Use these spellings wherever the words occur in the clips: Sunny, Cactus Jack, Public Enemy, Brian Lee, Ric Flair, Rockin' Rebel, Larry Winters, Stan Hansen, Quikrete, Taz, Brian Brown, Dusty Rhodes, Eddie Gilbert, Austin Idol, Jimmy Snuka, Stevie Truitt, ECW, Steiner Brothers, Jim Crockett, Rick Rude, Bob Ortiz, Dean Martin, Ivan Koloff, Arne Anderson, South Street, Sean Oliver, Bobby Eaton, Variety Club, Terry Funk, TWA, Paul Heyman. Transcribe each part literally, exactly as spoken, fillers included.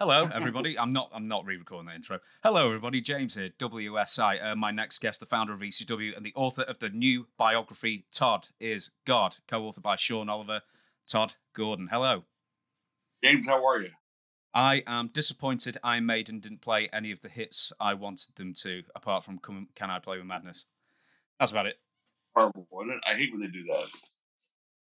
Hello, everybody. I'm not I'm not re-recording that intro. Hello, everybody. James here, W S I. Uh, my next guest, the founder of E C W and the author of the new biography, Tod is God, co-authored by Sean Oliver, Tod Gordon. Hello. James, how are you? I am disappointed Iron Maiden didn't play any of the hits I wanted them to, apart from Come, Can I Play With Madness? That's about it. Horrible, wasn't it? I hate when they do that.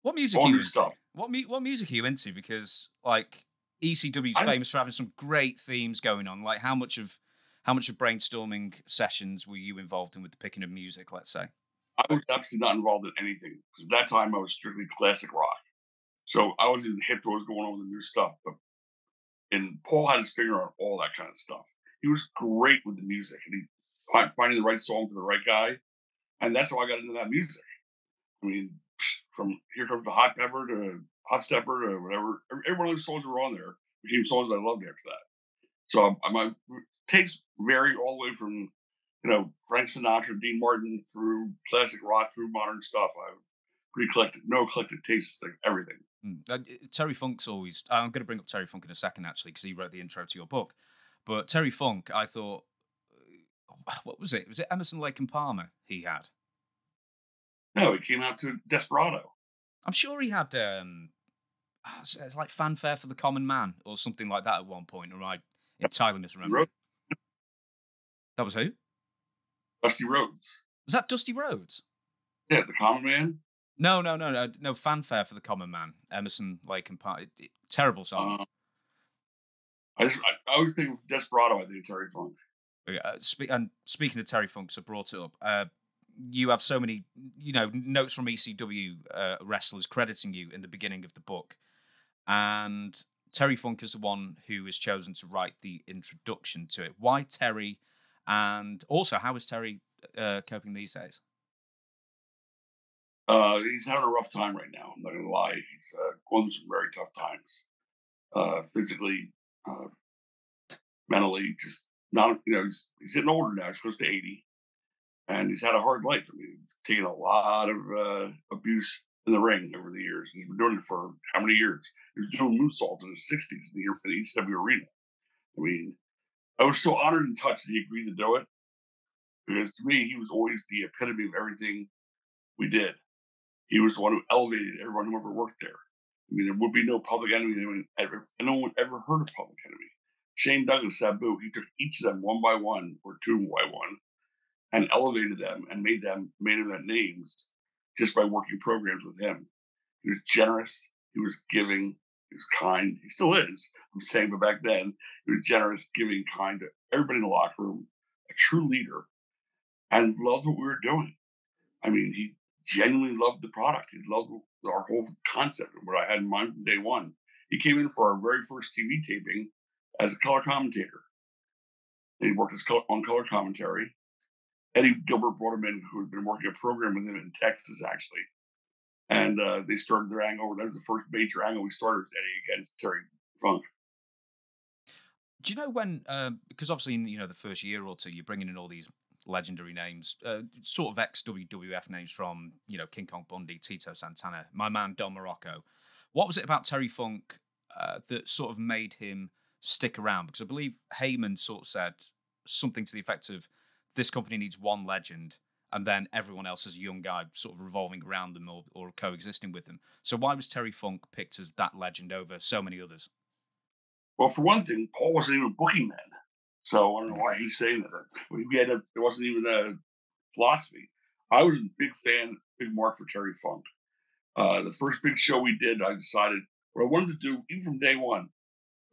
What music All are you into? Stuff. What, mu what music are you into? Because, like... E C W's famous for having some great themes going on. Like, how much of how much of brainstorming sessions were you involved in with the picking of music? Let's say I was absolutely not involved in anything. At that time, I was strictly classic rock, so I wasn't even hip to what was going on with the new stuff. But and Paul had his finger on all that kind of stuff. He was great with the music, and he finding the right song for the right guy, and that's how I got into that music. I mean, from Here Comes the Hot Pepper to Hot Stepper or whatever. Every one of those songs were on there became songs that I loved after that. So I, my tastes vary all the way from, you know, Frank Sinatra, Dean Martin, through classic rock, through modern stuff. I'm pretty eclectic, no eclectic tastes, like everything. Mm. Uh, Terry Funk's always, I'm going to bring up Terry Funk in a second, actually, because he wrote the intro to your book. But Terry Funk, I thought, what was it? Was it Emerson Lake and Palmer he had? No, it came out to Desperado. I'm sure he had... Um... It's like Fanfare for the Common Man or something like that at one point, or I entirely misremembered. That was who? Dusty Rhodes. Was that Dusty Rhodes? Yeah, the Common Man. No, no, no, no, no. Fanfare for the Common Man. Emerson Lake and Palmer. Terrible song. Uh, I, just, I, I always think of Desperado. I think of Terry Funk. Okay, uh, spe and speaking of Terry Funk, so brought it up. Uh, you have so many, you know, notes from E C W uh, wrestlers crediting you in the beginning of the book. And Terry Funk is the one who was chosen to write the introduction to it. Why Terry? And also, how is Terry uh, coping these days? Uh, he's having a rough time right now. I'm not going to lie. He's uh, going through some very tough times. Uh, physically, uh, mentally, just not, you know, he's, he's getting older now. He's close to eighty. And he's had a hard life. I mean, he's taken a lot of uh, abuse in the ring over the years. He's been doing it for how many years? He was doing moonsaults in his sixties in the E C W arena. I mean, I was so honored and touched that he agreed to do it. Because to me, he was always the epitome of everything we did. He was the one who elevated everyone who ever worked there. I mean, there would be no Public Enemy. No one ever heard of Public Enemy. Shane Douglas, Sabu, he took each of them one by one or two by one and elevated them and made them, made them their names. Just by working programs with him. He was generous. He was giving. He was kind. He still is. I'm saying, but back then, he was generous, giving, kind to everybody in the locker room, a true leader, and loved what we were doing. I mean, he genuinely loved the product. He loved our whole concept of what I had in mind from day one. He came in for our very first T V taping as a color commentator. And he worked as color, on color commentary. Eddie Gilbert brought him in, who had been working a program with him in Texas, actually. And uh, they started their angle. That was the first major angle we started with Eddie against Terry Funk. Do you know when, uh, because obviously, in, you know, the first year or two, you're bringing in all these legendary names, uh, sort of ex-W W F names from, you know, King Kong Bundy, Tito Santana, my man Don Morocco. What was it about Terry Funk uh, that sort of made him stick around? Because I believe Heyman sort of said something to the effect of, this company needs one legend, and then everyone else is a young guy sort of revolving around them or, or coexisting with them. So why was Terry Funk picked as that legend over so many others? Well, for one thing, Paul wasn't even booking then. So I don't know why he's saying that. He had a, it wasn't even a philosophy. I was a big fan, big mark for Terry Funk. Uh, the first big show we did, I decided what I wanted to do, even from day one,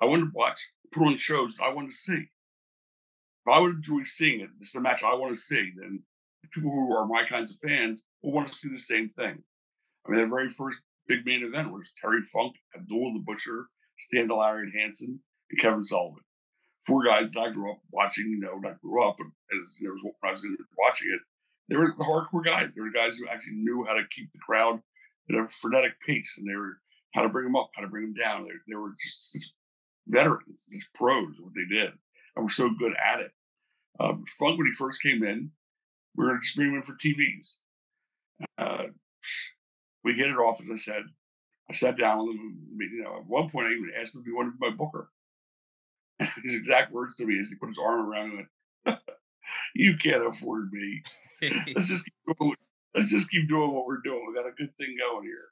I wanted to watch, put on shows I wanted to see. If I would enjoy seeing it, this is the match I want to see, then the people who are my kinds of fans will want to see the same thing. I mean, the very first big main event was Terry Funk, Abdul the Butcher, Stan the Lariat Hansen, and Kevin Sullivan. Four guys that I grew up watching, you know, not grew up, but as you know, when I was watching it, they were the hardcore guys. They were guys who actually knew how to keep the crowd at a frenetic pace, and they were how to bring them up, how to bring them down. They, they were just veterans, just pros, what they did. And we're so good at it. Um, Funk, when he first came in, we were just bringing him in for T Vs. Uh, we hit it off, as I said. I sat down with him. You know, at one point, I even asked him if he wanted to be my booker. his exact words to me as he put his arm around me and went, you can't afford me. Let's just keep going. Let's just keep doing what we're doing. We got a good thing going here.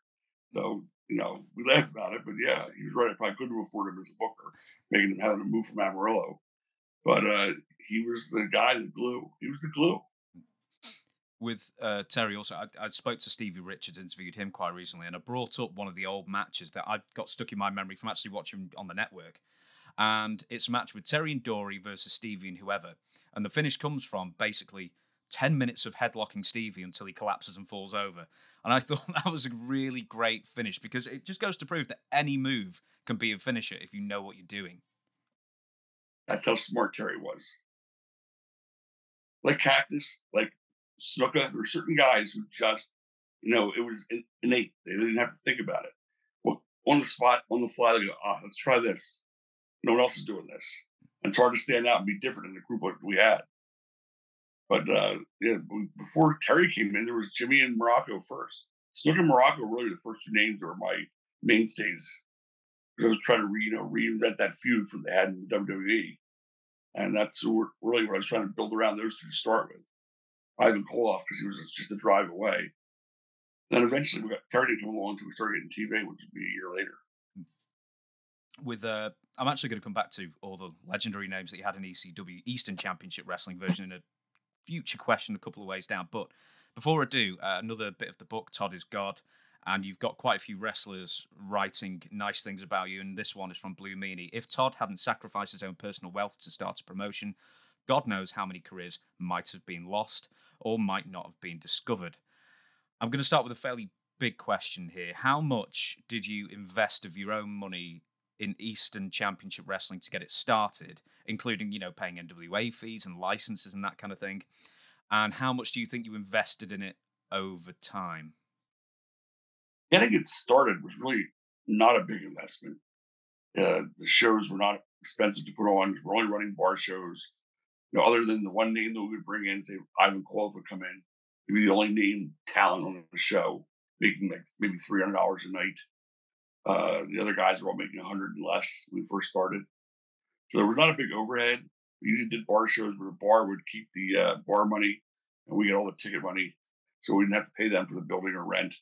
So, you know, we laughed about it, but yeah, he was right. I probably couldn't afford him as a booker, making him having to move from Amarillo. But uh, he was the guy, the glue. He was the glue. With uh, Terry also, I, I spoke to Stevie Richards, interviewed him quite recently, and I brought up one of the old matches that I got stuck in my memory from actually watching on the network. And it's a match with Terry and Dory versus Stevie and whoever. And the finish comes from basically ten minutes of headlocking Stevie until he collapses and falls over. And I thought that was a really great finish because it just goes to prove that any move can be a finisher if you know what you're doing. That's how smart Terry was. Like Cactus, like Snuka, there are certain guys who just, you know, it was innate. They didn't have to think about it. Well, on the spot, on the fly, they go, ah, let's try this. No one else is doing this. And it's hard to stand out and be different in the group that we had. But uh, yeah, before Terry came in, there was Jimmy and Morocco first. Snuka and Morocco, really, the first two names were my mainstays. I was trying to re, you know, reinvent that feud from they had in the W W E. And that's really what I was trying to build around those two to start with. Ivan Koloff, because he was just a drive away. Then eventually we got Terry to come along until we started getting T V, which would be a year later. With uh, I'm actually going to come back to all the legendary names that you had in E C W, Eastern Championship Wrestling version, in a future question a couple of ways down. But before I do, uh, another bit of the book, Tod is God. And you've got quite a few wrestlers writing nice things about you. And this one is from Blue Meanie. If Tod hadn't sacrificed his own personal wealth to start a promotion, God knows how many careers might have been lost or might not have been discovered. I'm going to start with a fairly big question here. How much did you invest of your own money in Eastern Championship Wrestling to get it started, including, you know, paying N W A fees and licenses and that kind of thing? And how much do you think you invested in it over time? Getting it started was really not a big investment. Uh, the shows were not expensive to put on. We're only running bar shows. You know, other than the one name that we would bring in, say Ivan Koloff would come in. He'd be the only name talent on the show, making like maybe three hundred dollars a night. Uh, the other guys were all making a hundred dollars and less when we first started. So there was not a big overhead. We usually did bar shows where the bar would keep the uh, bar money and we get all the ticket money. So we didn't have to pay them for the building or rent.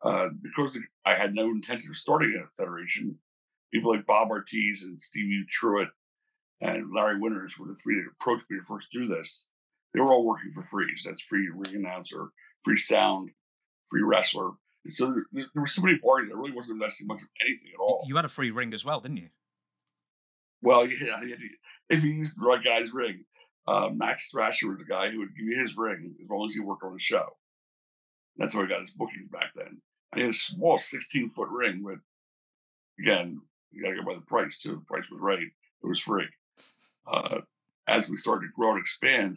Uh, because the, I had no intention of starting a federation, people like Bob Ortiz and Stevie Truitt and Larry Winters were the three that approached me to first do this. They were all working for free. So that's free ring announcer, free sound, free wrestler. And so there, there were so many parties. I really wasn't investing much of anything at all. You had a free ring as well, didn't you? Well, yeah. You had to, if you used the right guy's ring, uh, Max Thrasher was the guy who would give you his ring as long as he worked on the show. That's how he got his bookings back then. I had a small sixteen foot ring with, again, you got to go by the price too. The price was right. It was free. Uh, as we started to grow and expand,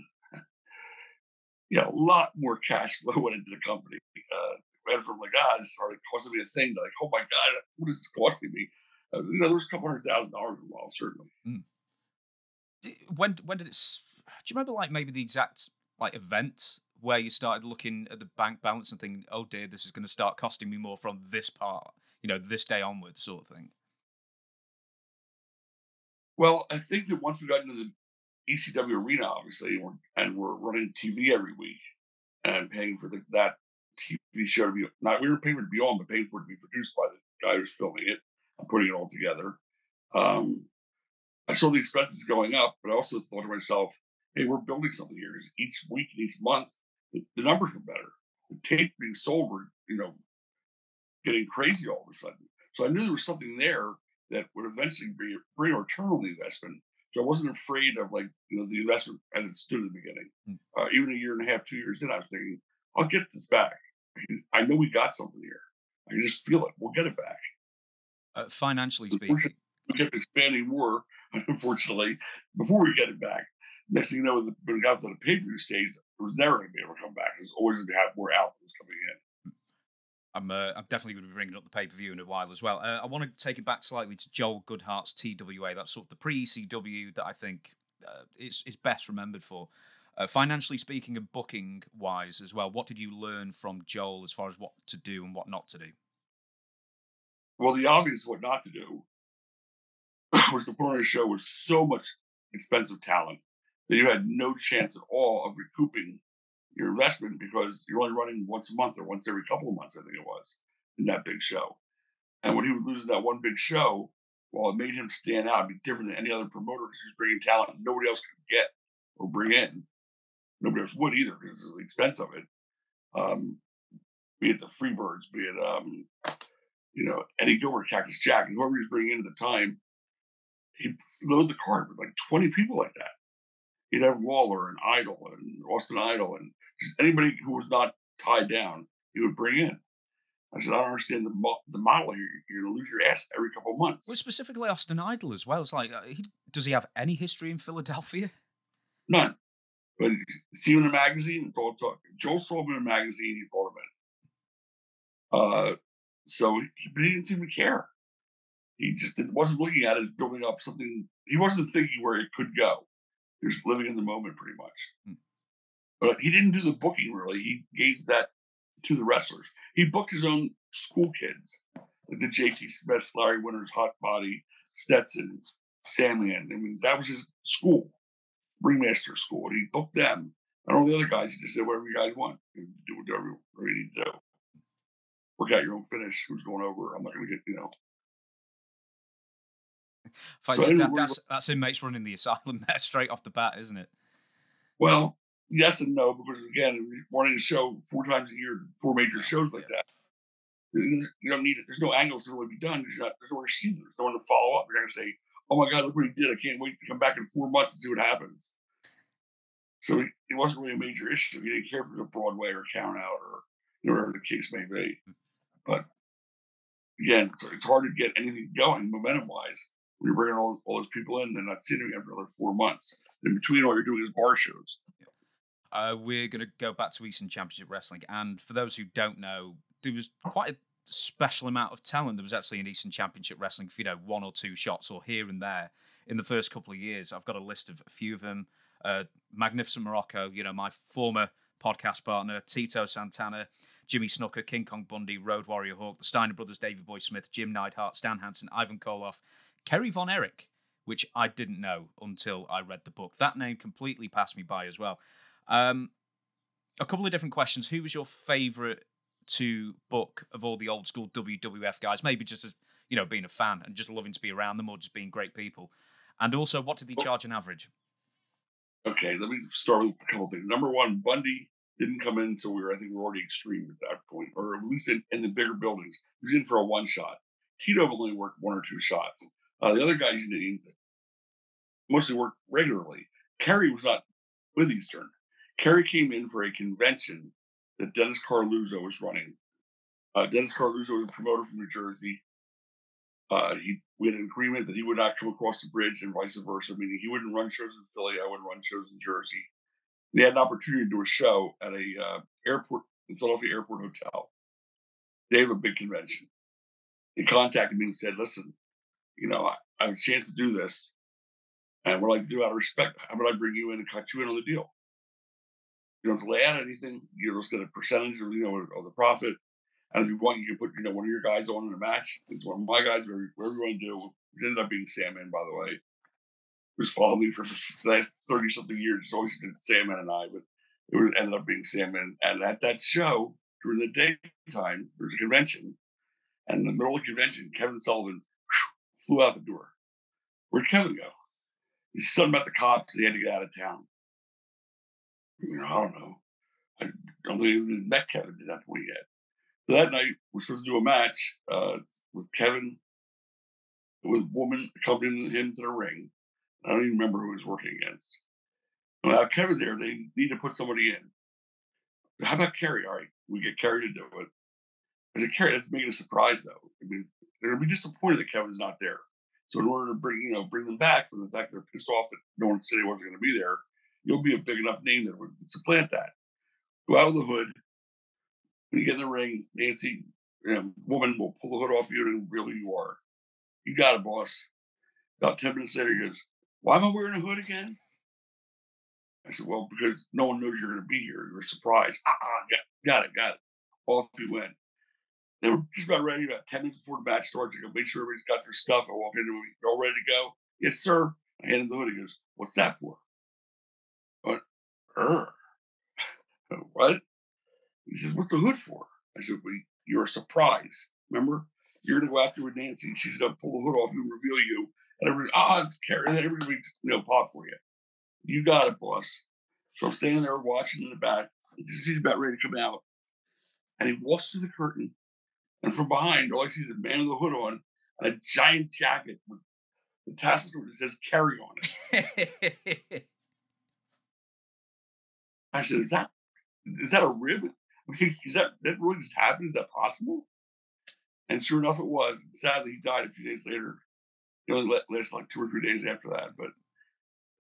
yeah, a lot more cash flow went into the company. Uh, went from like, ah, this started costing me a thing to like, oh my God, what is this costing me? Uh, you know, there was a couple hundred thousand dollars involved, certainly. Mm. When, when did it, do you remember like maybe the exact like event where you started looking at the bank balance and thinking, oh dear, this is going to start costing me more from this part, you know, this day onwards sort of thing? Well, I think that once we got into the E C W arena, obviously, and we're, and we're running T V every week and paying for the, that T V show to be, not we were paying for it to be on, but paying for it to be produced by the guy who's filming it and putting it all together. Um, I saw the expenses going up, but I also thought to myself, hey, we're building something here. Each week and each month, The, the numbers were better. The tapes being sold were, you know, getting crazy all of a sudden. So I knew there was something there that would eventually be, bring a return on the investment. So I wasn't afraid of, like, you know, the investment as it stood at the beginning. Uh, even a year and a half, two years in, I was thinking, I'll get this back. I know we got something here. I can just feel it. We'll get it back. Uh, financially speaking, we kept expanding more, unfortunately, before we get it back. Next thing you know, when we got to the pay-per-view stage, it was never going to be able to come back. There's always going to have more albums coming in. I'm, uh, I'm definitely going to be bringing up the pay-per-view in a while as well. Uh, I want to take it back slightly to Joel Goodhart's T W A. That's sort of the pre-E C W that I think uh, is, is best remembered for. Uh, financially speaking and booking-wise as well, what did you learn from Joel as far as what to do and what not to do? Well, the obvious what not to do was the part of the show with so much expensive talent that you had no chance at all of recouping your investment, because you're only running once a month or once every couple of months, I think it was, in that big show. And when he would lose that one big show, well, it made him stand out and be different than any other promoter. He was bringing talent nobody else could get or bring in. Nobody else would either, because of the expense of it. Um, be it the Freebirds, be it, um, you know, Eddie Gilbert, Cactus Jack, and whoever he was bringing in at the time, he'd load the card with like twenty people like that. He'd have Lawler and Idol and Austin Idol and just anybody who was not tied down, he would bring in. I said, I don't understand the, mo- the model here. You're going to lose your ass every couple of months. Well, specifically Austin Idol as well. It's like, uh, he, does he have any history in Philadelphia? None. But see him in a magazine, Joel, Joel saw him in a magazine, he bought him in. Uh, so he, he didn't seem to care. He just didn't, wasn't looking at it as building up something. He wasn't thinking where it could go. He was living in the moment pretty much. Hmm. But he didn't do the booking, really. He gave that to the wrestlers. He booked his own school kids, like the J T Smith, Larry Winters, Hot Body, Stetson, Sandman. I mean, that was his school, Ringmaster School. And he booked them. And all the other guys, he just said, whatever you guys want, you do whatever you need to do. Work out your own finish, who's going over. I'm not going to get, you know. In fact, so that, anyway, that's, that's inmates running the asylum there straight off the bat, isn't it? Well, yes and no, because again, running a show four times a year, four major shows like yeah. that, you don't need it. There's no angles that will be done. There's not, there's no one to see. There's no one to follow up. You're going to say, "Oh my God, look what he did! I can't wait to come back in four months and see what happens." So it wasn't really a major issue. He didn't care if it was a Broadway or a count out or whatever the case may be. But again, it's, it's hard to get anything going momentum wise. You're bringing all, all those people in, they're not seeing them again for another four months. In between, all you're doing is bar shows. Uh, we're going to go back to Eastern Championship Wrestling. And for those who don't know, there was quite a special amount of talent that was actually in Eastern Championship Wrestling for, you know, one or two shots or here and there in the first couple of years. I've got a list of a few of them. Uh, Magnificent Morocco, you know, my former podcast partner, Tito Santana, Jimmy Snuka, King Kong Bundy, Road Warrior Hawk, the Steiner Brothers, Davey Boy Smith, Jim Neidhart, Stan Hansen, Ivan Koloff, Kerry Von Erich, which I didn't know until I read the book. That name completely passed me by as well. Um, a couple of different questions. Who was your favourite to book of all the old school W W F guys? Maybe just as, you know, being a fan and just loving to be around them or just being great people. And also, what did he charge on average? Okay, let me start with a couple things. Number one, Bundy didn't come in until we were, I think we were already Extreme at that point, or at least in, in the bigger buildings. He was in for a one shot. Tito only worked one or two shots. Uh, the other guys named mostly worked regularly. Kerry was not with Eastern. Kerry came in for a convention that Dennis Carluzzo was running. Uh, Dennis Carluzzo was a promoter from New Jersey. Uh, he, we had an agreement that he would not come across the bridge and vice versa, meaning he wouldn't run shows in Philly, I wouldn't run shows in Jersey. They had an opportunity to do a show at a uh, airport, the Philadelphia Airport Hotel. They have a big convention. He contacted me and said, listen, you know, I, I have a chance to do this. And what I do out of respect, how about I bring you in and cut you in on the deal? You don't have to lay out anything. You're just going to percentage of, you know, of the profit. And if you want, you can put, you know, one of your guys on in a match with one of my guys, whatever you want to do. It ended up being Sandman, by the way, who's followed me for the last thirty-something years. It's always been Sandman and I, but it was, ended up being Sandman. And at that show, during the daytime, there was a convention. And in the middle of the convention, Kevin Sullivan whew, flew out the door. Where'd Kevin go? He's something about the cops. He had to get out of town. You know, I don't know. I don't think I even met Kevin at that point yet. So that night, we're supposed to do a match uh, with Kevin, with a woman accompanying him to the ring. I don't even remember who he was working against. And without Kevin there, they need to put somebody in. So how about Kerry? All right, we get Kerry to do it. I said, Kerry, that's making a surprise, though. I mean, they're going to be disappointed that Kevin's not there. So in order to bring, you know, bring them back for the fact they're pissed off that no one said he wasn't going to be there, you'll be a big enough name that would supplant that. Go out of the hood. When you get in the ring, Nancy, you know, woman will pull the hood off you and reveal who you are. You got it, boss. About ten minutes later, he goes, why am I wearing a hood again? I said, well, because no one knows you're going to be here. You're surprised. Ah, uh-uh, got, got it, got it. Off you went. They were just about ready, about ten minutes before the match starts. I go, make sure everybody's got their stuff. I walk in and we're all ready to go. Yes, sir. I hand him the hood. He goes, what's that for? I went, what? He says, what's the hood for? I said, well, you're a surprise. Remember? You're going to go out there with Nancy. And she said, I'll pull the hood off and reveal you. And everybody, ah, it's Kerry. Everybody, you know, pop for you. You got it, boss. So I'm standing there watching in the back. He's about ready to come out. And he walks through the curtain. And from behind, all I see is a man with a hood on and a giant jacket with the tassel that says Kerry on it. I said, is that, is that a rib? I mean, is that, that really just happened? Is that possible? And sure enough, it was. And sadly, he died a few days later. He only lasted like two or three days after that. But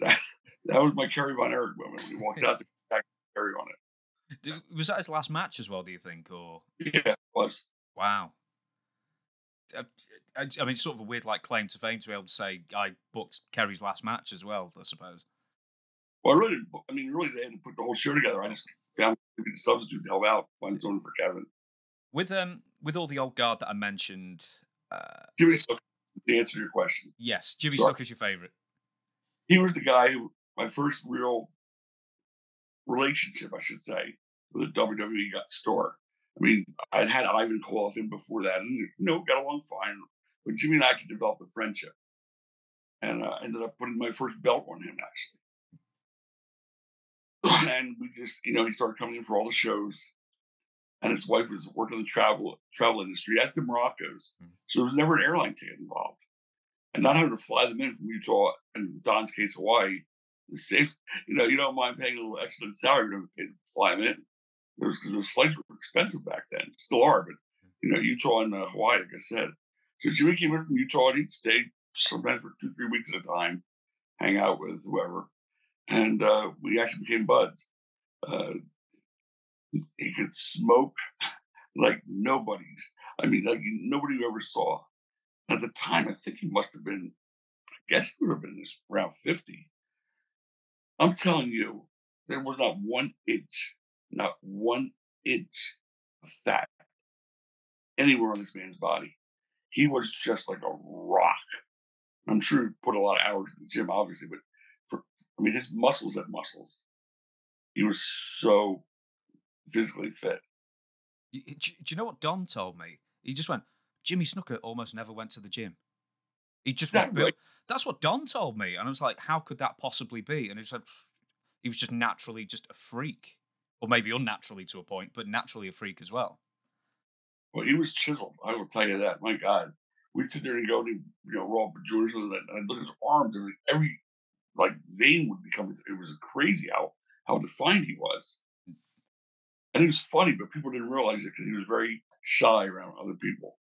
that, that was my Kerry Von Erich moment. We walked out there, Kerry on it. Did, was that his last match as well, do you think? Or yeah, it was. Wow. I, I, I mean, it's sort of a weird like claim to fame to be able to say, I booked Kerry's last match as well, I suppose. Well, I really, I mean, really, they had to put the whole show together. I just found the substitute to help out, find someone for Kevin. With um, with all the old guard that I mentioned, uh, Jimmy Snuka, to answer your question, yes, Jimmy Snuka is your favorite. He was the guy who my first real relationship, I should say, with a W W E store. I mean, I'd had Ivan Koloff in before that, and you know, got along fine. But Jimmy and I actually developed a friendship, and I uh, ended up putting my first belt on him actually. And we just, you know, he started coming in for all the shows. And his wife was working in the travel travel industry, as did Morocco's. Mm. So there was never an airline ticket involved. And not having to fly them in from Utah and, in Don's case, Hawaii, was safe. You know, you don't mind paying a little extra salary to fly them in. Because those flights were expensive back then. Still are, but, you know, Utah and uh, Hawaii, like I said. So Jimmy came in from Utah and he'd stay sometimes for two, three weeks at a time, hang out with whoever. And uh, we actually became buds. Uh, he could smoke like nobody's. I mean, like nobody you ever saw. At the time, I think he must have been, I guess he would have been around fifty. I'm telling you, there was not one inch, not one inch of fat anywhere on this man's body. He was just like a rock. I'm sure he put a lot of hours in the gym, obviously, but I mean, his muscles had muscles. He was so physically fit. Do you know what Don told me? He just went, Jimmy Snuka almost never went to the gym. He just went, right? That's what Don told me. And I was like, how could that possibly be? And he said, he was just naturally just a freak. Or maybe unnaturally to a point, but naturally a freak as well. Well, he was chiseled. I will tell you that. My God. We'd sit there and go to, you know, Raw Bajors, and I'd look at his arms and every... like vein would become, it was crazy how, how defined he was. And he was funny, but people didn't realize it because he was very shy around other people.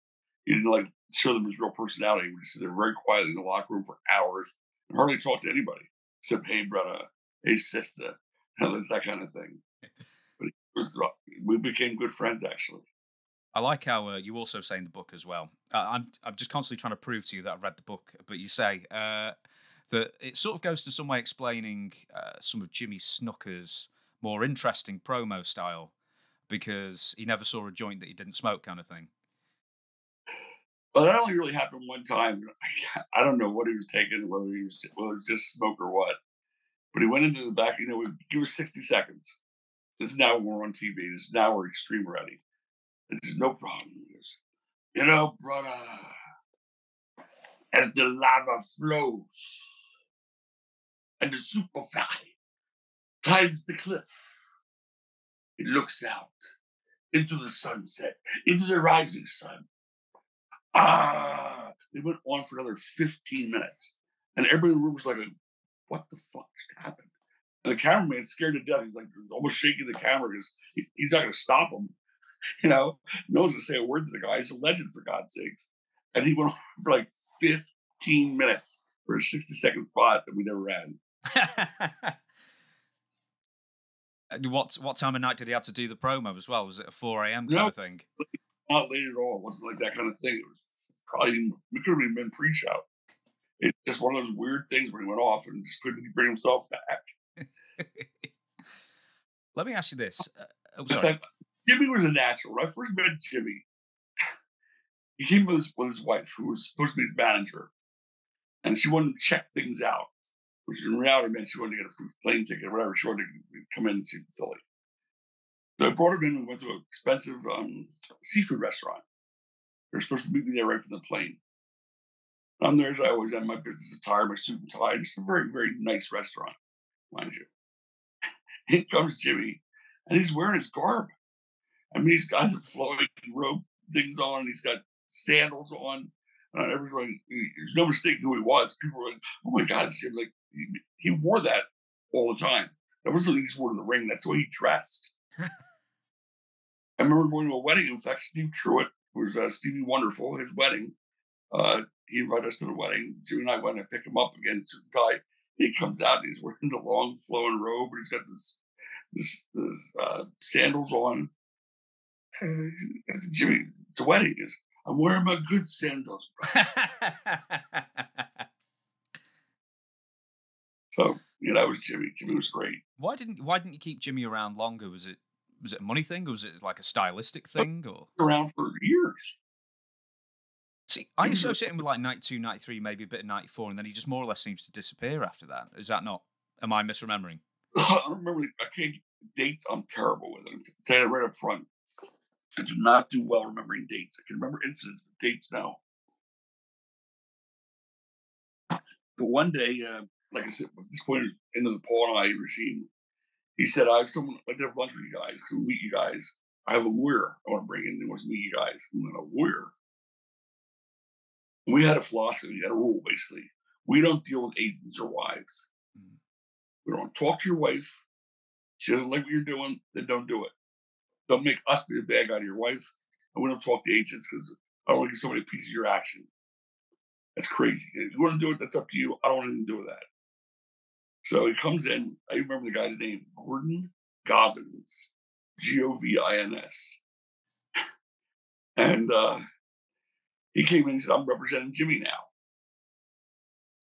He didn't like show them his real personality. He would just sit there very quietly in the locker room for hours and hardly talk to anybody except, hey, brother, hey, sister, that kind of thing. But it was, we became good friends, actually. I like how uh, you also say in the book as well. Uh, I'm, I'm just constantly trying to prove to you that I've read the book, but you say, uh, that it sort of goes to some way explaining uh, some of Jimmy Snuka's more interesting promo style because he never saw a joint that he didn't smoke kind of thing. Well, that only really happened one time. I don't know what he was taking, whether he was, whether it was just smoke or what. But he went into the back, you know, we'd give us sixty seconds. This is now when we're on T V. This is now we're extreme ready. This is no problem. You know, brother, as the lava flows, and the superfly climbs the cliff, it looks out into the sunset, into the rising sun. Ah! They went on for another fifteen minutes. And everybody in the room was like, what the fuck just happened? And the cameraman's scared to death. He's like almost shaking the camera because he, he's not going to stop him. You know, no one's going to say a word to the guy. He's a legend, for God's sakes. And he went on for like fifteen minutes for a sixty second spot that we never ran. What what time of night did he have to do the promo as well? Was it a four a m kind no, of thing? Not late at all. It wasn't like that kind of thing. It was probably, we could have even been pre-shout. It's just one of those weird things where he went off and just couldn't bring himself back. Let me ask you this. Uh, oh, sorry. Like, Jimmy was a natural. When I first met Jimmy, he came with his, with his wife, who was supposed to be his manager. And she wanted to check things out, which in reality meant she wanted to get a free plane ticket or whatever. She wanted to come in and see Philly. So I brought her in and went to an expensive um, seafood restaurant. They're supposed to meet me there right from the plane. I'm there as I always am, my business attire, my suit and tie. It's a very, very nice restaurant, mind you. In comes Jimmy, and he's wearing his garb. I mean, he's got the flowing robe things on, he's got sandals on. And everybody, there's no mistake who he was. People were like, oh my God, it's Jim. Like, he, he wore that all the time. That was something he just wore to the ring. That's the way he dressed. I remember going to a wedding. In fact, Steve Truitt, who was uh, Stevie Wonderful, his wedding. Uh, he invited us to the wedding. Jimmy and I went and picked him up again. Suit and tie. He comes out and he's wearing the long flowing robe, and he's got this, this, this uh, sandals on. And Jimmy, it's a wedding. He goes, I'm wearing my good sandals, bro. So, yeah, that was Jimmy. Jimmy was great. Why didn't Why didn't you keep Jimmy around longer? Was it Was it a money thing, or was it like a stylistic thing? Or around for years. See, I associate him with like ninety-two, ninety-three, maybe a bit of ninety-four, and then he just more or less seems to disappear after that. Is that not? Am I misremembering? I don't remember. I can't dates. I'm terrible with it. I'm telling you right up front. I do not do well remembering dates. I can remember incidents, but dates now. But one day, uh, like I said, at this point into the Paul and I regime, he said, "I have someone. I'd like to have lunch with you guys. Come meet you guys. I have a lawyer I want to bring in. They want to meet you guys. I'm not a lawyer." We had a philosophy, we had a rule, basically. We don't deal with agents or wives. Mm-hmm. We don't talk to your wife. She doesn't like what you're doing, then don't do it. Don't make us be the bad guy to your wife. And we don't talk to agents because I don't want to give somebody a piece of your action. That's crazy. If you want to do it, that's up to you. I don't want anything to do with that. So he comes in. I remember the guy's name, Gordon Govins, G O V I N S. And uh, he came in and said, I'm representing Jimmy now.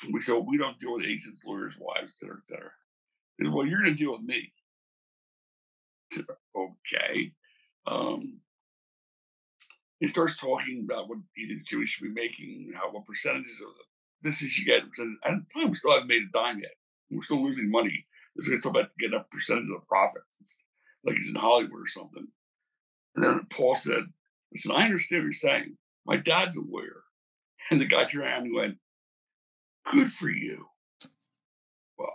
And we said, well, we don't deal with agents, lawyers, wives, et cetera, et cetera. He said, well, you're going to deal with me. I said, okay. Um, he starts talking about what he thinks Jimmy should be making, how what percentages of the, this is you get. At the time, we still haven't made a dime yet. We're still losing money. This guy's talking about getting a percentage of the profits. It's like he's in Hollywood or something. And then Paul said, listen, I understand what you're saying. My dad's a lawyer. And the guy turned around and went, good for you. Well,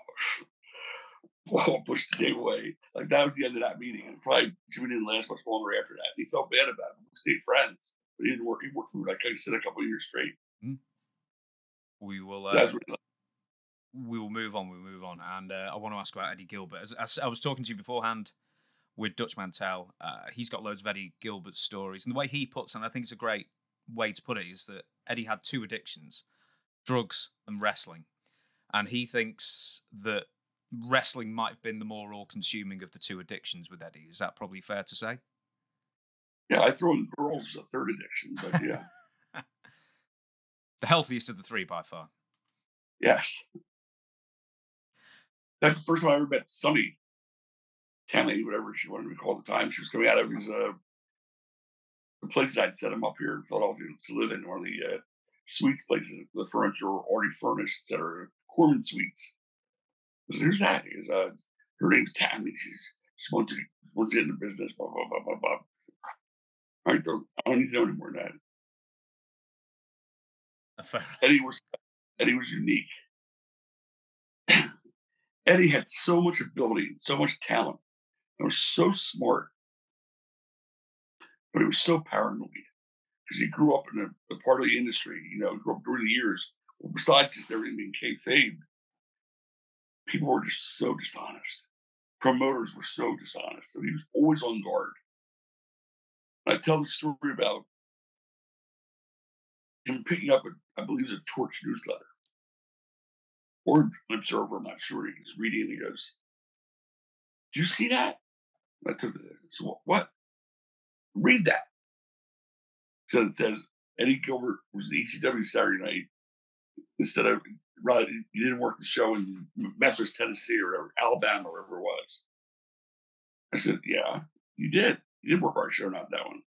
Paul pushed the day away. Like, that was the end of that meeting. And probably Jimmy didn't last much longer after that. He felt bad about it. We stayed friends. But he didn't work. He worked for, like I said, a couple of years straight. We will... Uh... That's what he We will move on, we will move on. And uh, I want to ask about Eddie Gilbert. As, as I was talking to you beforehand with Dutch Mantel, uh, he's got loads of Eddie Gilbert stories. And the way he puts it, and I think it's a great way to put it, is that Eddie had two addictions, drugs and wrestling. And he thinks that wrestling might have been the more all-consuming of the two addictions with Eddie. Is that probably fair to say? Yeah, I throw in girls as a third addiction, but yeah. The healthiest of the three by far. Yes. That's the first time I ever met Sunny Tenley, whatever she wanted to be called at the time. She was coming out of his, uh, the place that I'd set him up here in Philadelphia to live in, one of the uh, suites places. The furniture were already furnished, et cetera. Corman Suites. I said, who's that? He goes, uh, her name's Tammy. She's, she wants to, wants to get into business, blah, blah, blah, blah, blah. All right, don't, I don't need to know any more than that. Eddie was, Eddie was unique. Eddie had so much ability and so much talent. He was so smart, but he was so paranoid because he grew up in a, a part of the industry, you know, grew up during the years. Well, besides just everything being kayfabe, people were just so dishonest. Promoters were so dishonest. So he was always on guard. I tell the story about him picking up, a, I believe it was a Torch newsletter. Or an observer, I'm not sure. He's reading and he goes, do you see that? I took it. So what? Read that. So it says Eddie Gilbert was in E C W Saturday night. Instead of, rather, he didn't work the show in Memphis, Tennessee, or whatever, Alabama, or wherever it was. I said, yeah, you did. You did work our show, not that one.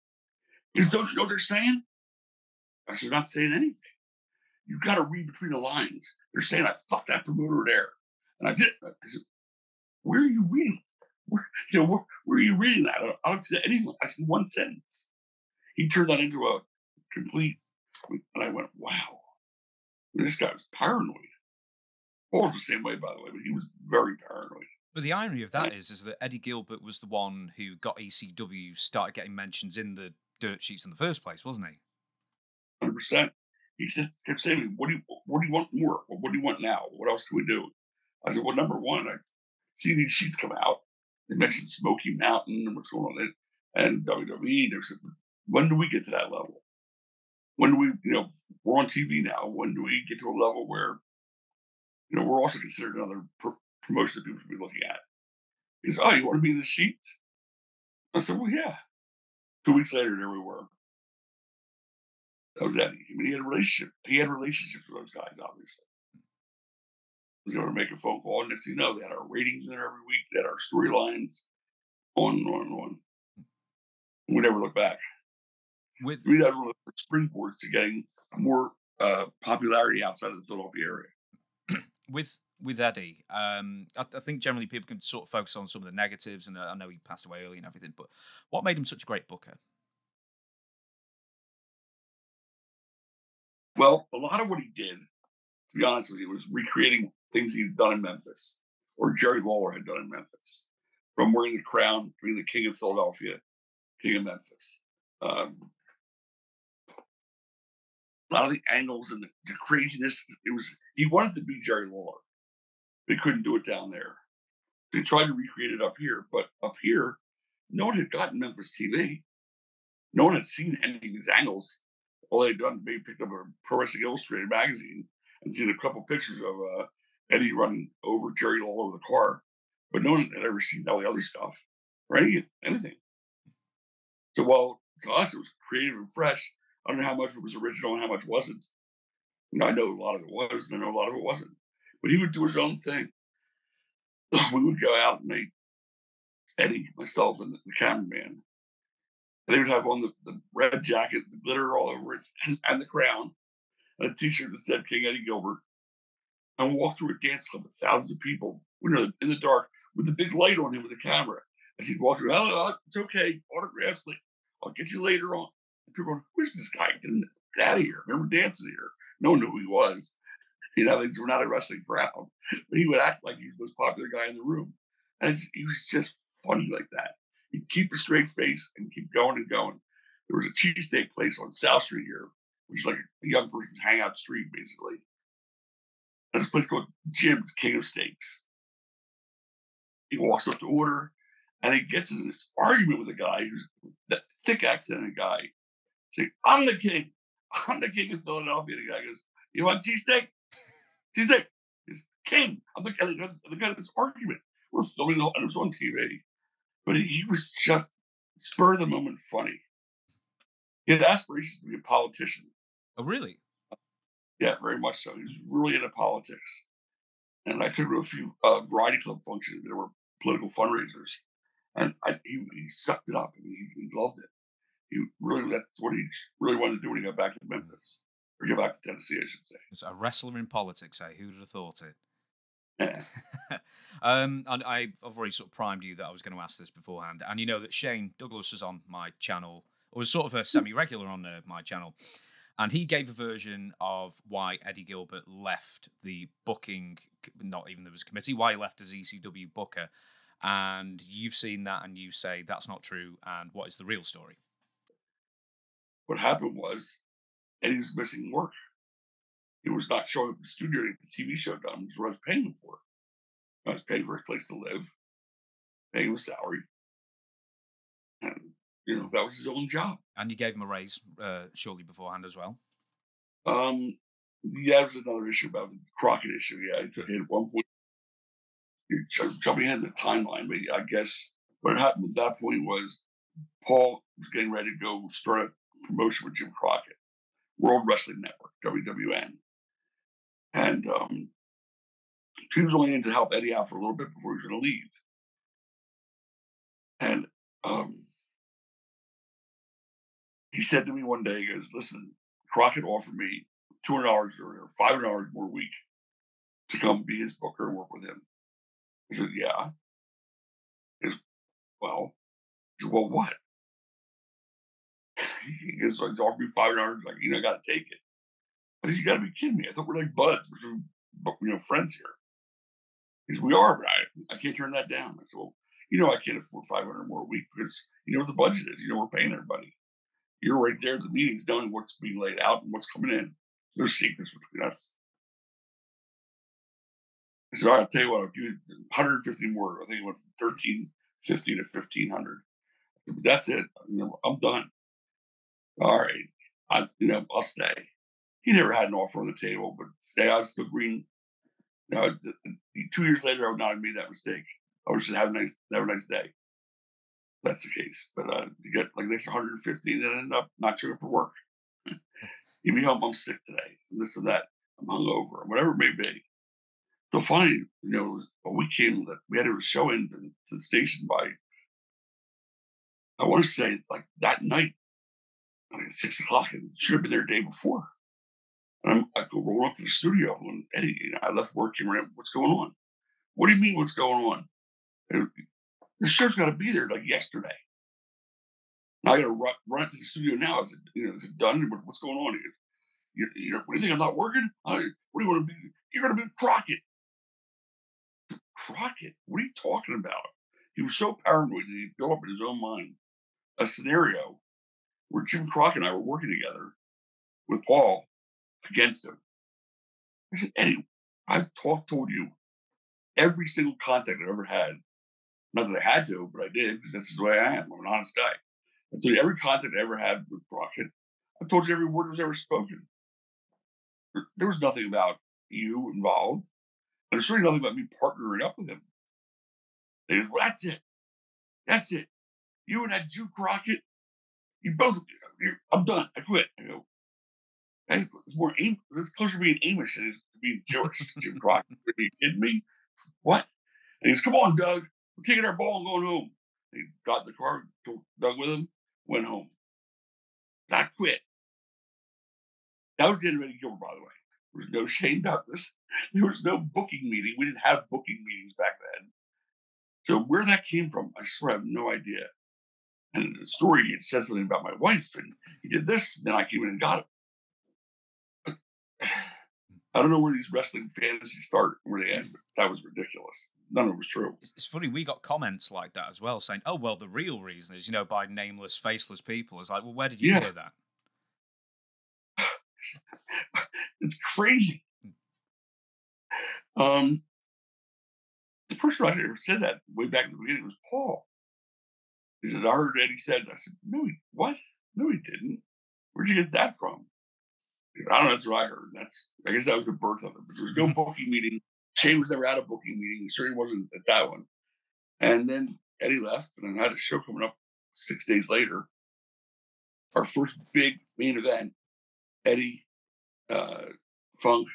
He goes, don't you know what they're saying? I said, not saying anything. you got to read between the lines. They're saying I fucked that promoter there, and I did. I said, where are you reading? Where, you know, where, where are you reading that? I don't say anything. I said one sentence. He turned that into a complete. And I went, wow, this guy was paranoid. Paul was the same way, by the way, but he was very paranoid. But the irony of that I, is, is that Eddie Gilbert was the one who got E C W started getting mentions in the dirt sheets in the first place, wasn't he? one hundred percent. He said, kept saying to me, what do you, what do you want more? What do you want now? What else can we do? I said, well, number one, I see these sheets come out. They mentioned Smoky Mountain and what's going on there. And W W E, they said, when do we get to that level? When do we, you know, we're on T V now. When do we get to a level where, you know, we're also considered another pr promotion that people should be looking at? He said, oh, you want to be in the sheets? I said, well, yeah. Two weeks later, there we were. That was Eddie. I mean, he had a relationship. He had relationships with those guys, obviously. He was able to make a phone call. Next thing you know, they had our ratings there every week. They had our storylines. On and on and on. We never looked back. With we had really springboards to getting more uh, popularity outside of the Philadelphia area. with with Eddie, um, I, I think generally people can sort of focus on some of the negatives, and uh, I know he passed away early and everything. But what made him such a great booker? Well, a lot of what he did, to be honest with you, was recreating things he'd done in Memphis, or Jerry Lawler had done in Memphis, from wearing the crown, being the king of Philadelphia, king of Memphis. Um, A lot of the angles and the, the craziness, it was, he wanted to be Jerry Lawler. They couldn't do it down there. They tried to recreate it up here, but up here, no one had gotten Memphis T V. No one had seen any of these angles. All they'd done, they picked up a Pro Wrestling Illustrated magazine and seen a couple pictures of uh, Eddie running over Jerry Lawler with a car, but no one had ever seen all the other stuff or any, anything. So while to us it was creative and fresh, I don't know how much it was original and how much wasn't. You know, I know a lot of it was, and I know a lot of it wasn't. But he would do his own thing. We would go out and make Eddie, myself, and the cameraman. They would have on the, the red jacket, the glitter all over it, and, and the crown, and a T-shirt that said King Eddie Gilbert, and walk through a dance club with thousands of people, you know, in the dark, with the big light on him with the camera. And she'd walk through, hello, it's okay, autographs, I'll get you later on. People were, who's this guy? Get out of here. Remember dancing here. No one knew who he was. You know, things were not a wrestling crowd. But he would act like he was the most popular guy in the room. And he was just funny like that. He'd keep a straight face and keep going and going. There was a cheesesteak place on South Street here, which is like a young person's hangout street, basically. And this place called Jim's King of Steaks. He walks up to order, and he gets in this argument with a guy who's that thick accented guy. Saying, I'm the king. I'm the king of Philadelphia. The guy goes, you want cheesesteak? Cheesesteak. He's king. I'm the, I'm the guy of this argument. We're filming the whole, and it was on T V. But he, he was just spur of the moment funny. He had aspirations to be a politician. Oh, really? Yeah, very much so. He was really into politics. And I took him to a few uh, variety club functions. There were political fundraisers. And I, he, he sucked it up. I mean, he, he loved it. He really, that's what he really wanted to do when he got back to Memphis, or get back to Tennessee, I should say. It's a wrestler in politics, eh? Who would have thought it? Yeah. um, and I, I've already sort of primed you that I was going to ask this beforehand. And you know that Shane Douglas was on my channel, or was sort of a semi-regular on uh, my channel, and he gave a version of why Eddie Gilbert left the booking, not even there was a committee, why he left as E C W booker. And you've seen that, and you say that's not true, and what is the real story? What happened was Eddie was missing work. He was not showing up in the studio to get the T V show done, which is what I was paying him for. I was paying for his place to live, paying him a salary. And, you know, that was his own job. And you gave him a raise uh, shortly beforehand as well? Um, yeah, there's another issue about the Crockett issue. Yeah, he took it at one point. You're jumping ahead of the timeline, but I guess what happened at that point was Paul was getting ready to go start a promotion with Jim Crockett, World Wrestling Network, W W N. And um, he was only in to help Eddie out for a little bit before he was going to leave. And um, he said to me one day, he goes, listen, Crockett offered me two hundred hours or five hundred hours more a week to come be his booker and work with him. I said, yeah. He said, well, he said, well, what? He said, it's all be five hundred hours. Like, you know, I got to take it. I said, you got to be kidding me. I thought we're like buds. We're some, you know, friends here. He said, we are, but I, I can't turn that down. I said, well, you know, I can't afford five hundred more a week because you know what the budget is. You know, we're paying everybody. You're right there. The meeting's done. What's being laid out and what's coming in. There's secrets between us. I said, all right, I'll tell you what, I'll do one hundred fifty more. I think it went from thirteen fifty to fifteen hundred. That's it. You know, I'm done. All right. I, you know, I'll stay. He never had an offer on the table, but today I was still green. You know, two years later, I would not have made that mistake. I would have said, have a nice, have a nice day. That's the case. But uh, you get like an extra one hundred fifty and then end up not showing up for work. You mean, I'm sick today, this and that, I'm hungover, whatever it may be. So finally, you know, it was a weekend that we had a show in to the station by, I want to say, like that night, like at six o'clock, and should have been there the day before. And I'm, I go roll up to the studio, and Eddie, you know, I left work and ran, what's going on? What do you mean, what's going on? And the show's got to be there like yesterday. Now I got to run, run to the studio now. Is it, you know, is it done? What's going on here? You, you know, what do you think? I'm not working? I, what do you want to be? You're going to be Crockett. Crockett? What are you talking about? He was so paranoid that he built up in his own mind a scenario where Jim Crockett and I were working together with Paul against him. I said, Eddie, I've talked, told you every single contact I've ever had. Not that I had to, but I did. This is the way I am. I'm an honest guy. I told you every contact I ever had with Crockett. I told you every word that was ever spoken. There was nothing about you involved. And there's certainly nothing about me partnering up with him. They said, well, that's it. That's it. You and that Jew Crockett, you both, you're, I'm done. I quit. I go, that's more aim, that's closer to being Amish than it is to being Jewish. Jim Crockett, are you kidding me? What? And he goes, come on, Doug. We're taking our ball and going home. He got in the car, took Doug with him, went home. And I quit. That was the end of Eddie Gilbert, by the way. There was no Shane Douglas. There was no booking meeting. We didn't have booking meetings back then. So where that came from, I swear I have no idea. And the story, he had said something about my wife, and he did this, and then I came in and got it. I don't know where these wrestling fantasies start and where they end, but that was ridiculous. None of it was true. It's funny, we got comments like that as well, saying, oh, well, the real reason is, you know, by nameless, faceless people. It's like, well, where did you yeah. hear that? It's crazy. Um, the person I ever said that way back in the beginning was Paul. He said, I heard Eddie said, I said, no, he, what? No, he didn't. Where'd you get that from? Said, I don't know, that's what I heard. That's, I guess that was the birth of it. But there was no booking meeting. Shane was never at a booking meeting. He certainly wasn't at that one. And then Eddie left, and I had a show coming up six days later. Our first big main event, Eddie, uh, Funk,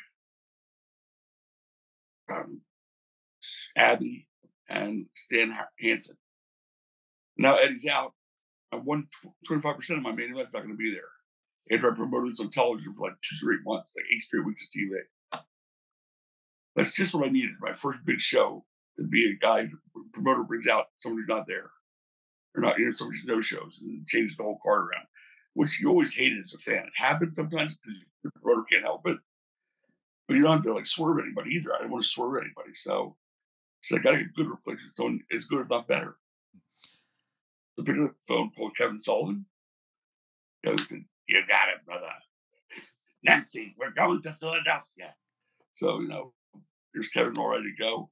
Um, Abby and Stan Hansen. Now Eddie's out. I won twenty-five percent of my main event's not going to be there. After I promoted this on television for like two straight months, like eight straight weeks of T V. That's just what I needed. My first big show to be a guy, a promoter brings out somebody who's not there. Or not, you know, somebody who's no shows and changes the whole card around, which you always hated as a fan. It happens sometimes because the promoter can't help it. But you don't have to like swerve anybody either. I didn't want to swerve anybody. So it's like I got a good replacement. So it's good if not better. So I picked up the phone, called Kevin Sullivan. Kevin said, you got it, brother. Nancy, we're going to Philadelphia. So, you know, here's Kevin all ready to go.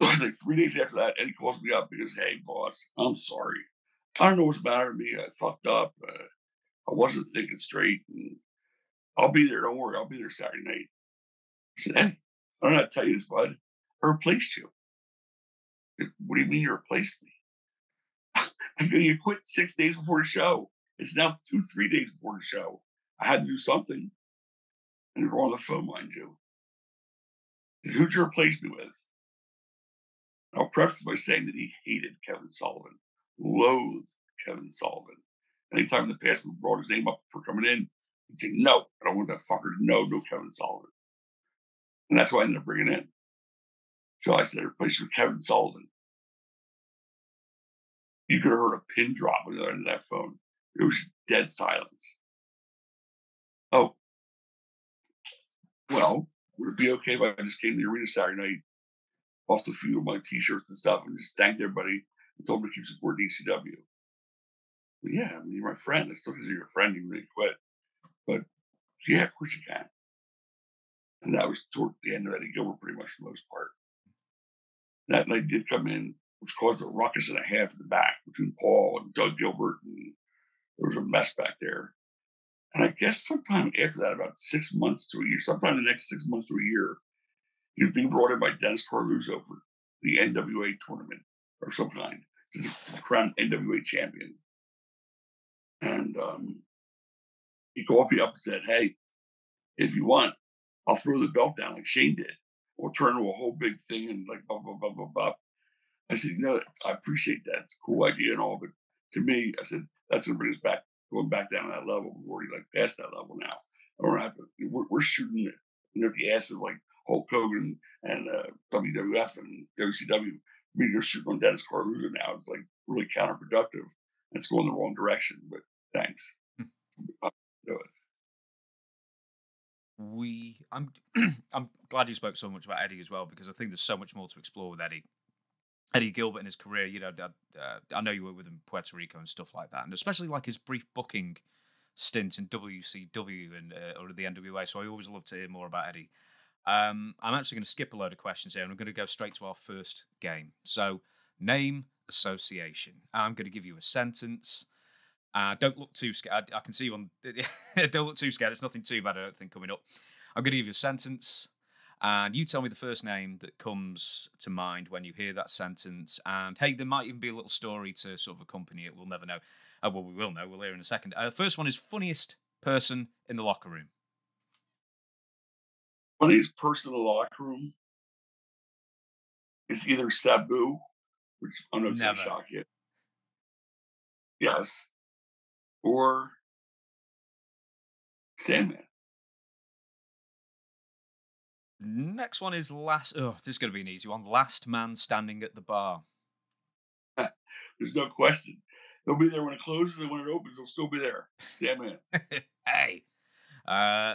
Like three days after that, Eddie calls me up and goes, hey, boss, I'm sorry. I don't know what's the matter with me. I fucked up. Uh, I wasn't thinking straight. And I'll be there. Don't worry. I'll be there Saturday night. I said, hey, I don't know how to tell you this, bud. I replaced you. I said, what do you mean you replaced me? I go, you quit six days before the show. It's now two, three days before the show. I had to do something. And we're on the phone, mind you. I said, who'd you replace me with? And I'll preface by saying that he hated Kevin Sullivan, loathed Kevin Sullivan. Anytime in the past we brought his name up for coming in, No, I don't want that fucker. No, no Kevin Sullivan. And that's what I ended up bringing in. So I said, replace with Kevin Sullivan. You could have heard a pin drop on the other end of that phone. It was dead silence. Oh, well, would it be okay if I just came to the arena Saturday night, off the few of my T-shirts and stuff, and just thanked everybody and told them to keep supporting E C W? Well, yeah, I mean, you're my friend. It's still because you're a friend, you really quit. But yeah, of course you can. And that was toward the end of Eddie Gilbert, pretty much for the most part. That night did come in, which caused a ruckus and a half in the back between Paul and Doug Gilbert, and there was a mess back there. And I guess sometime after that, about six months to a year, sometime the next six months to a year, he was being brought in by Dennis Carluzzo for the N W A tournament or some kind, to crown N W A champion. And um, he called me up and said, hey, if you want, I'll throw the belt down like Shane did. We'll turn into a whole big thing and like, blah, blah, blah, blah, blah. I said, you know, I appreciate that. It's a cool idea and all, but to me, I said, that's going to bring us back, going back down that level. We're already like past that level now. We're, not, we're, we're shooting, you know, the asses like Hulk Hogan and uh, W W F and W C W. I mean, they're shooting on Dennis Carluzzo now. It's like really counterproductive. It's going the wrong direction, but thanks. I'll do it. We, I'm, I'm glad you spoke so much about Eddie as well, because I think there's so much more to explore with Eddie, Eddie Gilbert and his career. You know, uh, I know you were with him in Puerto Rico and stuff like that, and especially like his brief booking stint in W C W and uh, or the N W A. So I always love to hear more about Eddie. Um, I'm actually going to skip a load of questions here, and I'm going to go straight to our first game. So name association. I'm going to give you a sentence. Uh, don't look too scared. I, I can see you on. Don't look too scared. It's nothing too bad, I don't think, coming up. I'm going to give you a sentence, and you tell me the first name that comes to mind when you hear that sentence. And hey, there might even be a little story to sort of accompany it. We'll never know. Uh, well, we will know. We'll hear in a second. Uh, first one is funniest person in the locker room. Funniest person in the locker room is either Sabu, which I don't know if it's a shock yet. Yes. Or Sandman. Next one is last. Oh, this is going to be an easy one. Last man standing at the bar. There's no question. They'll be there when it closes, and when it opens, they'll still be there. Sandman. Hey. Uh,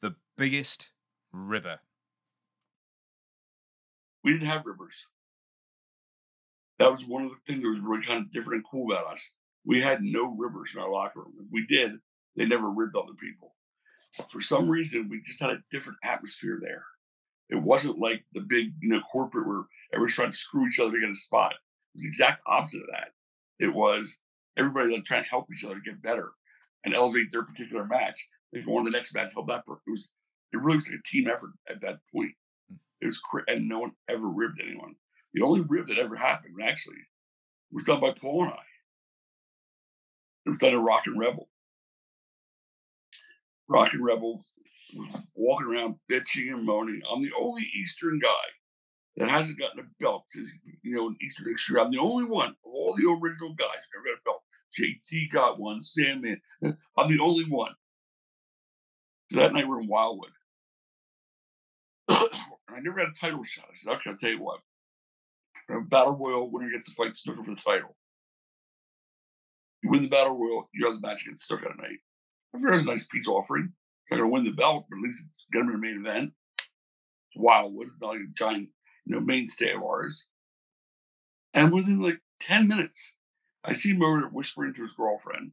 the biggest ribber. We didn't have ribbers. That was one of the things that was really kind of different and cool about us. We had no ribbers in our locker room. If we did, they never ribbed other people. For some reason, we just had a different atmosphere there. It wasn't like the big, you know, corporate where everyone's trying to screw each other to get a spot. It was the exact opposite of that. It was everybody like trying to help each other get better and elevate their particular match. They go on to the next match, help that person. It was, it really was like a team effort at that point. It was, and no one ever ribbed anyone. The only rib that ever happened, actually, was done by Paul and I. It was done at Rockin' Rebel. Rockin' Rebel was walking around bitching and moaning. I'm the only Eastern guy that hasn't gotten a belt since, you know, an Eastern extreme. I'm the only one of all the original guys who never got a belt. J T got one, Sandman. I'm the only one. So that night we're in Wildwood. And I never got a title shot. I said, okay, I'll tell you what. Battle Royal, winner gets to fight Snuka for the title. You win the Battle Royal, you have the match against Snuka tonight. I figured it was a nice peace offering. It's not going to win the belt, but at least it's going to be the main event. It's Wildwood, it's not like a giant, you know, mainstay of ours. And within like ten minutes, I see Murray whispering to his girlfriend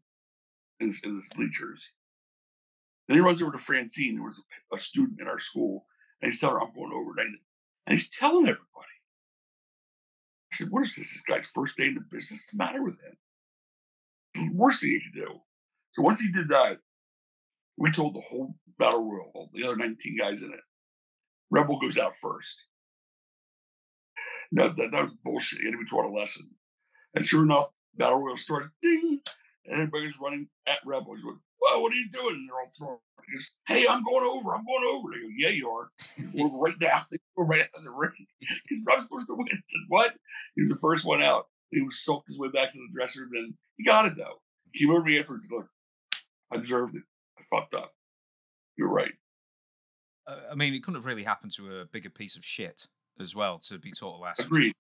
in, in the bleachers. Then he runs over to Francine, who was a student in our school, and he's telling her, I'm going over tonight. And he's telling everybody. I said, what is this? This guy's first day in the business? What's the matter with him? It's the worst thing he could do. So once he did that, we told the whole Battle Royal, the other nineteen guys in it, Rebel goes out first. No, that, that was bullshit. You had to be taught a lesson. And sure enough, Battle Royal started, ding, and everybody's running at Rebel. He's going, whoa, what are you doing? And they're all throwing. He goes, hey, I'm going over. I'm going over. They go, yeah, you are. We're right now. They go right out of the ring. He's not supposed to win. I said, what? He was the first one out. He was sulked his way back to the dressing room, and he got it, though. He came over to me afterwards and look, I deserved it. I fucked up. You're right. Uh, I mean, it couldn't have really happened to a bigger piece of shit as well to be taught a lesson. Agreed.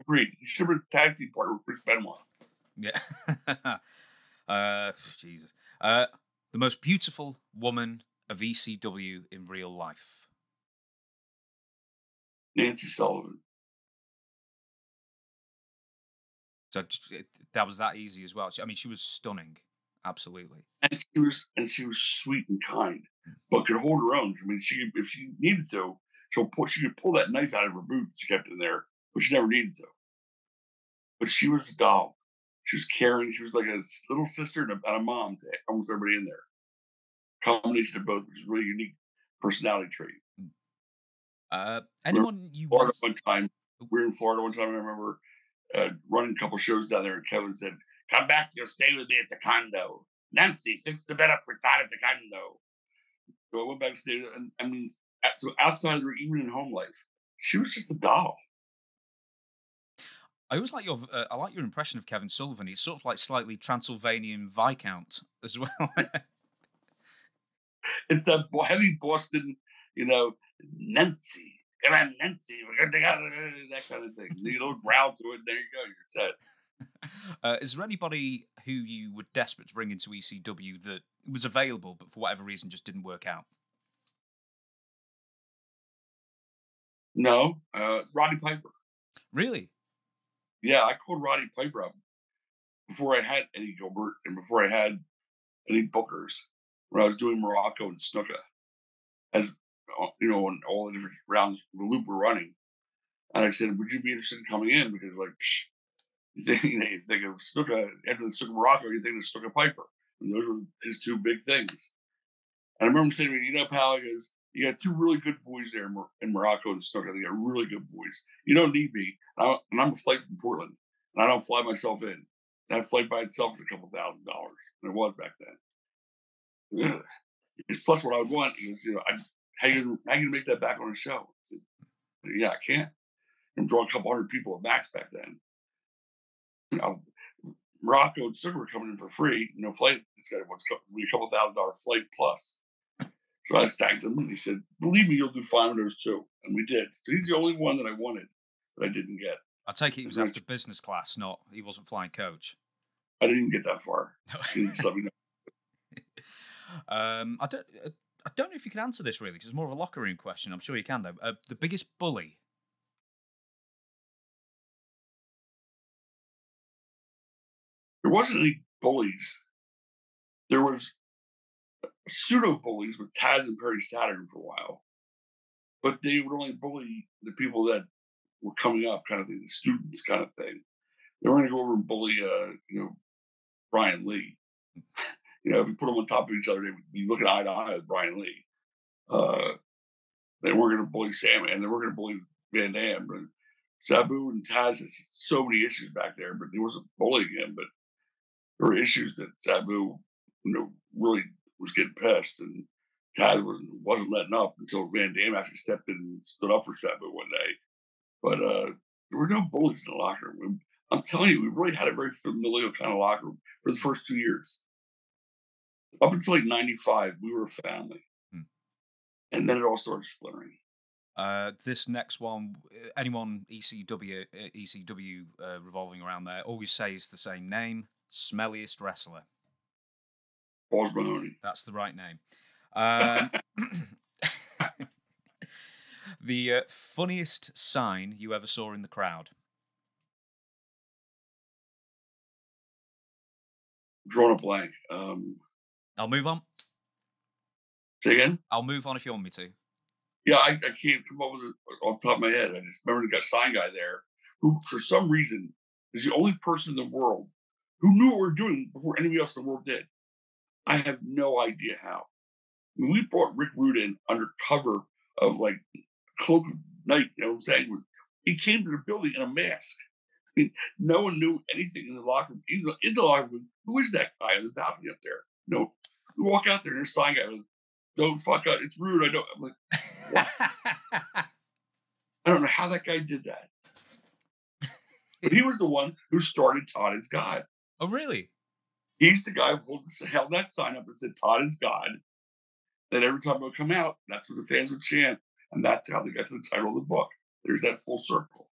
Agreed. You should have been a tag team partner with Chris Benoit. Yeah. uh, Jesus. Uh, the most beautiful woman of E C W in real life. Nancy Sullivan. So it, that was that easy as well. I mean, she was stunning, absolutely, and she was and she was sweet and kind, but could hold her own. I mean, she if she needed to, she'll pull, she could pull that knife out of her boot she kept in there, but she never needed to. But she was a doll. She was caring. She was like a little sister and a, and a mom to almost everybody in there. Combination of both, which is a really unique personality trait. Uh, anyone you Florida one time, we were in Florida one time, I remember uh, running a couple shows down there, and Kevin said, "Come back, you'll stay with me at the condo. Nancy, fix the bed up for Tod at the condo." So I went back to stay, and I mean, so outside of her, even in home life, she was just a doll. I always like your, uh, I like your impression of Kevin Sullivan. He's sort of like slightly Transylvanian Viscount as well. It's that heavy Boston, you know, Nancy. Come on, Nancy. We're going to go. That kind of thing. You don't growl to it. There you go. You're set. Uh, is there anybody who you were desperate to bring into E C W that was available, but for whatever reason just didn't work out? No. Uh, Roddy Piper. Really? Yeah, I called Roddy Piper up before I had Eddie Gilbert and before I had any bookers. When I was doing Morocco and Snuka, as you know, on all the different rounds the loop we're running, and I said, "Would you be interested in coming in?" Because like, psh, you think you, know, you think of Snuka after the Snuka Morocco, you think of Snuka Piper, and those were his two big things. And I remember saying, "You know, pal, goes, you got two really good boys there in Morocco and Snuka. They got really good boys. You don't need me, and I'm a flight from Portland, and I don't fly myself in. That flight by itself is a couple thousand dollars, and it was back then." Yeah. Plus, what I would want is, you know, I just, how you how you make that back on a show? Yeah, I can't. I'm drawing a couple hundred people at max back then. You know, Morocco and Snuka were coming in for free. You know, flight. It's got what's a couple thousand dollar flight plus. So I stacked them, and he said, "Believe me, you'll do fine with those two." And we did. So he's the only one that I wanted that I didn't get. I take it he was after business class, not he wasn't flying coach. I didn't even get that far. He just let me know. Um, I don't. I don't know if you can answer this really, because it's more of a locker room question. I'm sure you can though. Uh, the biggest bully. There wasn't any bullies. There was pseudo bullies with Taz and Perry Saturn for a while, but they would only bully the people that were coming up, kind of thing, the students, kind of thing. They were going to go over and bully, uh, you know, Brian Lee. You know, if you put them on top of each other, they would be looking eye to eye with Brian Lee. Uh, they weren't going to bully Sandman. They weren't going to bully Van Damme. But Sabu and Taz had so many issues back there, but there wasn't bullying him. But there were issues that Sabu, you know, really was getting pissed. And Taz wasn't, wasn't letting up until Van Damme actually stepped in and stood up for Sabu one day. But uh, there were no bullies in the locker room. I'm telling you, we really had a very familial kind of locker room for the first two years. Up until like ninety-five, we were a family. Hmm. And then it all started splintering. Uh, this next one, anyone E C W, E C W uh, revolving around there always says the same name, smelliest wrestler. Paul Mahoney. That's the right name. Um, the uh, funniest sign you ever saw in the crowd? Drawn a blank. Um... I'll move on. Say again? I'll move on if you want me to. Yeah, I, I can't come up with it off the top of my head. I just remember they got a sign guy there who, for some reason, is the only person in the world who knew what we were doing before anybody else in the world did. I have no idea how. I mean, we brought Rick Rude in under cover of, like, cloak of night, you know what I'm saying? He came to the building in a mask. I mean, no one knew anything in the locker room. In the, in the locker room, who is that guy on the balcony up there? You know, we walk out there and there's a sign guy with, "Don't fuck up. It's rude." I don't. I'm like, what? I don't know how that guy did that. He was the one who started Tod is God. Oh, really? He's the guy who held that sign up and said, Tod is God. That every time it would come out, that's what the fans would chant. And that's how they got to the title of the book. There's that full circle.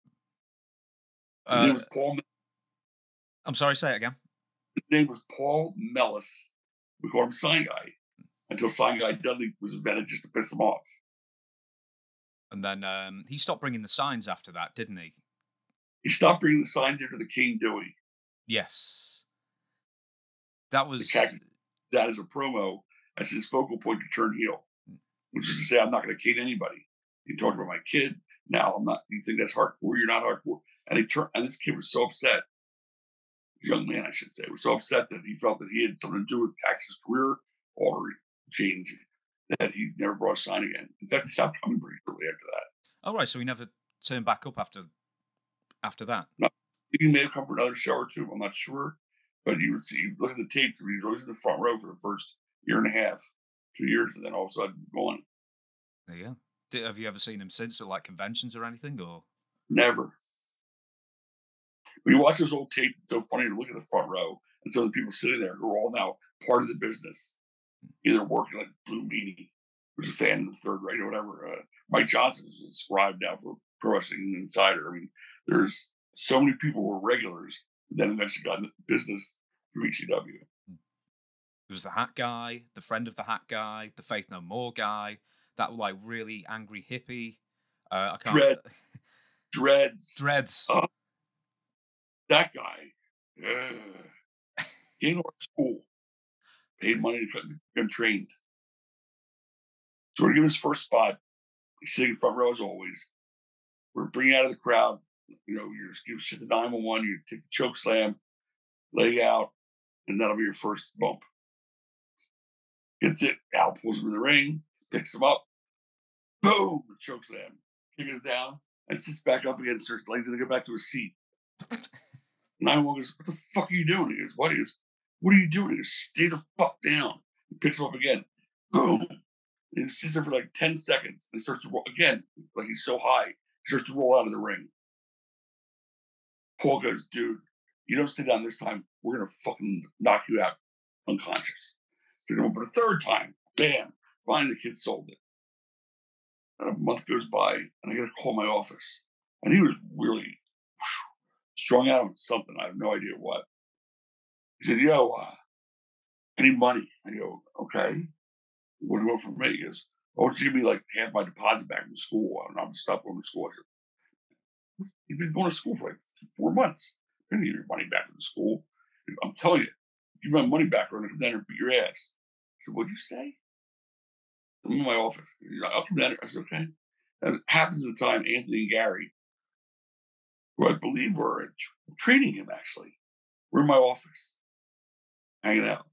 His uh, name was Paul Mellis. I'm sorry, say it again. His name was Paul Mellis. We call him Sign Guy. Until Sign Guy Dudley was invented just to piss him off. And then um, he stopped bringing the signs after that, didn't he? He stopped bringing the signs after the King Dewey. Yes. That was... Cactus, that is a promo as his focal point to turn heel. Which is to say, I'm not going to cane anybody. He talked about my kid. Now I'm not... You think that's hardcore? You're not hardcore. And he turned. And this kid was so upset. Young man, I should say. Was so upset that he felt that he had something to do with Cactus' career or change that he never brought a sign again. In fact, he stopped coming pretty shortly after that. Oh, right. So he never turned back up after... After that, no, he may have come for another show or two. I'm not sure, but you would see, you look at the tape. He was always in the front row for the first year and a half, two years, and then all of a sudden gone. Yeah. Did, have you ever seen him since at like conventions or anything? Or never. When you watch this old tape, it's so funny to look at the front row and some of the people sitting there who are all now part of the business, either working like Blue Meanie, who's a fan of the third rate or whatever. Uh, Mike Johnson is a scribe now for Pro Wrestling Insider. I mean. There's so many people who were regulars that then eventually got into business through E C W. It was the hat guy, the friend of the hat guy, the Faith No More guy, that like really angry hippie. Uh, I can't Dread. Dreads. Dreads. Uh, that guy. Yeah. Came to our school. Paid money to get trained. So we're giving his first spot. He's sitting in front row as always. We're bringing out of the crowd. You know, you you sit the nine one one, you take the choke slam, leg out, and that'll be your first bump. Gets it. Al pulls him in the ring, picks him up, boom, the choke slam, kicks it down, and sits back up again, starts lengthening to go back to his seat. nine one one goes, "What the fuck are you doing?" He goes, "What?" He goes, "What are you doing?" He goes, "Stay the fuck down." He picks him up again, boom, and he sits there for like ten seconds and starts to roll again, like he's so high, he starts to roll out of the ring. Paul goes, "Dude, you don't sit down this time. We're going to fucking knock you out unconscious." So they're going to put a third time. Bam. Finally, the kid sold it. And a month goes by, and I got to call my office. And he was really whew, strung out on something. I have no idea what. He said, "Yo, uh, I need money." I go, "Okay. What do you want from me?" He goes, "I want you to give me like half my deposit back from school. I don't know. I'm stuck going to school." I said, "He's been going to school for like four months. I need your money back from the school. I'm telling you, give my money back or I'm going to come down here and beat your ass." I said, "What'd you say?" "I'm in my office." "I'll come down here." I said, "Okay." That happens at the time, Anthony and Gary, who I believe were training him actually, were in my office, hanging out.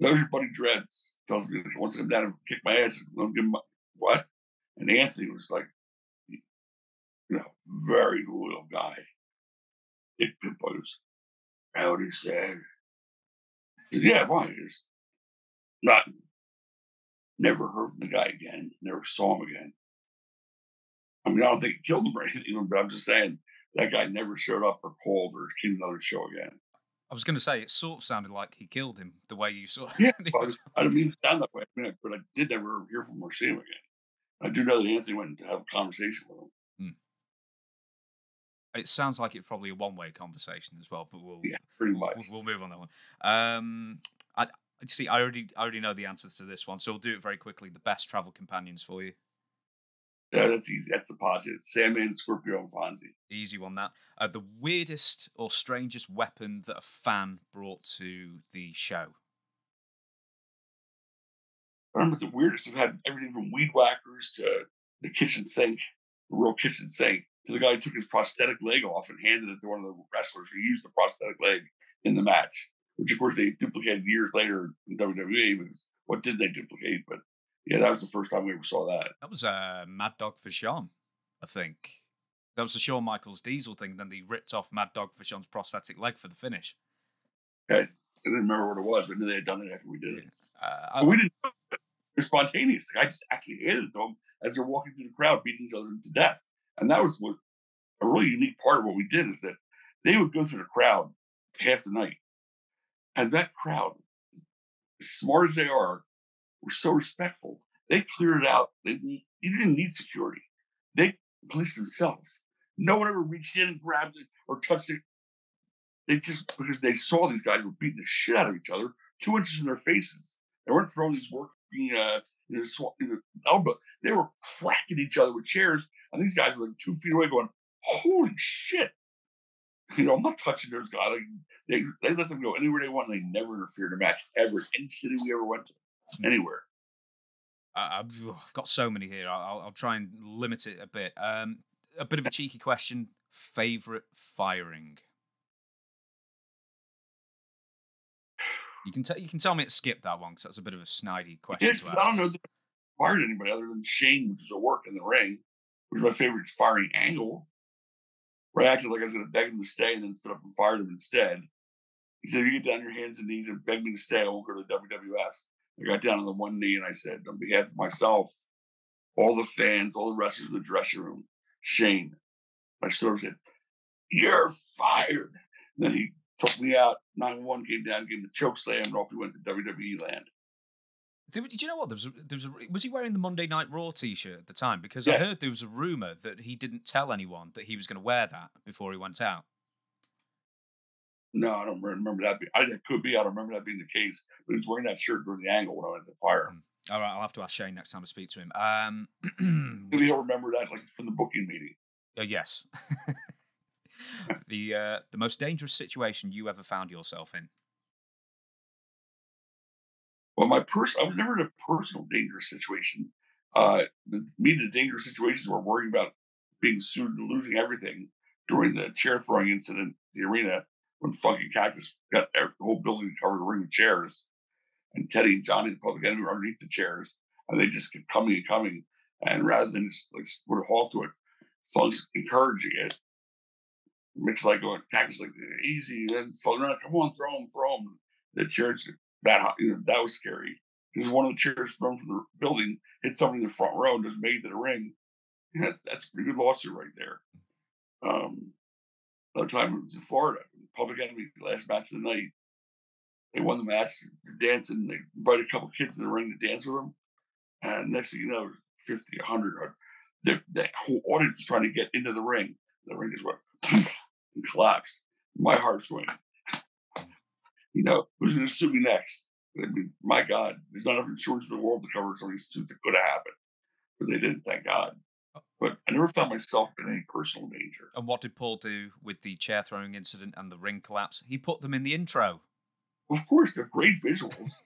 "That was your buddy Dreads. Tells me he wants to come down and kick my ass. And I'm giving my, what?" And Anthony was like, you know, very loyal guy. It goes, "Howdy, Sam." I said, "Yeah, why?" He's not, never heard of the guy again, never saw him again. I mean, I don't think it killed him or anything, but I'm just saying that guy never showed up or called or came to another show again. I was going to say, it sort of sounded like he killed him the way you saw him. Yeah, well, I didn't mean it sound that way, I mean, but I did never hear from him or see him again. I do know that Anthony went to have a conversation with him. It sounds like it's probably a one-way conversation as well, but we'll yeah, pretty much. We'll, we'll move on that one. Um, I see. I already, I already know the answer to this one, so we'll do it very quickly. The best travel companions for you. Yeah, that's easy. That's the positive. Sandman, Scorpio, and Fonzie. Easy one. That uh, the weirdest or strangest weapon that a fan brought to the show. I remember the weirdest. We've had everything from weed whackers to the kitchen sink, the real kitchen sink. To the guy who took his prosthetic leg off and handed it to one of the wrestlers who used the prosthetic leg in the match, which, of course, they duplicated years later in W W E. Was, what did they duplicate? But, yeah, that was the first time we ever saw that. That was uh, Mad Dog Vachon, I think. That was the Shawn Michaels Diesel thing. Then they ripped off Mad Dog Vachon's prosthetic leg for the finish. Okay. I didn't remember what it was, but I knew they had done it after we did it. Uh, I, we didn't know it. It was spontaneous. I just actually handed it to them as they're walking through the crowd, beating each other to death. And that was what a really unique part of what we did is that they would go through the crowd half the night. And that crowd, as smart as they are, were so respectful. They cleared it out. They didn't, you didn't need security. They policed themselves. No one ever reached in and grabbed it or touched it. They just, because they saw these guys were beating the shit out of each other, two inches in their faces. They weren't throwing these working uh, you know, sw- you know, elbow. They were cracking each other with chairs. And these guys were like two feet away going, holy shit. You know, I'm not touching those guys. Like, they they let them go anywhere they want. They never interfered in a match, ever. Any city we ever went to, anywhere. Uh, I've got so many here. I'll, I'll try and limit it a bit. Um, a bit of a cheeky question. Favorite firing? You can, t- you can tell me to skip that one because that's a bit of a snidey question. Yeah, because I don't know that I fired anybody other than Shane, which is a work in the ring, which is my favorite firing angle. Where I acted like I was going to beg him to stay and then stood up and fired him instead. He said, you get down on your hands and knees and beg me to stay, I won't go to the W W F. I got down on the one knee and I said, on behalf of myself, all the fans, all the wrestlers in the dressing room, Shane, I stood up and said, you're fired. And then he took me out, nine one came down, gave him the choke slam, and off he went to W W E land. Do you know what? There was, a, there was, a, was he wearing the Monday Night Raw t-shirt at the time? Because yes. I heard there was a rumor that he didn't tell anyone that he was going to wear that before he went out. No, I don't remember that. Be, I, that could be. I don't remember that being the case. But he was wearing that shirt during the angle when I went to fire him. All right, I'll have to ask Shane next time I speak to him. Um, Maybe he'll remember that, like from the booking meeting. Uh, yes. the uh, the most dangerous situation you ever found yourself in. Well, my pers- I was never in a personal dangerous situation. Uh, me, the dangerous situations were worrying about being sued and losing everything during the chair throwing incident in the arena when fucking Cactus got the whole building covered in a ring of chairs. And Teddy and Johnny, the Public Enemy, were underneath the chairs. And they just kept coming and coming. And rather than just like put a halt to it, Funk's encouraging it. Mick's like going, Cactus like, easy. And Funk's like, come on, throw him, throw him. The chairs. That, you know, that was scary because one of the chairs thrown from the building hit somebody in the front row and just made it to the ring. You know, that's a pretty good lawsuit right there. Um, another time it was in Florida, Public Enemy, last match of the night. They won the match, they're dancing. They invited a couple kids in the ring to dance with them. And next thing you know, fifty, one hundred, that whole audience was trying to get into the ring. The ring just went and collapsed. My heart's going. You know, who's going to sue me next? I mean, my God, there's not enough insurance in the world to cover some of these suits that could have happened. But they didn't, thank God. But I never found myself in any personal danger. And what did Paul do with the chair throwing incident and the ring collapse? He put them in the intro. Of course, they're great visuals.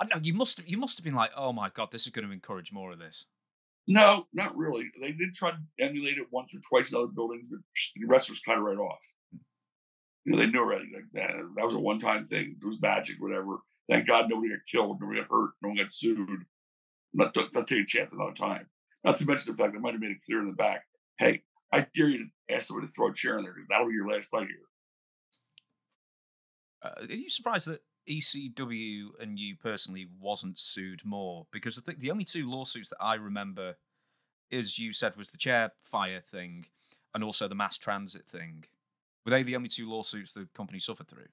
I know, you must have, you must have been like, oh my God, this is going to encourage more of this. No, not really. They did try to emulate it once or twice in other buildings, but the rest was kind of right off. You know, they knew already, like, that that was a one-time thing. It was magic, whatever. Thank God nobody got killed, nobody got hurt, no one got sued. Not, not, not take a chance another time. Not to mention the fact they might have made it clear in the back, hey, I dare you to ask somebody to throw a chair in there because that'll be your last night here. Uh, are you surprised that E C W and you personally wasn't sued more? Because I think the only two lawsuits that I remember, as you said, was the chair fire thing and also the mass transit thing. Were they the only two lawsuits the company suffered through?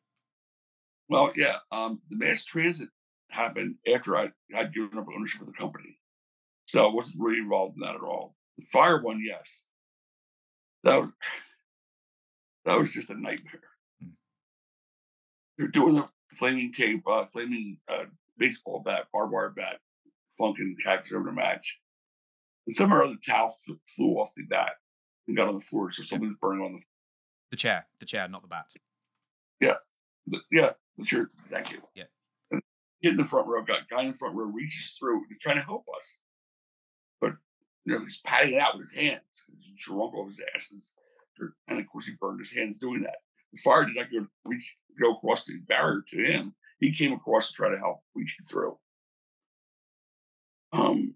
Well, yeah. Um, the mass transit happened after I had given up ownership of the company. So I wasn't really involved in that at all. The fire one, yes. That was, that was just a nightmare. Hmm. They're doing a flaming tape, uh, flaming uh, baseball bat, barbed wire bat, funkin' Cactus over the match. And some or other towel f- flew off the bat and got on the floor, so something was burning on the floor. The chair, the chair, not the bat. Yeah, yeah, the chair. Thank you. Yeah, and get in the front row. Got guy in the front row reaches through. He's trying to help us, but you know he's patting it out with his hands. He's drunk off his asses, and of course he burned his hands doing that. The fire did not go reach go across the barrier to him. He came across to try to help reach him through. Um,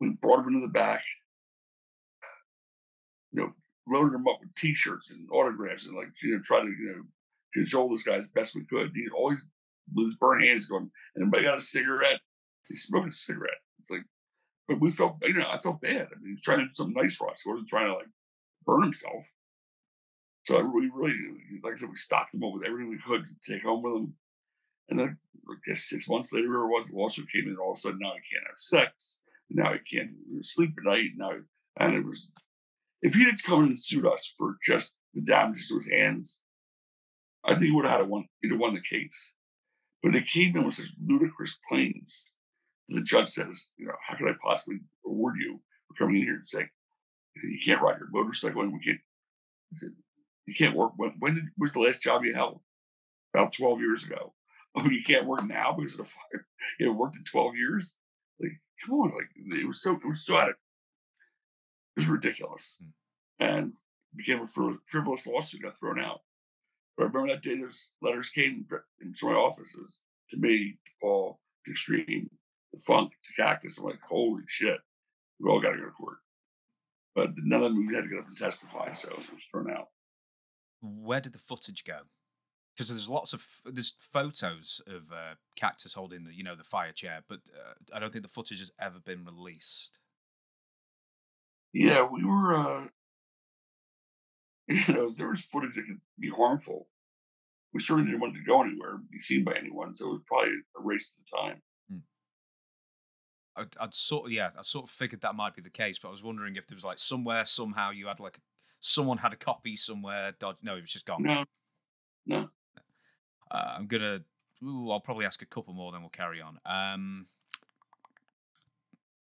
we brought him into the back. You know. Loaded him up with T-shirts and autographs and like you know try to you know control this guy as best we could. He always with his burnt hands going. Anybody got a cigarette? He's smoking a cigarette. It's like, but we felt you know I felt bad. I mean, he was trying to do something nice for us. He wasn't trying to like burn himself. So everybody really, like I said, we stocked him up with everything we could to take home with him. And then, I guess six months later, whoever it was, the lawsuit came in, and all of a sudden now he can't have sex. Now he can't sleep at night. Now, and it was, if he didn't come in and suit us for just the damages to his hands, I think he would have had one, he'd have won the case. But they came in with such ludicrous claims. The judge says, you know, how could I possibly award you for coming in here and saying, you can't ride your motorcycle and we can't, you can't work. When, when did, was the last job you held? About twelve years ago. Oh, you can't work now because of the fire. You haven't worked in twelve years? Like, come on. Like, it was so, it was so out of, it was ridiculous. And became a frivolous lawsuit, got thrown out. But I remember that day, those letters came into my offices to me, to Paul, to Extreme, to Funk, to Cactus. I'm like, holy shit, we all got to go to court. But none of them had to get up and testify, so it was thrown out. Where did the footage go? Because there's lots of there's photos of uh, Cactus holding the you know the fire chair, but uh, I don't think the footage has ever been released. Yeah, we were. Uh, you know, there was footage that could be harmful. We certainly didn't want it to go anywhere, be seen by anyone, so it was probably a race to the time. Hmm. I'd, I'd sort of yeah, I sort of figured that might be the case, but I was wondering if there was like somewhere somehow you had like someone had a copy somewhere. Dodge, no, it was just gone. No, no. Uh, I'm gonna. Ooh, I'll probably ask a couple more, then we'll carry on. Um,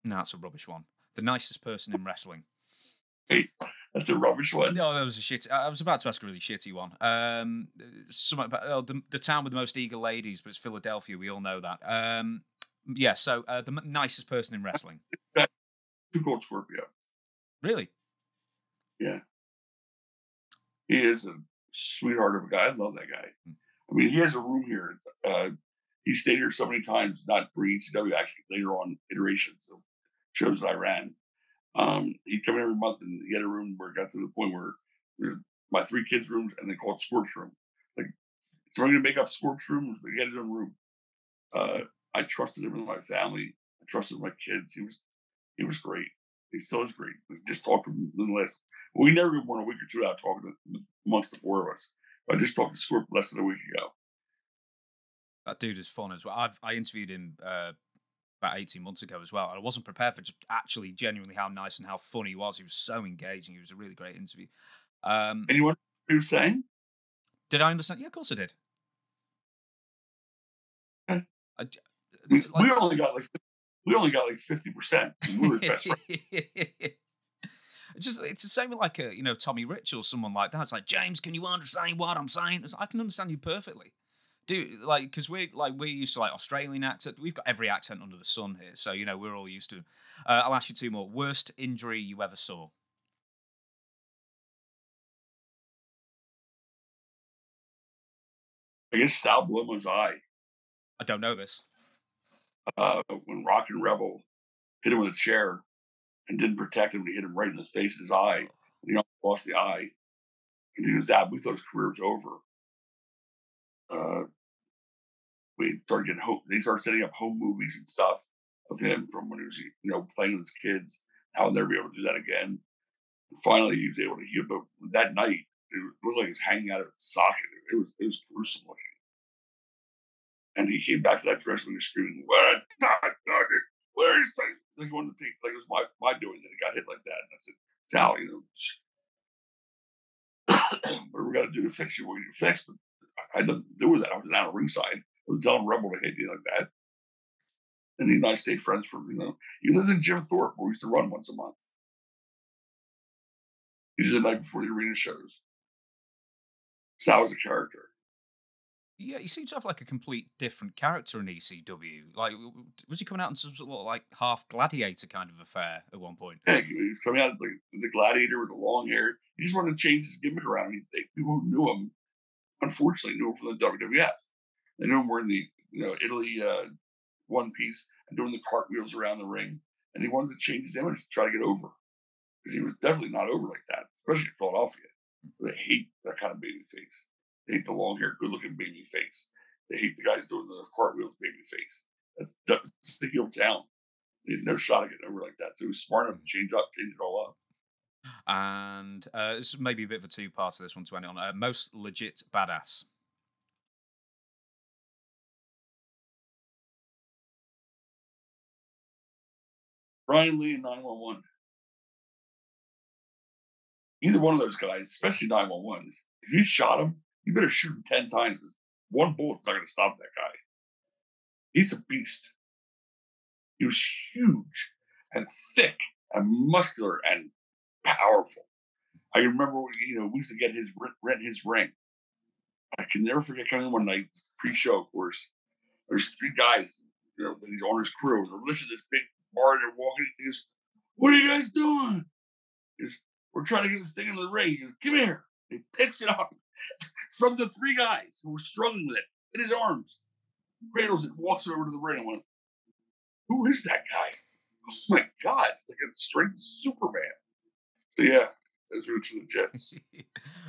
no, that's a rubbish one. The nicest person in wrestling. Hey, that's a rubbish one. No, that was a shitty. I was about to ask a really shitty one. Um, something about oh, the, the town with the most eager ladies, but it's Philadelphia. We all know that. Um, yeah. So uh, the nicest person in wrestling. two Cold Scorpio. Really? Yeah. He is a sweetheart of a guy. I love that guy. I mean, he has a room here. Uh, he stayed here so many times, not for E C W, actually, later on iterations of shows that I ran. Um, he'd come in every month and he had a room where it got to the point where you know, my three kids' rooms and they called it Scorp's room. Like, so I'm going to make up Scorp's room. He had his own room. Uh, I trusted him with my family. I trusted my kids. He was, he was great. He still is great. We just talked to him in the last. We never even went a week or two without talking to, amongst the four of us. I just talked to Scorp less than a week ago. That dude is fun as well. I've, I interviewed him uh, about eighteen months ago as well. I wasn't prepared for just actually genuinely how nice and how fun he was. He was so engaging. He was a really great interview. Um, Anyone who was saying? Did I understand? Yeah, of course I did. Okay. I, like, we only got like we only got like fifty percent. We were best friends. Just, it's the same with like a you know Tommy Rich or someone like that. It's like, James, can you understand what I'm saying? It's like, I can understand you perfectly, dude. Like because we're like we're used to like Australian accent. We've got every accent under the sun here, so you know we're all used to. Uh, I'll ask you two more. Worst injury you ever saw? I guess Sal Blomo's eye. I don't know this. Uh, when Rockin' Rebel hit him with a chair. And didn't protect him. He hit him right in the face of his eye. And he lost the eye. And he was that. We thought his career was over. Uh, we started getting hope. They started setting up home movies and stuff of him from when he was, you know, playing with his kids. How I'll never be able to do that again. And finally, he was able to heal. But that night, it looked like he was hanging out of the socket. It was it was gruesome looking. And he came back to that dressing room screaming, "What? Where is things?" Like, one of the things, like it was my, my doing that he got hit like that. And I said, Sal, you know, what we got to do to fix you? What are you fix? But I had nothing to do with that. I was down at ringside. I was telling Rebel to hit you like that. And he and I stayed friends for, you know, he lives in Jim Thorpe, where we used to run once a month. He did the night before the arena shows. Sal was a character. Yeah, he seems to have like a complete different character in E C W. Like, was he coming out in some sort of like half gladiator kind of affair at one point? Yeah, he was coming out as like the gladiator with the long hair. He just wanted to change his gimmick around. He, they, people who knew him, unfortunately, knew him from the W W F. They knew him wearing the you know Italy uh, one piece and doing the cartwheels around the ring. And he wanted to change his image to try to get over because he was definitely not over like that, especially in Philadelphia. They hate that kind of baby face. They hate the long hair, good looking baby face. They hate the guys doing the cartwheels baby face. That's, that's the heel town. They had no shot at getting over like that. So he was smart enough to change up, change it all up. And uh, it's maybe a bit of a two-part to this one to end it on. Uh, most legit badass. Brian Lee and nine one one. Either one of those guys, especially nine one one, if you shot him, you better shoot him ten times. One bullet's not going to stop that guy. He's a beast. He was huge and thick and muscular and powerful. I remember, you know, we used to get his rent his ring. I can never forget coming in one night, pre-show, of course. There's three guys, you know, he's on his crew. They're listening to this big bar. They're walking. He goes, "What are you guys doing?" He goes, "We're trying to get this thing into the ring." He goes, "Come here." He picks it up from the three guys who were struggling with it in his arms. Cradles it, walks over to the ring, and went, "Who is that guy? Oh my God! Like a straight Superman." So yeah, those roots of the Jets.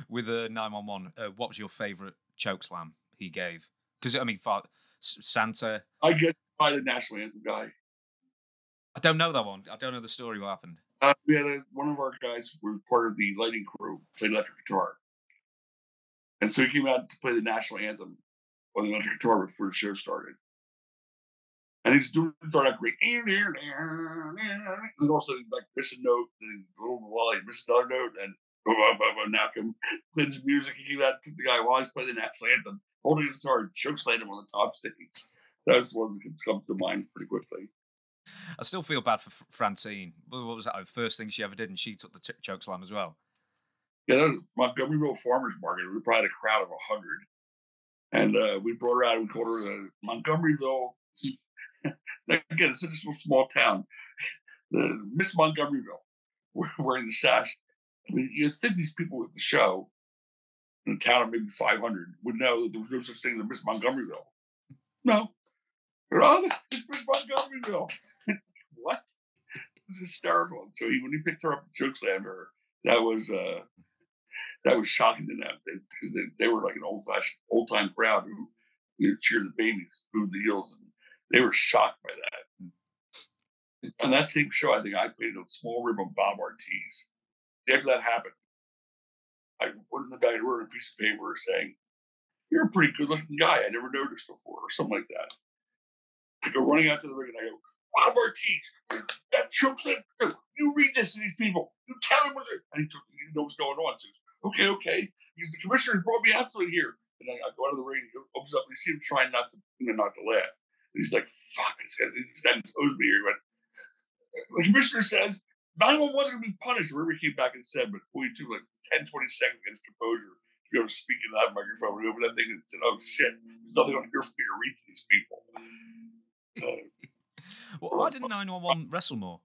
With a nine one one, uh, what was your favorite chokeslam he gave? Because I mean, far, Santa. I get by the national anthem guy. I don't know that one. I don't know the story. What happened? Uh, we had a, one of our guys who was part of the lighting crew, played electric guitar, and so he came out to play the national anthem on the electric guitar before the show started. And he's doing that great, and also like miss a note, and while he missed another note, and now him played his music. He came out to the guy while he's playing the national anthem, holding his guitar, and chokeslammed him on the top stage. That was one that comes to mind pretty quickly. I still feel bad for Francine. What was that? The first thing she ever did, and she took the chokeslam as well. Yeah, that was Montgomery Road Farmers Market. We probably had a crowd of a hundred, and uh, we brought her out. And we called her the Montgomeryville. Again, it's just a small town. The Miss Montgomeryville, wearing the sash. I mean, you think these people at the show, in a town of maybe five hundred, would know that there was no such thing as Miss Montgomeryville. No. Oh, this is Miss Montgomeryville. What? It's hysterical. So he, when he picked her up and chokeslammed her, that was uh, that was shocking to them. They, they, they were like an old-fashioned, old-time crowd who you know, cheered the babies, booed the heels, and they were shocked by that. On that same show, I think I played a small rib on Bob Ortiz. After that happened, I went in the back and wrote a piece of paper saying, "You're a pretty good-looking guy. I never noticed before," or something like that. I go running out to the ring and I go, "Bob Ortiz, that chokes that. You read this to these people. You tell them what's it." And he took, he didn't know what's going on. So he goes, "Okay, okay." Because the commissioner brought me out to here. And I, I go out of the ring, and he opens up, and you see him trying not to, you know, not to laugh. He's like, "Fuck, it's got to close me." He went, "The commissioner says nine one one was going to be punished." Wherever he came back and said, but we took like ten, twenty seconds against composure to be able to speak in that microphone. We opened that thing and said, "Oh shit, there's nothing on here for me to read to these people." Uh, well, why didn't nine one one wrestle more?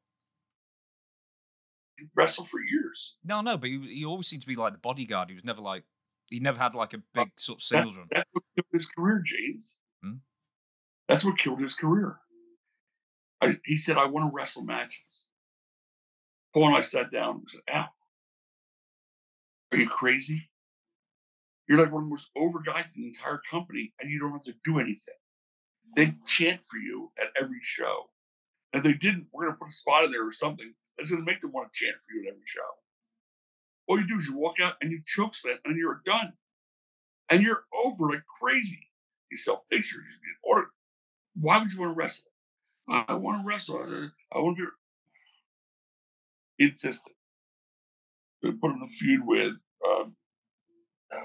He wrestled for years. No, no, but he, he always seemed to be like the bodyguard. He was never like, he never had like a big uh, sort of singles that, run. That's what killed his career, James. Hmm? That's what killed his career. I, he said, "I want to wrestle matches." Paul and I sat down and said, "Ow, are you crazy? You're like one of the most over guys in the entire company, and you don't have to do anything. They chant for you at every show. If they didn't, we're going to put a spot in there or something that's going to make them want to chant for you at every show. All you do is you walk out and you chokeslam, and you're done. And you're over like crazy. You sell pictures, you get ordered. Why would you want to wrestle?" I want to wrestle. I want to be insistent. They put him in a feud with, um, uh,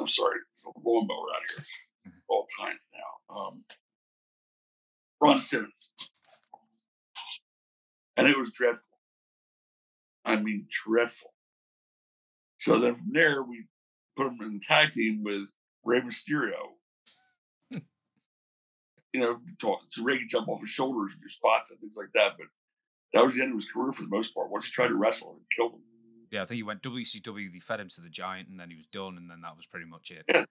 I'm sorry, lawnmower out here all time now. Um, Ron Simmons. And it was dreadful. I mean, dreadful. So then from there, we put him in the tag team with Rey Mysterio. You know, talk, so Ray could jump off his shoulders and do spots and things like that. But that was the end of his career for the most part. Once he tried to wrestle, it killed him. Yeah, I think he went W C W. They fed him to the Giant, and then he was done. And then that was pretty much it. Yeah.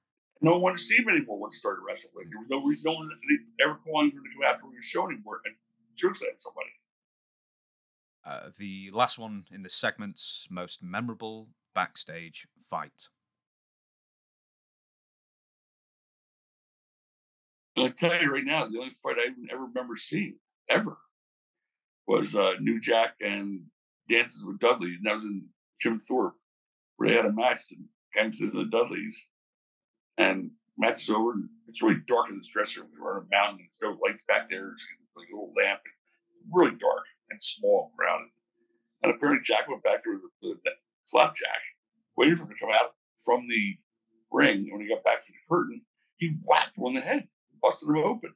No one wanted to see him anymore once he started wrestling. There was no reason, no one ever calling for him to come after your show anymore and chokeslam somebody. Uh, the last one in this segment's most memorable backstage fight. I'll tell you right now, the only fight I even ever remember seeing, ever, was uh, New Jack and Dances with Dudley. And that was in Jim Thorpe, where they had a match, the Gangsters and the Dudleys. And match is over, and it's really dark in this dressing room. We were on a mountain, there's no lights back there. There's like a little lamp. Really dark and small, crowded. And apparently Jack went back to the Flapjack, waited for him to come out from the ring. And when he got back to the curtain, he whacked him on the head, busted him open.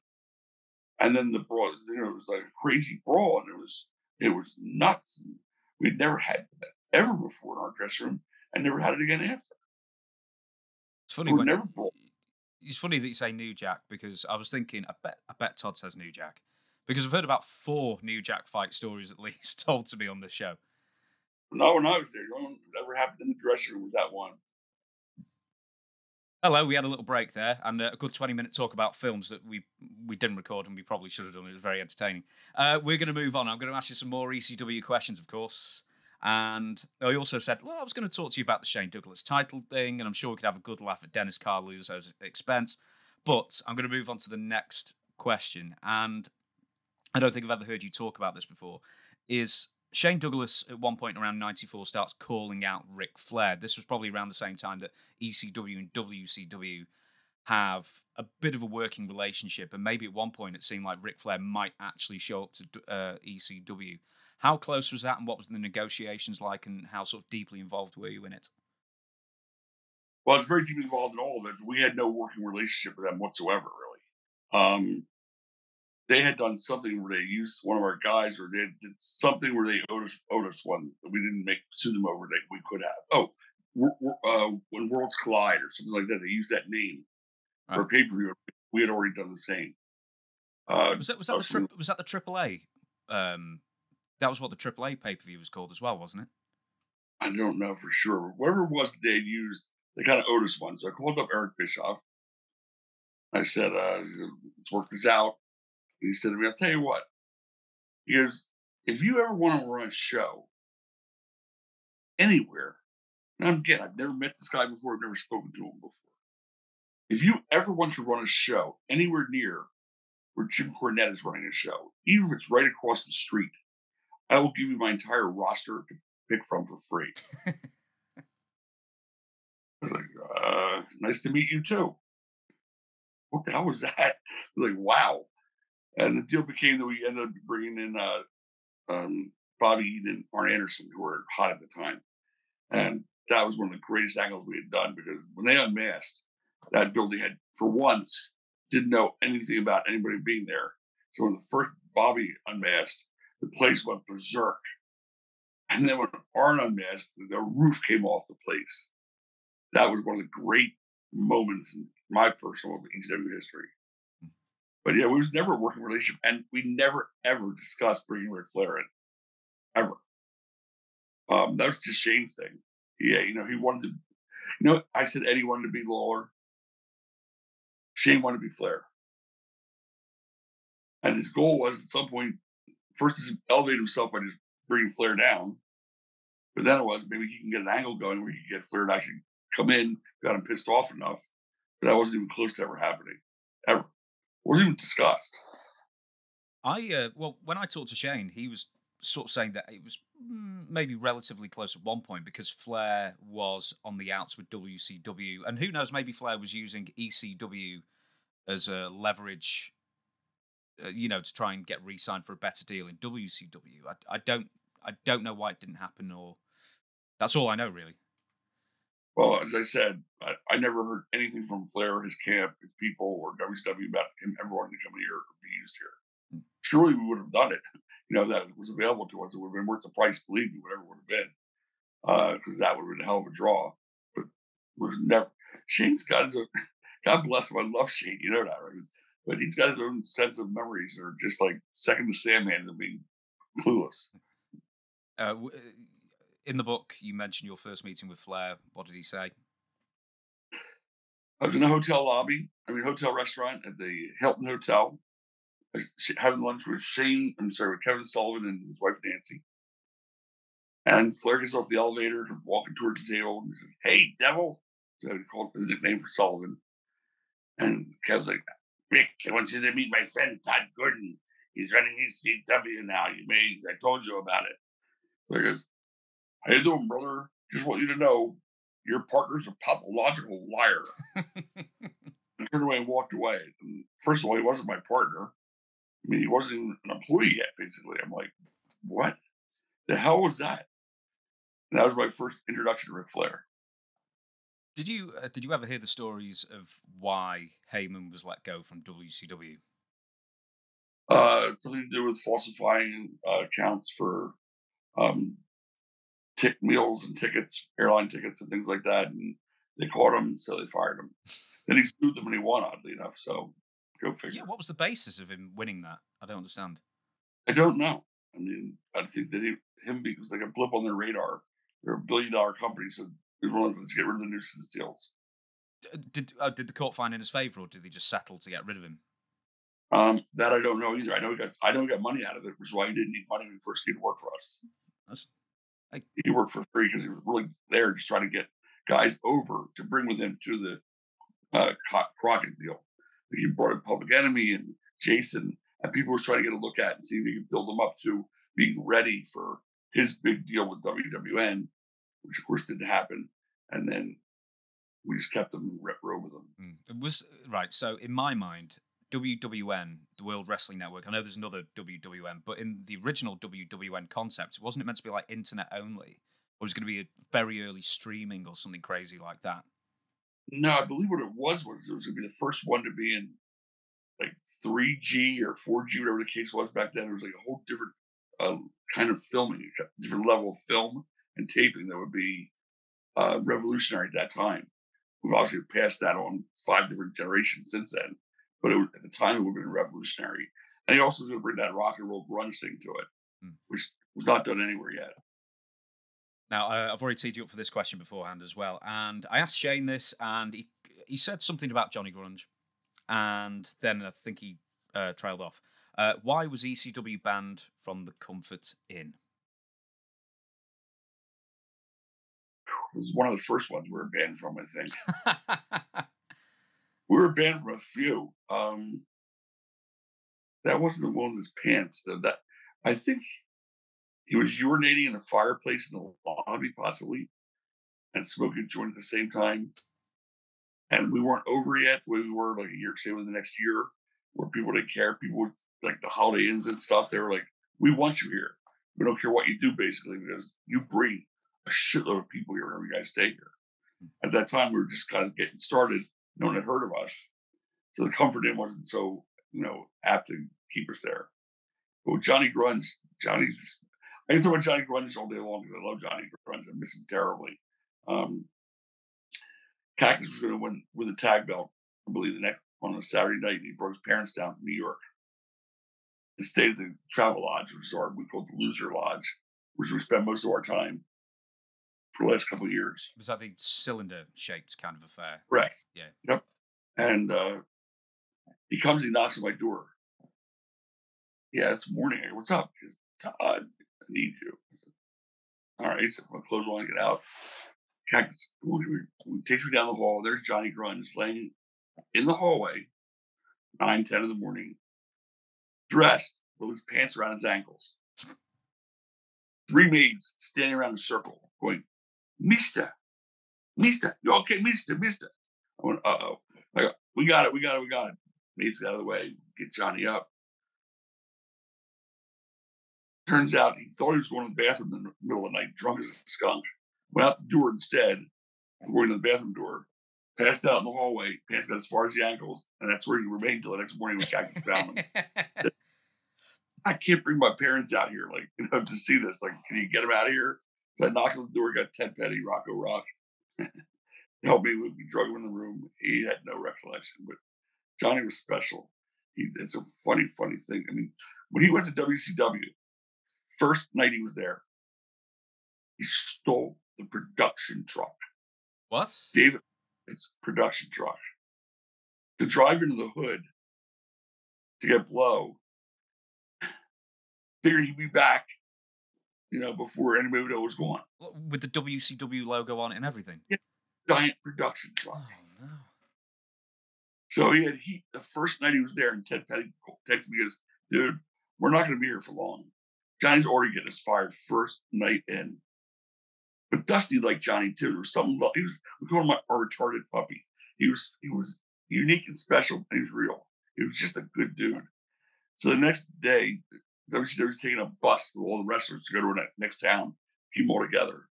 And then the brawl, you know, it was like a crazy brawl, and it was it was nuts. And we'd never had that ever before in our dressing room, and never had it again after. It's funny we when never brawled. It's funny that you say New Jack, because I was thinking, I bet I bet Tod says New Jack, because I've heard about four New Jack fight stories at least told to me on this show. No, when I was there, no, never happened in the dressing room with that one. Hello, we had a little break there and a good twenty-minute talk about films that we we didn't record and we probably should have done. It was very entertaining. Uh, we're going to move on. I'm going to ask you some more E C W questions, of course. And I also said, well, I was going to talk to you about the Shane Douglas title thing, and I'm sure we could have a good laugh at Dennis Carluzzo's expense. But I'm going to move on to the next question. And I don't think I've ever heard you talk about this before, is Shane Douglas at one point around ninety-four starts calling out Ric Flair. This was probably around the same time that E C W and W C W have a bit of a working relationship, and maybe at one point it seemed like Ric Flair might actually show up to uh, E C W. How close was that, and what was the negotiations like, and how sort of deeply involved were you in it? Well, I was very deeply involved in all of it. We had no working relationship with them whatsoever, really. Um, They had done something where they used one of our guys, or they did something where they owed us, owed us one that we didn't make sue them over that we could have. Oh, we're, we're, uh, When Worlds Collide or something like that, they used that name right. for a pay-per-view. We had already done the same. Uh, was that was that uh, the tri was that the triple A? Um, that was what the triple A pay-per-view was called as well, wasn't it? I don't know for sure. Whatever it was that they used, they kind of owed us one. So I called up Eric Bischoff. I said, uh, "Let's work this out." He said to me, I'll tell you what. He goes, if you ever want to run a show anywhere, and I'm again, I've never met this guy before, I've never spoken to him before. If you ever want to run a show anywhere near where Jim Cornette is running a show, even if it's right across the street, I will give you my entire roster to pick from for free. I was like, uh, nice to meet you too. What the hell was that? I was like, wow. And the deal became that we ended up bringing in uh, um, Bobby Eaton and Arn Anderson, who were hot at the time. And that was one of the greatest angles we had done, because when they unmasked, that building had, for once, didn't know anything about anybody being there. So when the first Bobby unmasked, the place went berserk. And then when Arn unmasked, the roof came off the place. That was one of the great moments in my personal E C W history. But yeah, we was never a working relationship, and we never, ever discussed bringing Ric Flair in, ever. Um, that was just Shane's thing. Yeah, you know, he wanted to, you know, I said Eddie wanted to be Lawler. Shane wanted to be Flair. And his goal was, at some point, first to elevate himself by just bringing Flair down. But then it was, maybe he can get an angle going where he can get Flair to actually come in, got him pissed off enough. But that wasn't even close to ever happening, ever. Wasn't even discussed. I uh, well, when I talked to Shane, he was sort of saying that it was maybe relatively close at one point because Flair was on the outs with W C W, and who knows, maybe Flair was using E C W as a leverage, uh, you know, to try and get re-signed for a better deal in W C W. I, I don't, I don't know why it didn't happen, or that's all I know really. Well, as I said, I, I never heard anything from Flair, his camp, his people, or W C W about him ever wanting to come here or be used here. Surely we would have done it. You know, that was available to us. It would have been worth the price, believe me, whatever it would have been. Because uh, that would have been a hell of a draw. But was never. Shane's got his own, God bless him, I love Shane, you know that, right? But he's got his own sense of memories that are just like second to Sandman and being clueless. Uh, In the book, you mentioned your first meeting with Flair. What did he say? I was in a hotel lobby, I mean, hotel restaurant at the Hilton Hotel. I was having lunch with Shane, I'm sorry, with Kevin Sullivan and his wife, Nancy. And Flair gets off the elevator, walking towards the table, and he says, hey, devil. So he called his nickname for Sullivan. And Kevin's like, Rick, I want you to meet my friend, Tod Gordon. He's running E C W now. You may, I told you about it. So he goes, how you doing, brother? Just want you to know, your partner's a pathological liar. I turned away and walked away. And first of all, he wasn't my partner. I mean, he wasn't even an employee yet, basically. I'm like, what the hell was that? And that was my first introduction to Ric Flair. Did you uh, did you ever hear the stories of why Heyman was let go from W C W? Uh, something to do with falsifying uh, accounts for um, tick meals and tickets, airline tickets and things like that. And they caught him, so they fired him. Then he sued them and he won, oddly enough. So go figure. Yeah, what was the basis of him winning that? I don't understand. I don't know. I mean, I think that he, him because like a blip on their radar. They're a billion dollar company, so they wanted to get rid of the nuisance deals. Did uh, did the court find in his favor, or did they just settle to get rid of him? Um, that I don't know either. I know he got I know he got money out of it, which is why he didn't need money when he first came to work for us. That's, I, he worked for free because he was really there just trying to get guys over to bring with him to the uh, Crockett deal. He brought in Public Enemy and Jason, and people were trying to get a look at and see if he could build them up to being ready for his big deal with W W N, which of course didn't happen. And then we just kept them rep row with them. Mm. It was right. So in my mind, W W N, the World Wrestling Network, I know there's another W W N, but in the original W W N concept, wasn't it meant to be like internet only? Or was it going to be a very early streaming or something crazy like that? No, I believe what it was was it was going to be the first one to be in like three G or four G, whatever the case was back then. There was like a whole different uh, kind of filming, different level of film and taping that would be uh, revolutionary at that time. We've obviously passed that on five different generations since then. But it, at the time, it would have been revolutionary. And he also was going to bring that rock and roll grunge thing to it, mm. which was not done anywhere yet. Now, uh, I've already teed you up for this question beforehand as well. And I asked Shane this, and he he said something about Johnny Grunge. And then I think he uh, trailed off. Uh, why was E C W banned from the Comfort Inn? It was one of the first ones we were banned from, I think. We were banned from a few. Um, that wasn't the one in his pants, though. That, I think he was urinating in the fireplace in the lobby, possibly, and smoking a joint at the same time. And we weren't over yet the way we were, like a year, say, within the next year, where people didn't care. People, like the Holiday Inns and stuff, they were like, we want you here. We don't care what you do, basically, because you bring a shitload of people here whenever you guys stay here. At that time, we were just kind of getting started. No one had heard of us. So the Comfort Inn wasn't so, you know, apt to keep us there. But with Johnny Grunge, Johnny's, I can talk about Johnny Grunge all day long because I love Johnny Grunge. I miss him terribly. Um, Cactus was going to win with a tag belt, I believe, the next on a Saturday night. And he brought his parents down from New York and stayed at the Travel Lodge, which is our, we called the Loser Lodge, which we spent most of our time for the last couple of years. Was that the cylinder-shaped kind of affair? Right. Yeah. Yep. And uh, he comes, he knocks on my door. Yeah, it's morning. Hey, what's up? He says, Tod, I need you. I said, all right. So I'm going to close on and get out. Cactus takes me down the hall. There's Johnny Grunge laying in the hallway, nine, ten in the morning, dressed with his pants around his ankles. Three maids standing around in a circle going, Mister, Mister, you okay, Mister, Mister? I went, uh oh. I go, we got it, we got it, we got it. Maids out of the way, get Johnny up. Turns out he thought he was going to the bathroom in the middle of the night, drunk as a skunk. Went out the door instead, going to the bathroom door, passed out in the hallway, pants got as far as the ankles, and that's where he remained till the next morning when Cactus found him. I can't bring my parents out here, like, you know, to see this. Like, can you get them out of here? So I knocked on the door, got Ted Petty, Rocco Rock. Helped me, we drug him in the room. He had no recollection, but Johnny was special. He, it's a funny, funny thing. I mean, when he went to W C W, first night he was there, he stole the production truck. What? David, it's production truck. To drive into the hood to get blow, figured he'd be back. You know, before anybody would know what was going on. With the W C W logo on it and everything. Yeah. Giant production truck. Oh, no. So he had heat the first night he was there, and Ted Petty texted me, he goes, dude, we're not going to be here for long. Johnny's already getting us fired first night in. But Dusty liked Johnny too. There was something, he was, we called him a retarded puppy. He was, he was unique and special, and he was real. He was just a good dude. So the next day, W C W was taking a bus with all the wrestlers to go to the next town, keep them all together.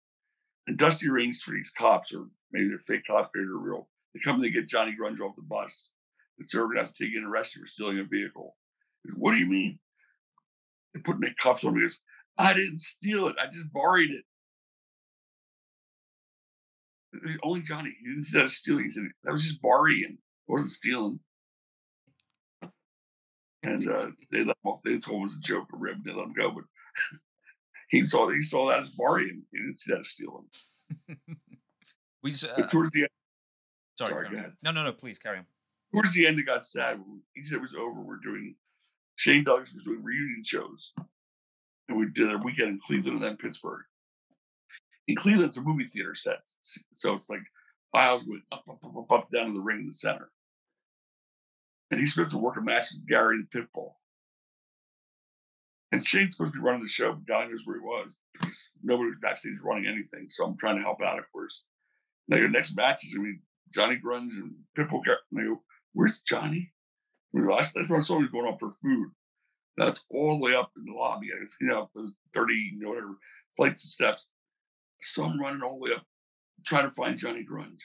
And Dusty arranged for these cops, or maybe they're fake cops, maybe they're real. They come and they get Johnny Grunge off the bus. The server has to take you and arrest you for stealing a vehicle. He said, what do you mean? They put their cuffs on me. He goes, I didn't steal it. I just borrowed it. It was only Johnny. He didn't say that was stealing. He said, that was just borrowing. It wasn't stealing. And uh, they let him off. They told him it was a joke, a rib. They let him go. But he saw he saw that as borrowing. He didn't see that as stealing. we, uh, towards the end, sorry, sorry go ahead. No, no, no. Please carry on. Towards the end, it got sad. He said it was over. We're doing Shane Douglas was doing reunion shows, and we did a weekend in Cleveland and then Pittsburgh. In Cleveland, it's a movie theater set, so it's like aisles went up, up, up, up, up, down to the ring in the center. And he's supposed to work a match with Gary the Pitbull. And Shane's supposed to be running the show, but God knows where he was. Nobody was backstage running anything, so I'm trying to help out, of course. Now your next match is going to be Johnny Grunge and Pitbull. And I go, where's Johnny? And I go, that's what I saw him going up for food. That's all the way up in the lobby. I guess, you know, those dirty, you know, whatever, flights of steps. So I'm running all the way up, trying to find Johnny Grunge.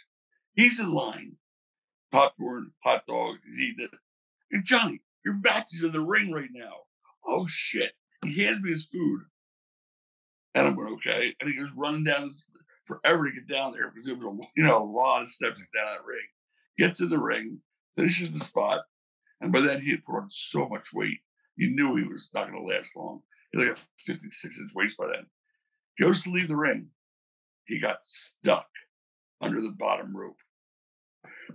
He's in line. Popcorn, hot dog, he's eating it. Hey, Johnny, your match is in the ring right now. Oh, shit. He hands me his food. And I'm going, okay. And he goes running down this, forever to get down there because there was a, you know, a lot of steps down that ring. Gets in the ring, finishes the spot. And by then, he had put on so much weight. You knew he was not going to last long. He had like a fifty-six inch waist by then. Goes to leave the ring. He got stuck under the bottom rope.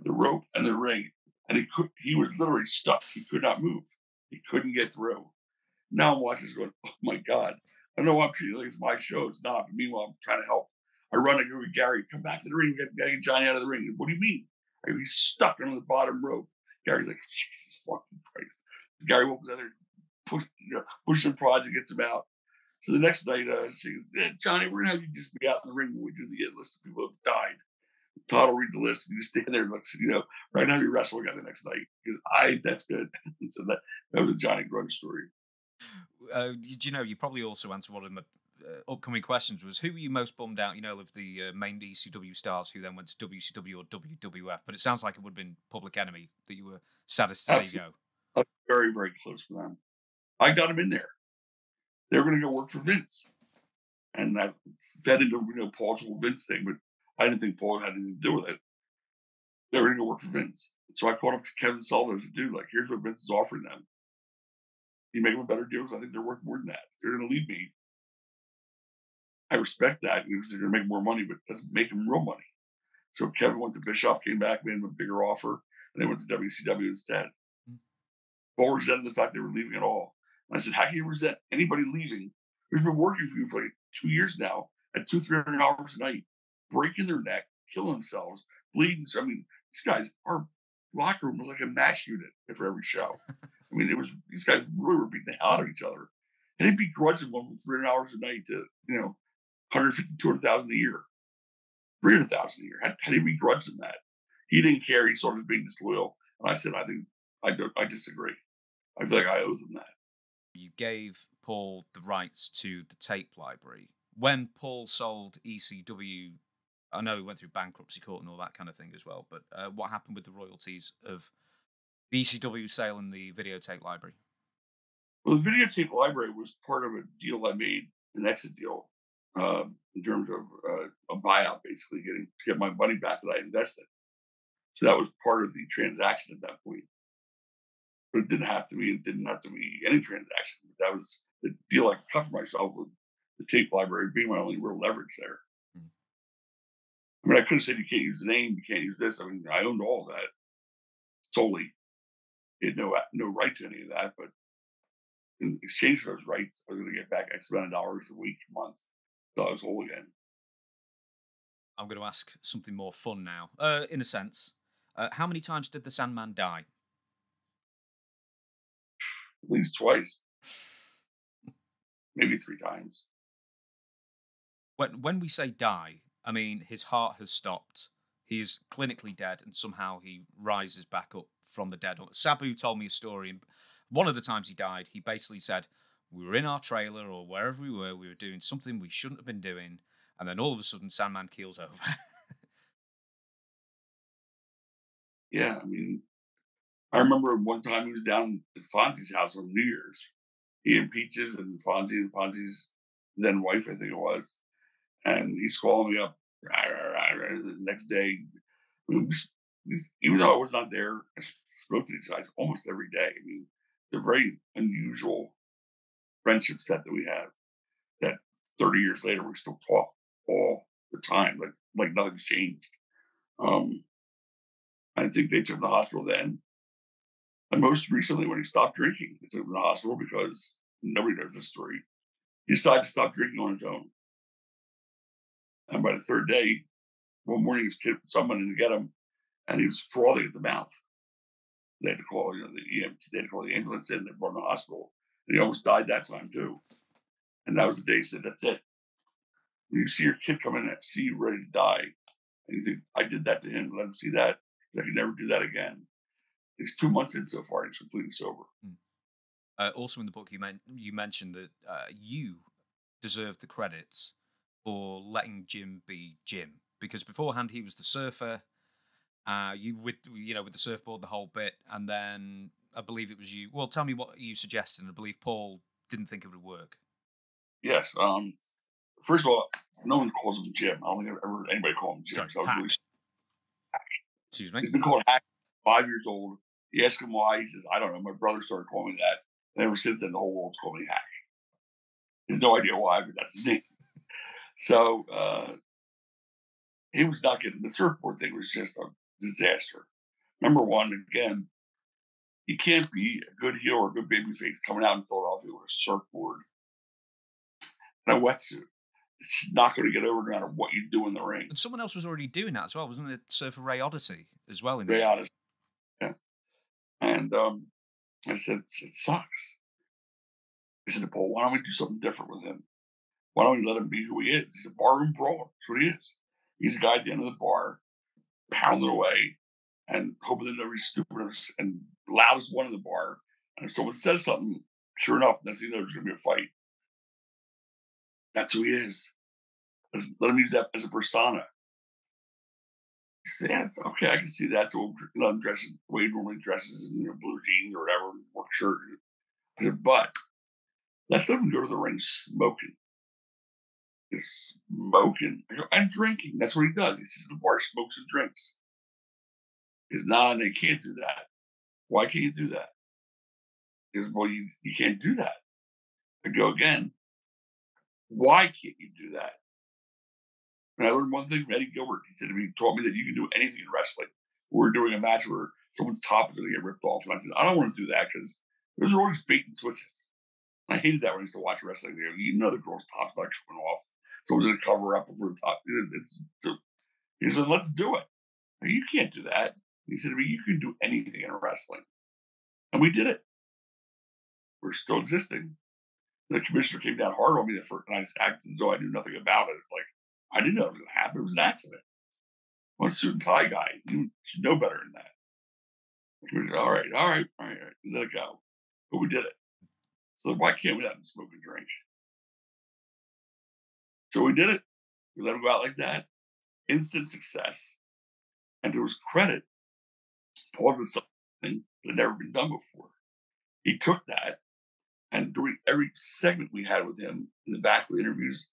The rope and the ring, and he could, he was literally stuck. He could not move. He couldn't get through. Now I'm watching this going, oh my God. I know I'm treating it like it's my show. It's not. But meanwhile, I'm trying to help. I run and go with Gary, come back to the ring, get, get Johnny out of the ring. What do you mean? I go, he's stuck under the bottom rope. Gary's like, Jesus fucking Christ. Gary opens out there, push, you know, push and prods and gets him out. So the next night, uh, she goes, yeah, Johnny, we're going to have you just be out in the ring when we do the list of people who have died. Todd will read the list and you stand there and look, you know, right now you're wrestling on the next night. Because I, that's good. So that, that was a Johnny Grunge story. Uh, you know, you probably also answered one of the uh, upcoming questions was, who were you most bummed out, you know, of the uh, main E C W stars who then went to W C W or W W F? But it sounds like it would have been Public Enemy that you were saddest to Absolutely. see go. I was very, very close with them. I got them in there. They were going to go work for Vince. And that fed into, you know, Paul's whole Vince thing, but I didn't think Paul had anything to do with it. They were going to work for Vince. So I called up to Kevin Sullivan and said, dude, like, here's what Vince is offering them. You make them a better deal because I think they're worth more than that. If they're going to leave me, I respect that because they're going to make more money, but it doesn't make them real money. So Kevin went to Bischoff, came back, made him a bigger offer, and they went to W C W instead. Mm-hmm. Paul resented the fact they were leaving at all. And I said, how can you resent anybody leaving who's been working for you for like two years now at two, three hundred hours a night? Breaking their neck, killing themselves, bleeding. I mean, these guys, our locker room was like a mash unit for every show. I mean, it was, these guys really were beating the hell out of each other. And they begrudged one for three hundred hours a night to, you know, one hundred fifty, two hundred thousand a year, three hundred thousand a year. How, how do you begrudge them that? He didn't care. He sort of being disloyal. And I said, I think I, don't, I disagree. I feel like I owe them that. You gave Paul the rights to the tape library. When Paul sold E C W, I know he went through bankruptcy court and all that kind of thing as well, but uh, what happened with the royalties of the E C W sale and the videotape library? Well, the videotape library was part of a deal I made, an exit deal, uh, in terms of uh, a buyout, basically, getting to get my money back that I invested. So that was part of the transaction at that point. But it didn't have to be, it didn't have to be any transaction. But that was the deal I cut for myself with the tape library being my only real leverage there. I mean, I could have said you can't use the name, you can't use this. I mean, I owned all that solely. It had no, no right to any of that, but in exchange for those rights, I was going to get back X amount of dollars a week, a month. So I was whole again. I'm going to ask something more fun now. Uh, in a sense, uh, how many times did the Sandman die? At least twice. maybe three times. When when we say die, I mean his heart has stopped. He is clinically dead, and somehow he rises back up from the dead. Sabu told me a story, and one of the times he died, he basically said, we were in our trailer or wherever we were, we were doing something we shouldn't have been doing, and then all of a sudden, Sandman keels over. Yeah, I mean, I remember one time he was down at Fonzie's house on New Year's. He and Peaches and Fonzie and Fonzie's then wife, I think it was. And he's calling me up. Rah, rah, rah, rah. The next day, was, even though I was not there, I spoke to these guys almost every day. I mean, it's a very unusual friendship set that we have that thirty years later, we still talk all the time, like, like nothing's changed. Um, I think they took him to the hospital then. And most recently, when he stopped drinking, they took him to the hospital because nobody knows this story. He decided to stop drinking on his own. And by the third day, one morning, his kid, someone in to get him, and he was frothing at the mouth. They had to call, you know, the, they had to call the ambulance in, and they brought him to the hospital. And he almost died that time, too. And that was the day he said, that's it. When you see your kid come in and see you ready to die, and you think, I did that to him, let him see that. I could never do that again. It's two months in so far, and he's completely sober. Uh, also in the book, you, men you mentioned that uh, you deserve the credits for letting Jim be Jim, because beforehand he was the surfer, uh, you with you know with the surfboard, the whole bit, and then I believe it was you. Well, tell me what you suggested. I believe Paul didn't think it would work. Yes. Um, first of all, no one calls him Jim. I don't think I've ever heard anybody call him Jim. Sorry, so I was really... Excuse me. He's been called Hack. Five years old. You ask him why. He says, "I don't know. My brother started calling me that, and ever since then, the whole world's called me Hack." There's no idea why, but that's his name. So uh, he was not getting the surfboard thing. Was just a disaster. Number one, again, you can't be a good heel or a good babyface coming out in Philadelphia with a surfboard and a wetsuit. It's not going to get over no matter what you do in the ring. And someone else was already doing that as well, wasn't it? Surfer Ray Oddity as well. In Ray Oddity, yeah. And um, I said, it sucks. I said to Paul, why don't we do something different with him? Why don't we let him be who he is? He's a barroom brawler. That's what he is. He's a guy at the end of the bar, pounding away, and hoping that nobody's stupid and loudest one in the bar. And if someone says something, sure enough, next thing you know, there's going to be a fight. That's who he is. Let him use that as a persona. Yeah, okay, I can see that. So let him dress the way he normally dresses in, you know, blue jeans or whatever, work shirt. I said, but let him go to the ring smoking. He's smoking. I go, I'm drinking. That's what he does. He sits in the bar, smokes and drinks. He goes, nah, they can't do that. Why can't you do that? He goes, well, you, you can't do that. I go again. Why can't you do that? And I learned one thing from Eddie Gilbert. He said to me, he taught me that you can do anything in wrestling. We're doing a match where someone's top is going to get ripped off. And I said, I don't want to do that because there's always bait and switches. And I hated that when I used to watch wrestling. You know the girl's top's not coming off. Someone's going to cover up over the top. It's, it's, he said, let's do it. I said, you can't do that. He said to me, you can do anything in wrestling. And we did it. We're still existing. The commissioner came down hard on me the first night, acting as though I knew nothing about it. Like, I didn't know it was going to happen. It was an accident. I'm a suit and tie guy. You should know better than that. The commissioner, all right, all right, all right, all right. Let it go. But we did it. So why can't we let him smoke and drink? So we did it. We let him go out like that. Instant success. And there was credit. Paul did something that had never been done before. He took that. And during every segment we had with him in the back of the interviews,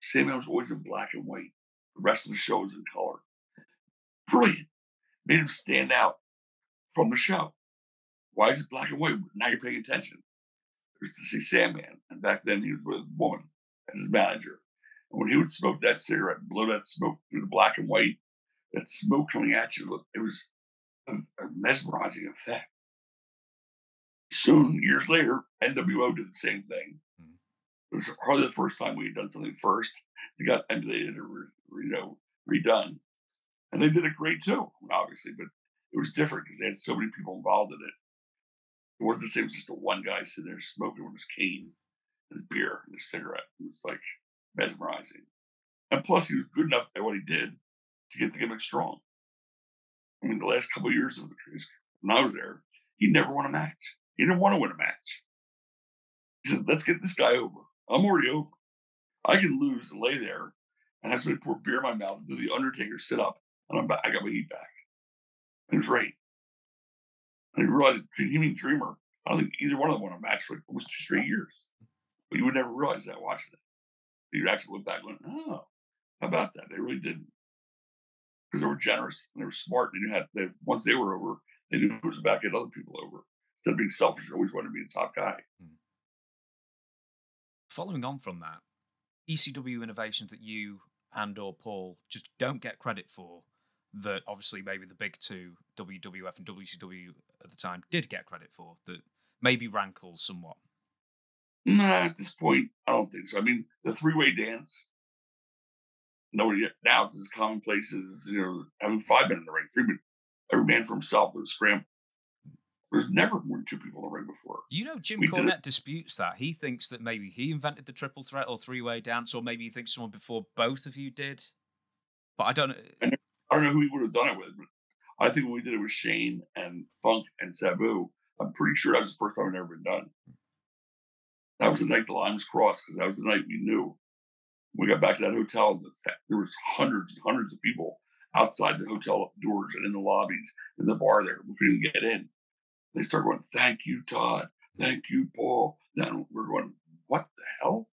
Sandman was always in black and white. The rest of the show was in color. Brilliant. Made him stand out from the show. Why is it black and white? Now you're paying attention. It was to see Sandman. And back then he was with a woman as his manager. And when he would smoke that cigarette and blow that smoke through the black and white, that smoke coming at you, look, it was a, a mesmerizing effect. Soon, years later, N W O did the same thing. It was hardly the first time we had done something first. It got emulated or, you know, redone. And they did it great too, obviously, but it was different because they had so many people involved in it. It wasn't the same as just a one guy sitting there smoking with his cane. and beer and a cigarette. It was like mesmerizing. And plus, he was good enough at what he did to get the gimmick strong. I mean, the last couple of years of the cruise, when I was there, he never won a match. He didn't want to win a match. He said, let's get this guy over. I'm already over. I can lose and lay there and have somebody pour beer in my mouth and do the Undertaker sit up, and I'm back. I got my heat back. And it was right. And he realized, you mean Dreamer? I don't think either one of them won a match for like almost two straight years. But you would never realize that watching it. You'd actually look back and go, oh, how about that? They really didn't. Because they were generous and they were smart. And you had, they, once they were over, they knew who was about to get other people over. Instead of being selfish, they always wanted to be the top guy. Hmm. Following on from that, E C W innovations that you and or Paul just don't get credit for, that obviously maybe the big two, W W F and W C W at the time, did get credit for, that maybe rankles somewhat? No, at this point, I don't think so. I mean, the three-way dance, nobody now, it's as commonplace as, you know, having five men in the ring, three men, every man for himself, there's scramble. There's never more than two people in the ring before. You know, Jim we Cornette disputes that. He thinks that maybe he invented the triple threat or three-way dance, or maybe he thinks someone before both of you did. But I don't know. And I don't know who he would have done it with, but I think when we did it with Shane and Funk and Sabu, I'm pretty sure that was the first time it had ever been done. That was the night the line was crossed, because that was the night we knew. We got back to that hotel, and the th there was hundreds and hundreds of people outside the hotel doors and in the lobbies, in the bar there. We couldn't get in. They started going, thank you, Tod. Thank you, Paul. Then we're going, what the hell?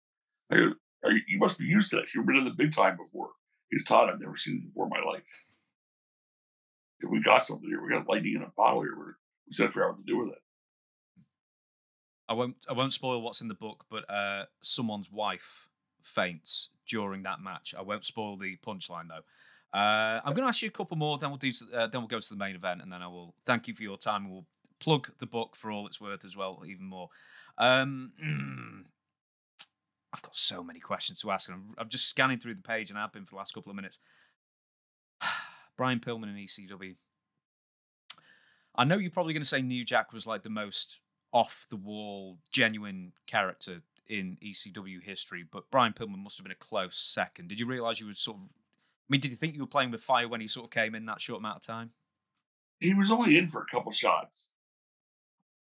I go, Are you, you must be used to that. You've been in the big time before. He's Tod. I've never seen it before in my life. If we got something here. We got lightning in a bottle here. We're, we said for what to do with it. I won't. I won't spoil what's in the book, but uh, someone's wife faints during that match. I won't spoil the punchline though. Uh, I'm going to ask you a couple more. Then we'll do. Uh, then we'll go to the main event, and then I will thank you for your time. We'll plug the book for all it's worth as well, even more. Um, mm, I've got so many questions to ask, and I'm, I'm just scanning through the page, and I've been for the last couple of minutes. Brian Pillman and E C W. I know you're probably going to say New Jack was like the most off-the-wall, genuine character in E C W history, but Brian Pillman must have been a close second. Did you realise you were sort of... I mean, did you think you were playing with fire when he sort of came in that short amount of time? He was only in for a couple shots.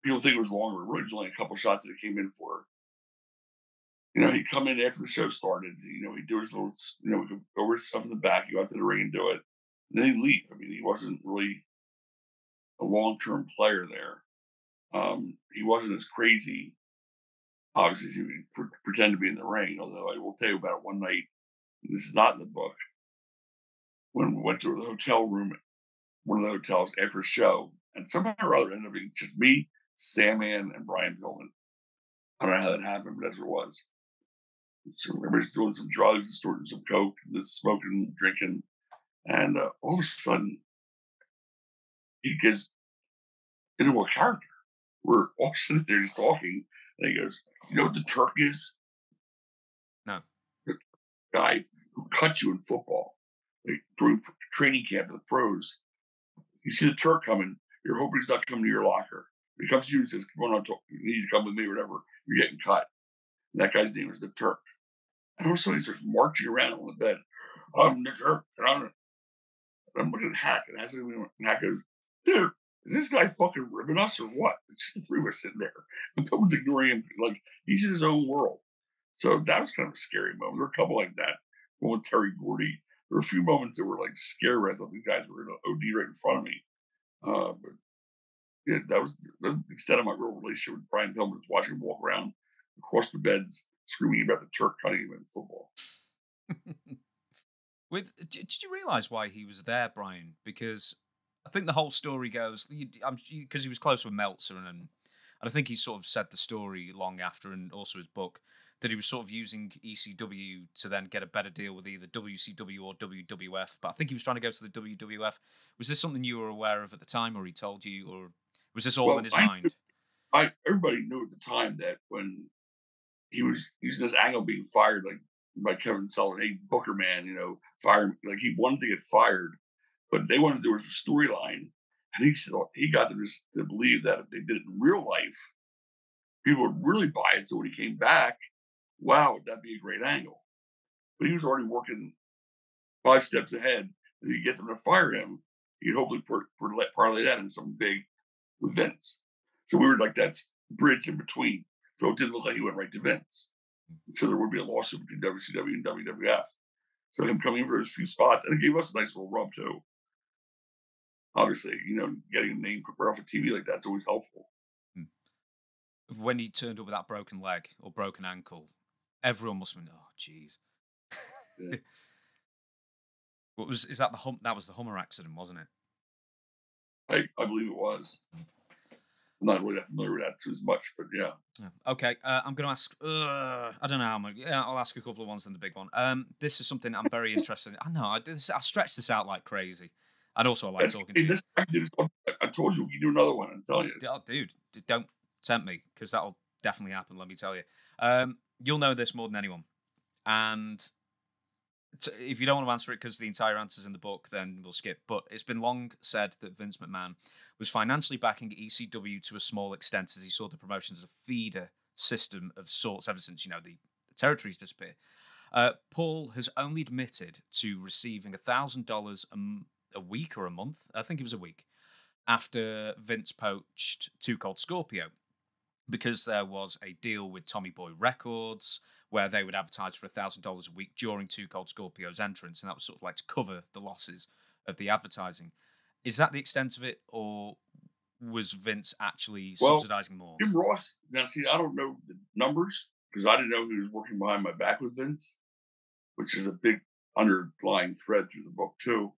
People think it was longer. Originally, a couple shots that he came in for. You know, he'd come in after the show started. You know, he'd do his little... You know, he'd go over stuff in the back. He'd go out to the ring and do it. Then he'd leave. I mean, he wasn't really a long-term player there. Um, he wasn't as crazy, obviously, as he would pre pretend to be in the ring, although I will tell you about it one night, and this is not in the book, when we went to the hotel room, one of the hotels, after a show, and somehow or other ended up being just me, Sandman, and Brian Pillman. I don't know how that happened, but that's what it was. So everybody's doing some drugs, and storing some coke, and just smoking, drinking, and uh, all of a sudden, he gets into a character. We're all sitting there just talking, and he goes, you know what the Turk is? No. The guy who cuts you in football, like through training camp of the pros. You see the Turk coming, you're hoping he's not coming to your locker. He comes to you and says, come on, talk. You need to come with me, whatever. You're getting cut. And that guy's name is the Turk. And all of a sudden, he starts marching around on the bed. I'm the Turk. And I'm, and I'm looking at Hack, and Hack goes, dude, is this guy fucking ribbing us or what? It's just the three of us sitting there. And Pillman's ignoring him. Like, he's in his own world. So that was kind of a scary moment. There were a couple like that. One with Terry Gordy. There were a few moments that were like scary. I thought these guys were in an O D right in front of me. Uh, but yeah, that was the extent of my real relationship with Brian Pillman, was watching him walk around across the beds, screaming about the Turk cutting him in football. With, did you realize why he was there, Brian? Because I think the whole story goes, because he was close with Meltzer, and, and I think he sort of said the story long after, and also his book, that he was sort of using E C W to then get a better deal with either W C W or W W F, but I think he was trying to go to the W W F. Was this something you were aware of at the time, or he told you, or was this all well, in his I, mind? I, everybody knew at the time that when he was using this angle being fired like by Kevin Sullivan, hey, Booker, man, you know, fire, like he wanted to get fired, but they wanted to do it as a storyline. And he said, he got them to believe that if they did it in real life, people would really buy it. So when he came back, wow, that'd be a great angle. But he was already working five steps ahead. If you get them to fire him, you'd hopefully par- par- parlay that into some big events. So we were like that bridge in between. So it didn't look like he went right to Vince. So there would be a lawsuit between W C W and W W F. So him coming in for those few spots, and it gave us a nice little rub too. Obviously, you know, getting a name put off a T V like that's always helpful. When he turned up with that broken leg or broken ankle, everyone must have been, oh, jeez. Yeah. What was, is that the hum, that was the Hummer accident, wasn't it? I, I believe it was. I'm not really familiar with that too much, but yeah. yeah. Okay, uh, I'm going to ask, uh, I don't know how much, yeah, I'll ask a couple of ones then the big one. Um, This is something I'm very interested in. I know, I, this, I stretched this out like crazy. And also I like That's, talking to this, you. I told you, we do another one, I'm telling you. Oh, dude, don't tempt me, because that'll definitely happen, let me tell you. Um, you'll know this more than anyone. And if you don't want to answer it because the entire answer's in the book, then we'll skip. But it's been long said that Vince McMahon was financially backing E C W to a small extent as he saw the promotion as a feeder system of sorts ever since, you know, the territories disappeared. Uh, Paul has only admitted to receiving one thousand dollars a week or a month. I think it was a week after Vince poached two Cold Scorpio, because there was a deal with Tommy Boy Records where they would advertise for one thousand dollars a week during two Cold Scorpio's entrance, and that was sort of like to cover the losses of the advertising. Is that the extent of it, or was Vince actually well, subsidizing more? Jim Ross, now see, I don't know the numbers, because I didn't know he was working behind my back with Vince, which is a big underlying thread through the book too.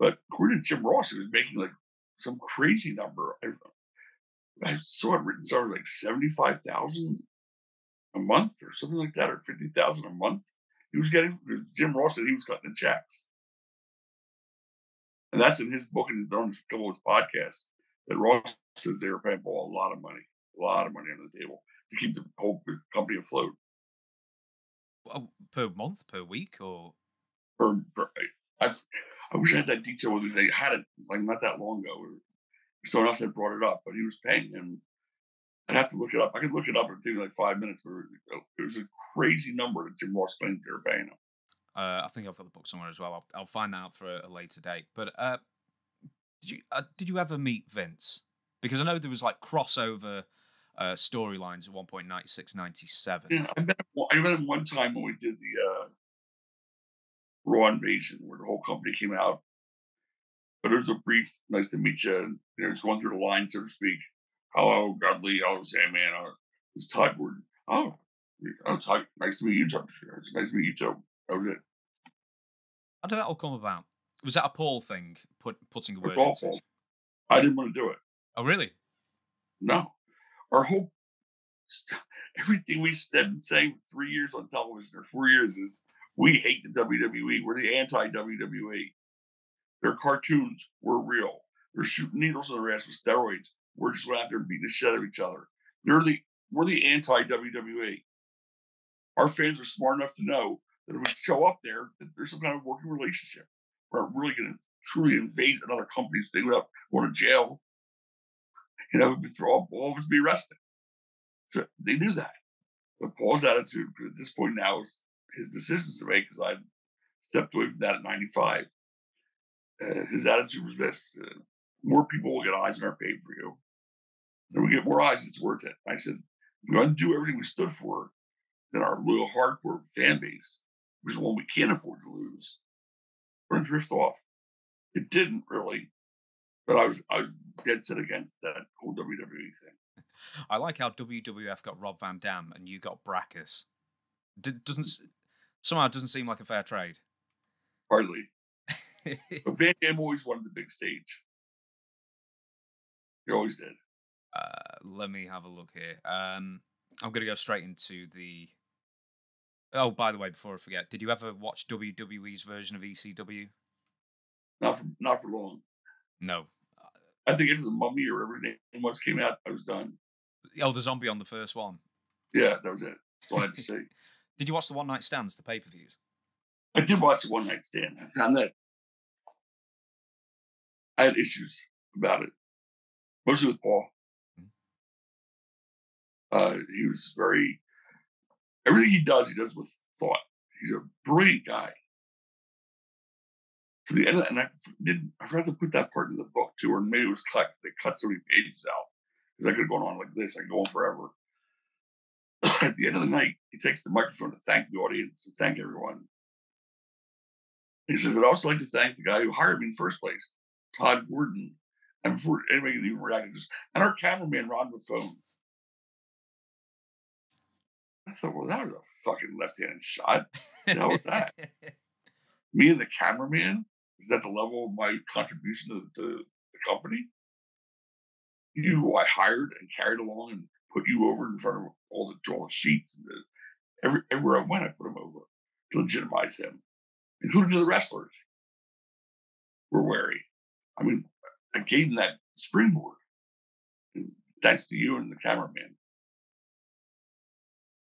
But according to Jim Ross, he was making like some crazy number. I, I saw it written somewhere like seventy-five thousand a month or something like that, or fifty thousand a month. He was getting, Jim Ross said he was cutting the checks. And that's in his book and on a couple of his podcasts that Ross says they were paying Paul a lot of money, a lot of money on the table to keep the whole company afloat. Well, per month, per week, or? Per, per I've, I wish I had that detail with me. They had it like not that long ago. Or someone else had brought it up, but he was paying him. I'd have to look it up. I could look it up in maybe like five minutes. But it was a crazy number that Jim Ross claimed they were paying him. Uh, I think I've got the book somewhere as well. I'll, I'll find that out for a, a later date. But uh, did you uh, did you ever meet Vince? Because I know there was like crossover uh, storylines at one point, ninety-six, ninety-seven. Yeah, I met him, I met him one time when we did the. Uh, Raw Invasion, where the whole company came out. But it was a brief, nice to meet you. And you know, it's going through the line, so to speak. Hello, Godly. Hello, Sandman. Uh, it's Tod Gordon. Oh, oh Tod, nice to meet you, Tod. Nice to meet you, Joe. That was it. How did that all come about? Was that a Paul thing, put, putting a word into it? I didn't want to do it. Oh, really? No. Our whole, everything we've been saying for three years on television, or four years, is, we hate the W W E. We're the anti-W W E. Their cartoons were real. They're shooting needles in their ass with steroids. We're just going out there and beating the shit out of each other. They're the, we're the anti-W W E. Our fans are smart enough to know that if we show up there, that there's some kind of working relationship. We're not really going to truly invade another company's thing without going to jail. You know, throw all of us be arrested. So they knew that. But Paul's attitude, because at this point now, is his decisions to make, because I stepped away from that at ninety-five. Uh, his attitude was this: uh, more people will get eyes on our pay per view, and we get more eyes, it's worth it. I said, if we undo everything we stood for, then our loyal hardcore fan base, which is one we can't afford to lose, we're going to drift off. It didn't really, but I was I was dead set against that whole W W E thing. I like how W W F got Rob Van Dam and you got Brackus. D- doesn't. Somehow it doesn't seem like a fair trade. Hardly. But Van Damme always wanted the big stage. He always did. Uh, let me have a look here. Um, I'm going to go straight into the... Oh, by the way, before I forget, did you ever watch W W E's version of E C W? Not for, not for long. No. I think it was The Mummy or everything. Once came out, I was done. Oh, the zombie on the first one. Yeah, that was it. That's all I had to say. Did you watch the one-night stands, the pay-per-views? I did watch the one-night stand. I found that I had issues about it, mostly with Paul. Mm-hmm. Uh, he was very Everything he does, he does with thought. He's a brilliant guy. To the end, and I didn't. I forgot to put that part in the book too, or maybe it was cut. They cut so many pages out because I could have gone on like this. I could go on forever. At the end of the night, he takes the microphone to thank the audience and thank everyone. He says, "I'd also like to thank the guy who hired me in the first place, Tod Gordon." And before anybody even reacted, just and our cameraman Ron Buffone. I thought, well, that was a fucking left-handed shot. How was that? Me and the cameraman? Is that the level of my contribution to the, to the company? You who I hired and carried along and put you over in front of all the, all the sheets. And the, every, everywhere I went, I put him over to legitimize him. Including the wrestlers were wary. I mean, I gave them that springboard. And thanks to you and the cameraman.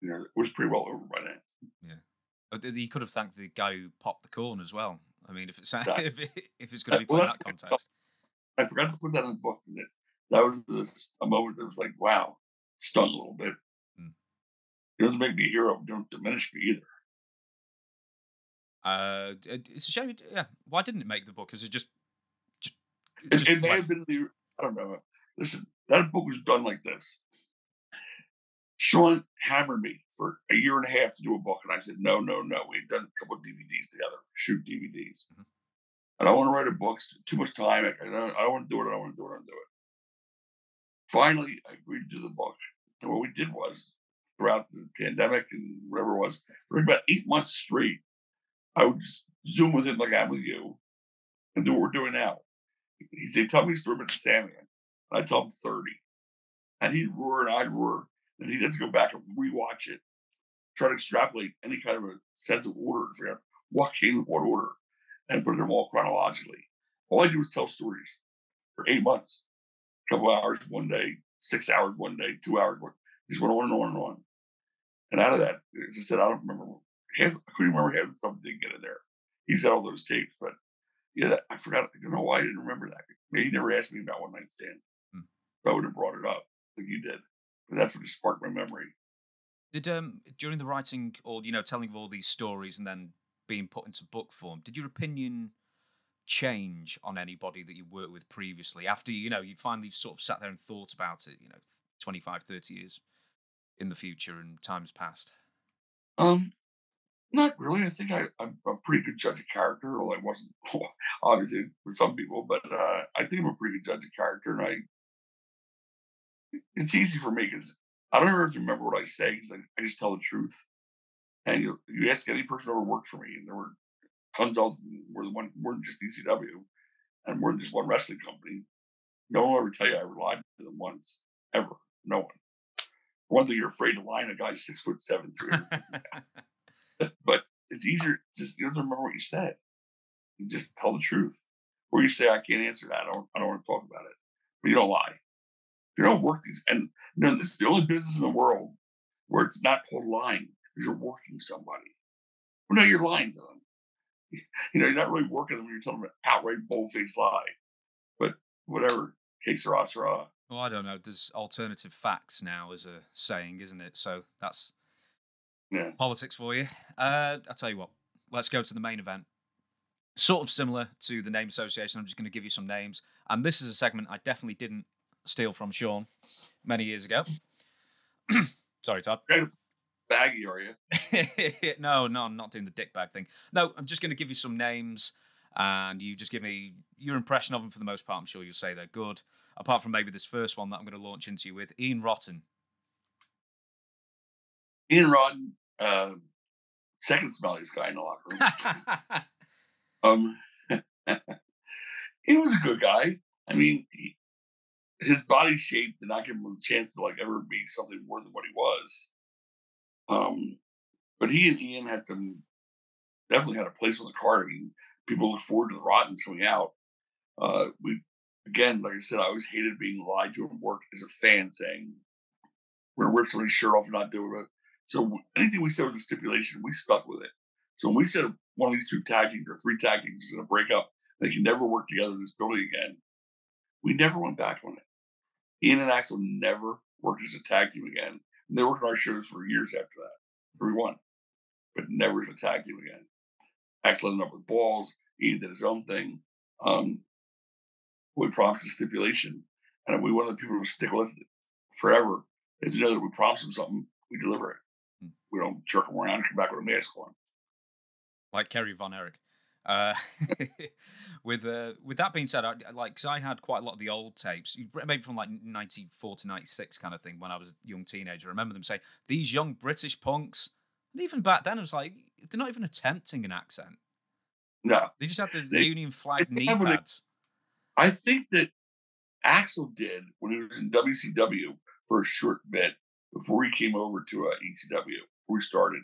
You know, it was pretty well over by then. Yeah, he could have thanked the guy who popped the corn as well. I mean, if it's exactly. if, it, if it's going to be well, in that context, I forgot to put that in the book. That that was this, a moment that was like, wow, stung a little bit. Mm. It doesn't make me a hero. Don't diminish me either. Uh, it's a shame. Yeah, why didn't it make the book? Is it just? just, just it, it may have been the. I don't know. Listen, that book was done like this. Sean hammered me for a year and a half to do a book. And I said, no, no, no. We had done a couple of D V Ds together, shoot D V Ds. Mm-hmm. And I want to write a book. Too much time. I don't, I don't want to do it. I don't want to do it. I don't do it. Finally, I agreed to do the book. And what we did was, throughout the pandemic and whatever it was, for about eight months straight, I would just Zoom with him like I'm with you and do what we're doing now. He'd say, tell me a story about the Sandman. I'd tell him thirty. And he'd roar and I'd roar. And he had to go back and rewatch it, try to extrapolate any kind of a sense of order and figure out what came in what order and put them all chronologically. All I did was tell stories for eight months, a couple hours one day, six hours one day, two hours one day. Just went on and on and on. And out of that, as I said, I don't remember. Half, I couldn't remember half the stuff that didn't get in there. He's got all those tapes, but yeah, I forgot. I don't know why I didn't remember that. He never asked me about One Night Stand. Hmm. So I would have brought it up like you did. That's what sparked my memory. Did um during the writing, or you know, telling of all these stories and then being put into book form, did your opinion change on anybody that you worked with previously after you know you finally sort of sat there and thought about it, you know, twenty-five, thirty years in the future and times past? Um, not really. I think I, I'm a pretty good judge of character. Well, I wasn't obviously for some people, but uh, I think I'm a pretty good judge of character, and I. It's easy for me because I don't ever have to remember what I say because I, I just tell the truth. And you, you ask any person who ever worked for me, and there were tons of more than one, more than just E C W, and more than just one wrestling company. No one will ever tell you I ever lied to them once, ever. No one. For one thing, you're afraid to lie in a guy six foot seven, three hundred. But it's easier just you don't remember what you said. You just tell the truth, or you say I can't answer that. I don't. I don't want to talk about it. But you don't lie. You don't work these, and you know, this is the only business in the world where it's not called lying because you're working somebody. Well, no, you're lying to them. You know, you're not really working them when you're telling them an outright, bold-faced lie. But whatever, que sera, sera. Well, I don't know. There's alternative facts now as a saying, isn't it? So that's yeah. Politics for you. Uh, I'll tell you what. Let's go to the main event. Sort of similar to the name association. I'm just going to give you some names. And this is a segment I definitely didn't steal from Sean many years ago. Sorry, Tod. Baggy, are you? No, no, I'm not doing the dick bag thing. No, I'm just going to give you some names, and you just give me your impression of them for the most part. I'm sure you'll say they're good, apart from maybe this first one that I'm going to launch into you with. Ian Rotten. Ian Rotten, uh, second smelliest guy in the locker room. um, he was a good guy. I mean, he, his body shape did not give him a chance to like ever be something more than what he was. Um, but he and Ian had some, definitely had a place on the card. I mean, people look forward to the Rottens coming out. Uh, we, again, like I said, I always hated being lied to and worked as a fan saying, we're going to rip somebody's shirt off and not do it. So anything we said was a stipulation, we stuck with it. So when we said one of these two tag teams or three tag teams is going to break up, they can never work together in this building again. We never went back on it. Ian and Axel never worked as a tag team again. And they worked on our shows for years after that. He won, but never as a tag team again. Axel had a number of balls. He did his own thing. Um, we promised a stipulation, and we one of the people who stick with it forever is to know that we promise them something, we deliver it. Hmm. We don't jerk them around and come back with a mask on, like Kerry Von Erich. Uh, with uh, with that being said, I, like, because I had quite a lot of the old tapes, maybe from like ninety-four to ninety-six kind of thing, when I was a young teenager. I remember them saying, "These young British punks," and even back then, I was like, they're not even attempting an accent. No, they just had the they, Union flag knee pads. They, I think that Axel did when he was in W C W for a short bit before he came over to uh, E C W, before he started,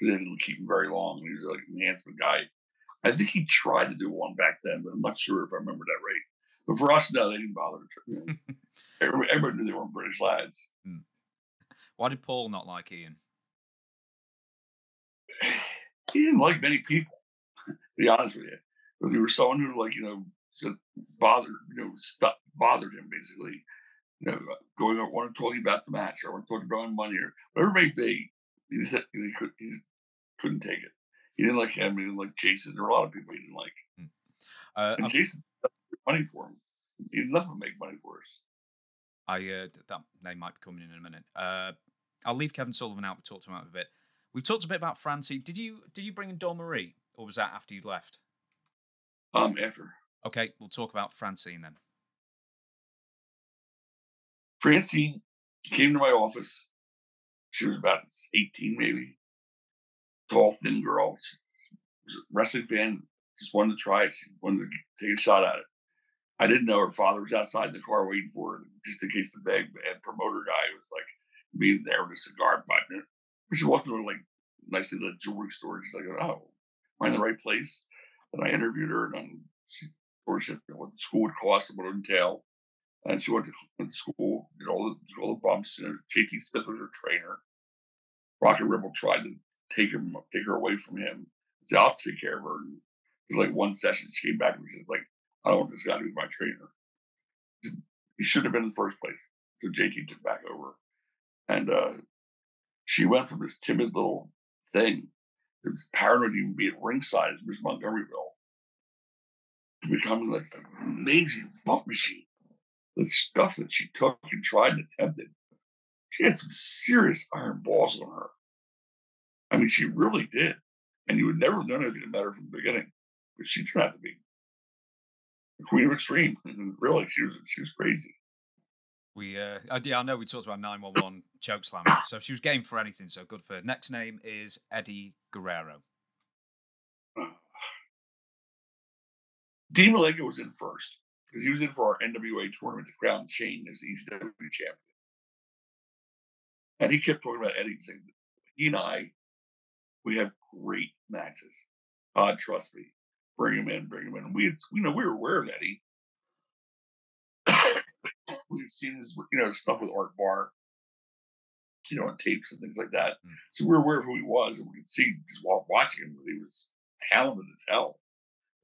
because they didn't keep him very long. He was like an enhancement guy. I think he tried to do one back then, but I'm not sure if I remember that right. But for us, no, they didn't bother to. You know, everybody, everybody knew they weren't British lads. Hmm. Why did Paul not like Ian? He didn't like many people, to be honest with you. But he was someone who, like, you know, bothered, you know, stuff bothered him basically. You know, going on, I want to talk about the match, or I want to talk about money, or whatever it may be. He just, he could, he just couldn't take it. He didn't like him. He didn't like Jason. There were a lot of people he didn't like. Uh, and I've, Jason didn't make money for him. He didn't let him make money for us. I uh, that name might be coming in in a minute. Uh, I'll leave Kevin Sullivan out. We talked to him out a bit. We've talked a bit about Francine. Did you did you bring in Dawn Marie, or was that after you'd left? Um, after. Okay, we'll talk about Francine then. Francine came to my office. She was about eighteen, maybe. Tall, thin girl. She was a wrestling fan. Just wanted to try it. She wanted to take a shot at it. I didn't know her father was outside in the car waiting for her, just in case the big promoter guy was like being there with a cigar button. She walked into like nicely the jewelry store. She's like, "Oh, am I in the right place?" And I interviewed her, and she worshiped what the school would cost and what it would entail. And she went to, went to school, did all the did all the bumps. And J T Smith was her trainer. Rocket Rebel tried to take him, take her away from him. So I'll take care of her. And it was like one session, she came back and she was like, "I don't want this guy to be my trainer. He shouldn't have been in the first place." So J T took back over. And uh, she went from this timid little thing that was paranoid to even be at ringside as Miss Montgomeryville to becoming like an amazing bump machine. The stuff that she took and tried and attempted. She had some serious iron balls on her. I mean, she really did. And you would never have done anything about her from the beginning. But she turned out to be the queen of extreme. And really, she was she was crazy. We uh yeah, I know we talked about nine one one chokeslam. So she was game for anything, so good for her. Next name is Eddie Guerrero. Dean Malenko was in first, because he was in for our N W A tournament to crown Shane as the E C W champion. And he kept talking about Eddie, saying, "He and I, we have great matches. God, trust me. Bring him in, bring him in." We, had, you know, we were aware of Eddie. We've seen his, you know, stuff with Art Barr, you know, on tapes and things like that. Mm. So we were aware of who he was, and we could see just while watching him that he was talented as hell.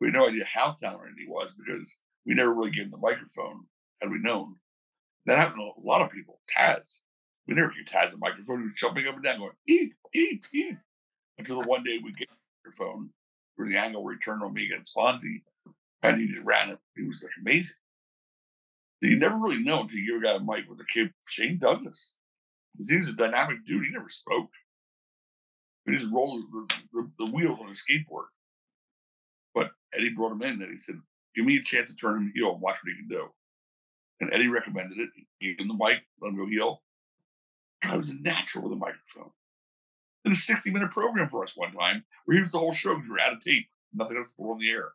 We had no idea how talented he was because we never really gave him the microphone. Had we known, that happened to a lot of people. Taz, we never gave Taz the microphone. He was jumping up and down, going eep eep eep. Until the one day we get the microphone for the angle where he turned on me against Fonzie, and he just ran it. He was like amazing. So you never really know until you got a mic with a kid, Shane Douglas. He was a dynamic dude. He never spoke. He just rolled the, the, the wheels on a skateboard. But Eddie brought him in, and he said, "Give me a chance to turn him heel and watch what he can do." And Eddie recommended it. He gave him the mic, let him go heel. I was a natural with a microphone. Did a sixty minute program for us one time where he was the whole show because we were out of tape, nothing else put on the air.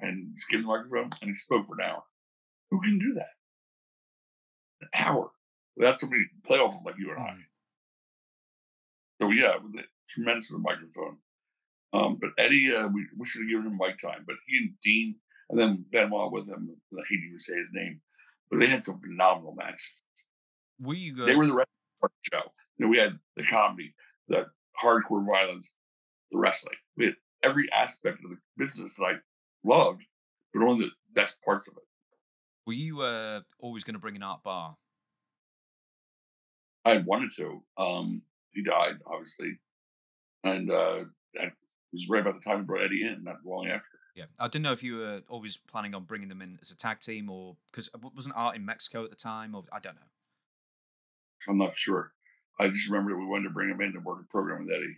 And just gave him the microphone and he spoke for an hour. Who can do that? An hour. That's somebody you can play off of like you and I. So, yeah, it was a tremendous with a microphone. Um, but Eddie, uh, we, we should have given him mic time, but he and Dean, and then Benoit with him, I hate to even say his name, but they had some phenomenal matches. Were you good? They were the rest of the show. You know, we had the comedy, the hardcore violence, the wrestling. We had every aspect of the business that I loved, but only the best parts of it. Were you uh, always going to bring an Art Bar? I wanted to. Um, he died, obviously. And uh, that was right about the time we brought Eddie in, not long after. Yeah, I didn't know if you were always planning on bringing them in as a tag team, or because wasn't Art in Mexico at the time, or I don't know. I'm not sure. I just remember that we wanted to bring him in to work a program with Eddie.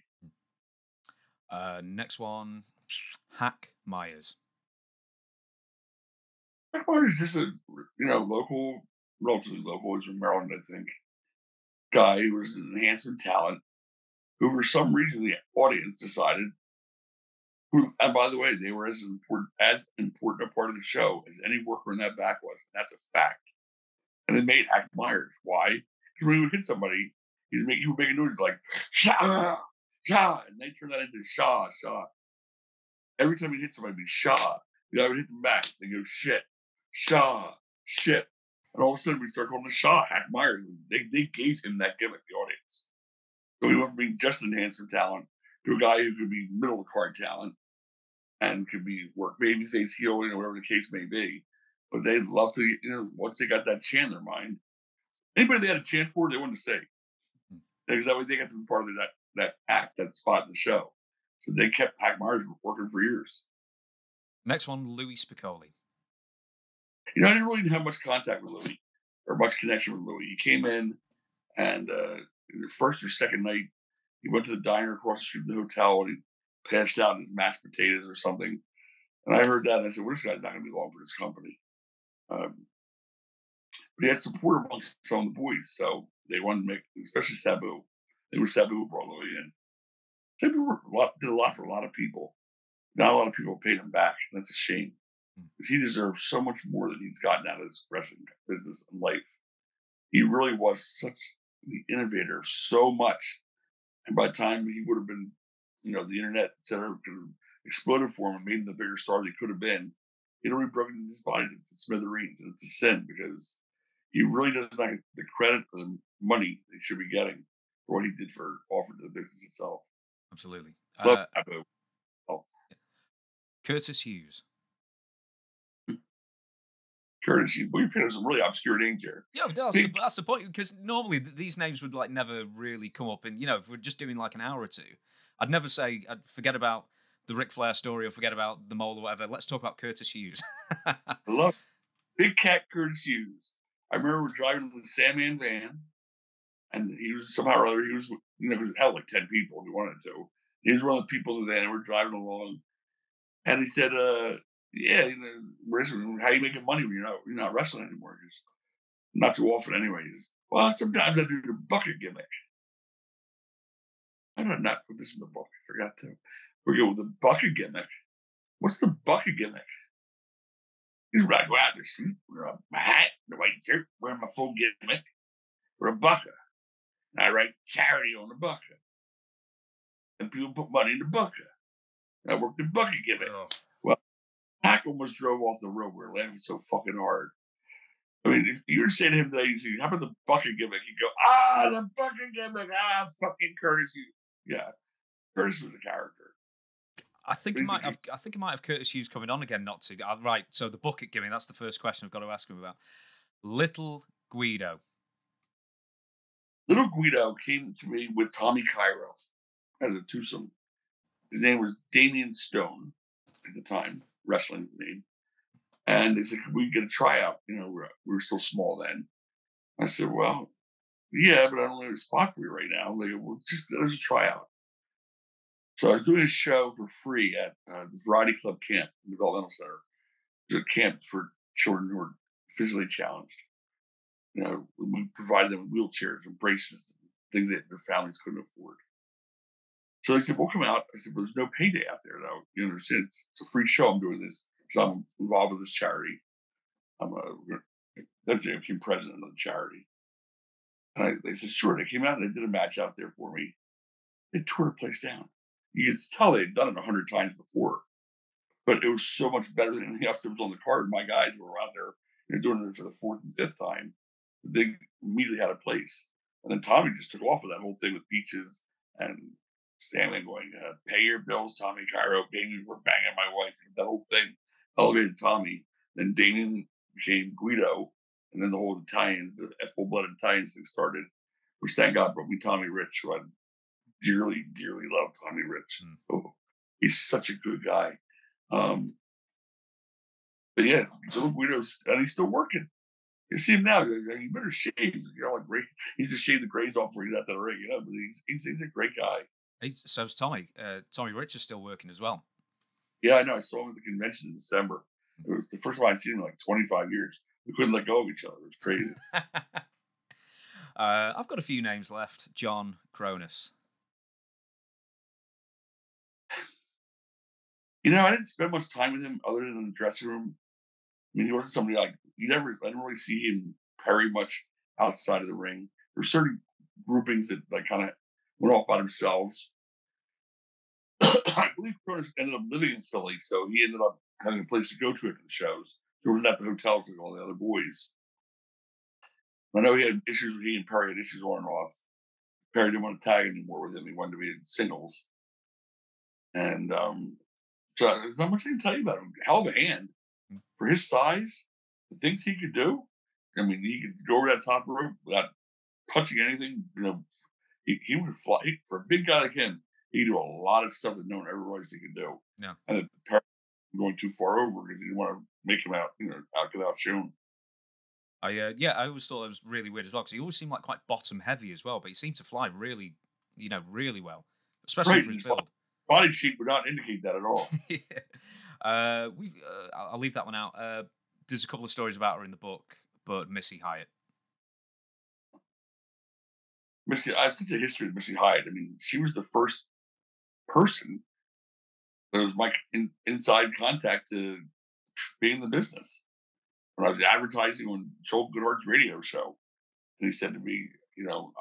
Uh, next one, Hack Myers. Hack Myers is just a you know local, relatively local. He's from Maryland, I think. Guy who was an enhancement talent, who for some reason the audience decided. Who, and by the way, they were as important as important a part of the show as any worker in that back was. That's a fact. And it made Hack Myers. Why? Because when he would hit somebody, he'd make you make a noise like Shah, Shah, and they turn that into Shah, Shah. Every time he hit somebody, it'd be Shah. The guy would hit them back. They go shit, Shah, shit, and all of a sudden we start calling him Shah Hack Myers. They they gave him that gimmick, the audience. So he went from being just an enhancer talent to a guy who could be middle of the card talent and could be work babyface, heel, you know, whatever the case may be. But they love to, you know, once they got that chant in their mind, anybody they had a chant for, they wanted to say. Because that way they got to be part of that, that act, that spot in the show. So they kept Hack Myers working for years. Next one, Louis Spicoli. You know, I didn't really have much contact with Louis or much connection with Louis. He came in and uh, the first or second night, he went to the diner across the street from the hotel and he passed out his mashed potatoes or something. And I heard that and I said, well, this guy's not going to be long for this company. Um, but he had support amongst some of the boys, so they wanted to make, especially Sabu. They were Sabu brought Louis in. Sabu worked a lot, did a lot for a lot of people. Not a lot of people paid him back. And that's a shame. But he deserves so much more than he's gotten out of his wrestling business and life. He really was such an innovator, so much. And by the time he would have been, you know, the internet, et cetera, could have exploded for him and made him the bigger star that he could have been. He'd already broken his body to smithereens, and it's a sin because he really doesn't like the credit for the money they should be getting for what he did for offered to the business itself. Absolutely. Love uh, oh. Curtis Hughes. Curtis Hughes. Well, you picked up some really obscure names here. Yeah, that's, he, the, that's the point, because normally these names would like never really come up. And, you know, if we're just doing like an hour or two, I'd never say, I'd forget about the Ric Flair story or forget about the mole or whatever. Let's talk about Curtis Hughes. I love Big Cat Curtis Hughes. I remember we're driving with the Sandman van, and he was somehow or other, he was, you know, he had like ten people if he wanted to. He was one of the people in the van, and we're driving along. And he said, uh, yeah, you know, how are you making money when you're not, you're not wrestling anymore? Just, not too often anyway. Just, well, sometimes I do the bucket gimmick. I don't know, put this in the book. I forgot to. We go with the bucket gimmick. What's the bucket gimmick? He's right go out in the street, wear a hat, the white shirt, wearing my full gimmick, we're a bucket. And I write charity on the bucket. And people put money in the bucket. And I work the bucket gimmick. Oh. Well, Hack almost drove off the road. We were laughing so fucking hard. I mean, if you were saying to him today, you say, how about the bucket gimmick? He'd go, ah, the bucket gimmick, ah, fucking Curtis. Yeah, Curtis was a character. I think I might have. I think I might have Curtis Hughes coming on again. Not to right. So the bucket gimmick. That's the first question I've got to ask him about. Little Guido. Little Guido came to me with Tommy Cairo as a twosome. His name was Damian Stone at the time, wrestling name. And they said, "Can we get a tryout?" You know, we were, we were still small then. I said, "Well, yeah, but I don't have a spot for you right now." They go, "Well, just there's a tryout." So I was doing a show for free at uh, the Variety Club Camp, the Developmental Center. It was a camp for children who were physically challenged. You know, we provided them with wheelchairs and braces and things that their families couldn't afford. So they said, we'll come out. I said, well, there's no payday out there, though. You understand? It's, it's a free show. I'm doing this because I'm involved with this charity. I'm a, eventually I became president of the charity. And I, they said, sure. They came out and they did a match out there for me. They tore the place down. You could tell they'd done it a hundred times before, but it was so much better than anything else that was on the card. My guys were out there you know, doing it for the fourth and fifth time. They immediately had a place. And then Tommy just took off with that whole thing with Peaches and Stanley going, uh, pay your bills, Tommy Cairo, Damien were banging my wife. That whole thing elevated Tommy. Then Damien became Guido. And then the whole Italians, the full-blooded Italians thing started, which thank God brought me Tommy Rich, who I'd dearly, dearly love Tommy Rich. Mm. Oh, he's such a good guy. Um, but yeah, Little Guido's, and he's still working. You see him now. You better shave. You know, like Ray, he's just shaved the grays off where he's not that already. You know, but he's, he's he's a great guy. He's, so's Tommy. Uh, Tommy Rich is still working as well. Yeah, I know. I saw him at the convention in December. It was the first time I'd seen him in like twenty-five years. We couldn't let go of each other. It was crazy. uh, I've got a few names left. John Cronus. You know, I didn't spend much time with him other than in the dressing room. I mean, he wasn't somebody like, you never, I didn't really see him parry much outside of the ring. There were certain groupings that like kind of went off by themselves. I believe Cronus ended up living in Philly, so he ended up having a place to go to after the shows. He wasn't at the hotels like all the other boys. I know he had issues, he and Perry had issues on and off. Perry didn't want to tag anymore with him. He wanted to be in singles. And um, so there's not much I can tell you about him. Hell of a hand. For his size, the things he could do, I mean, he could go over that top rope without touching anything. You know, he, he would fly. He, for a big guy like him, he could do a lot of stuff that no one ever realized he could do. Yeah. And Perry going too far over because he didn't want to make him out, you know, out without showing. I uh, yeah, I always thought it was really weird as well because he always seemed like quite bottom heavy as well, but he seemed to fly really, you know, really well, especially right. for his build. Body sheet would not indicate that at all. yeah. uh, we uh, I'll leave that one out. Uh, there's a couple of stories about her in the book, but Missy Hyatt. Missy, I have such a history with Missy Hyatt. I mean, she was the first person that was my in, inside contact to being in the business. When I was advertising on Joel Goodhart's radio show, and he said to me, you know,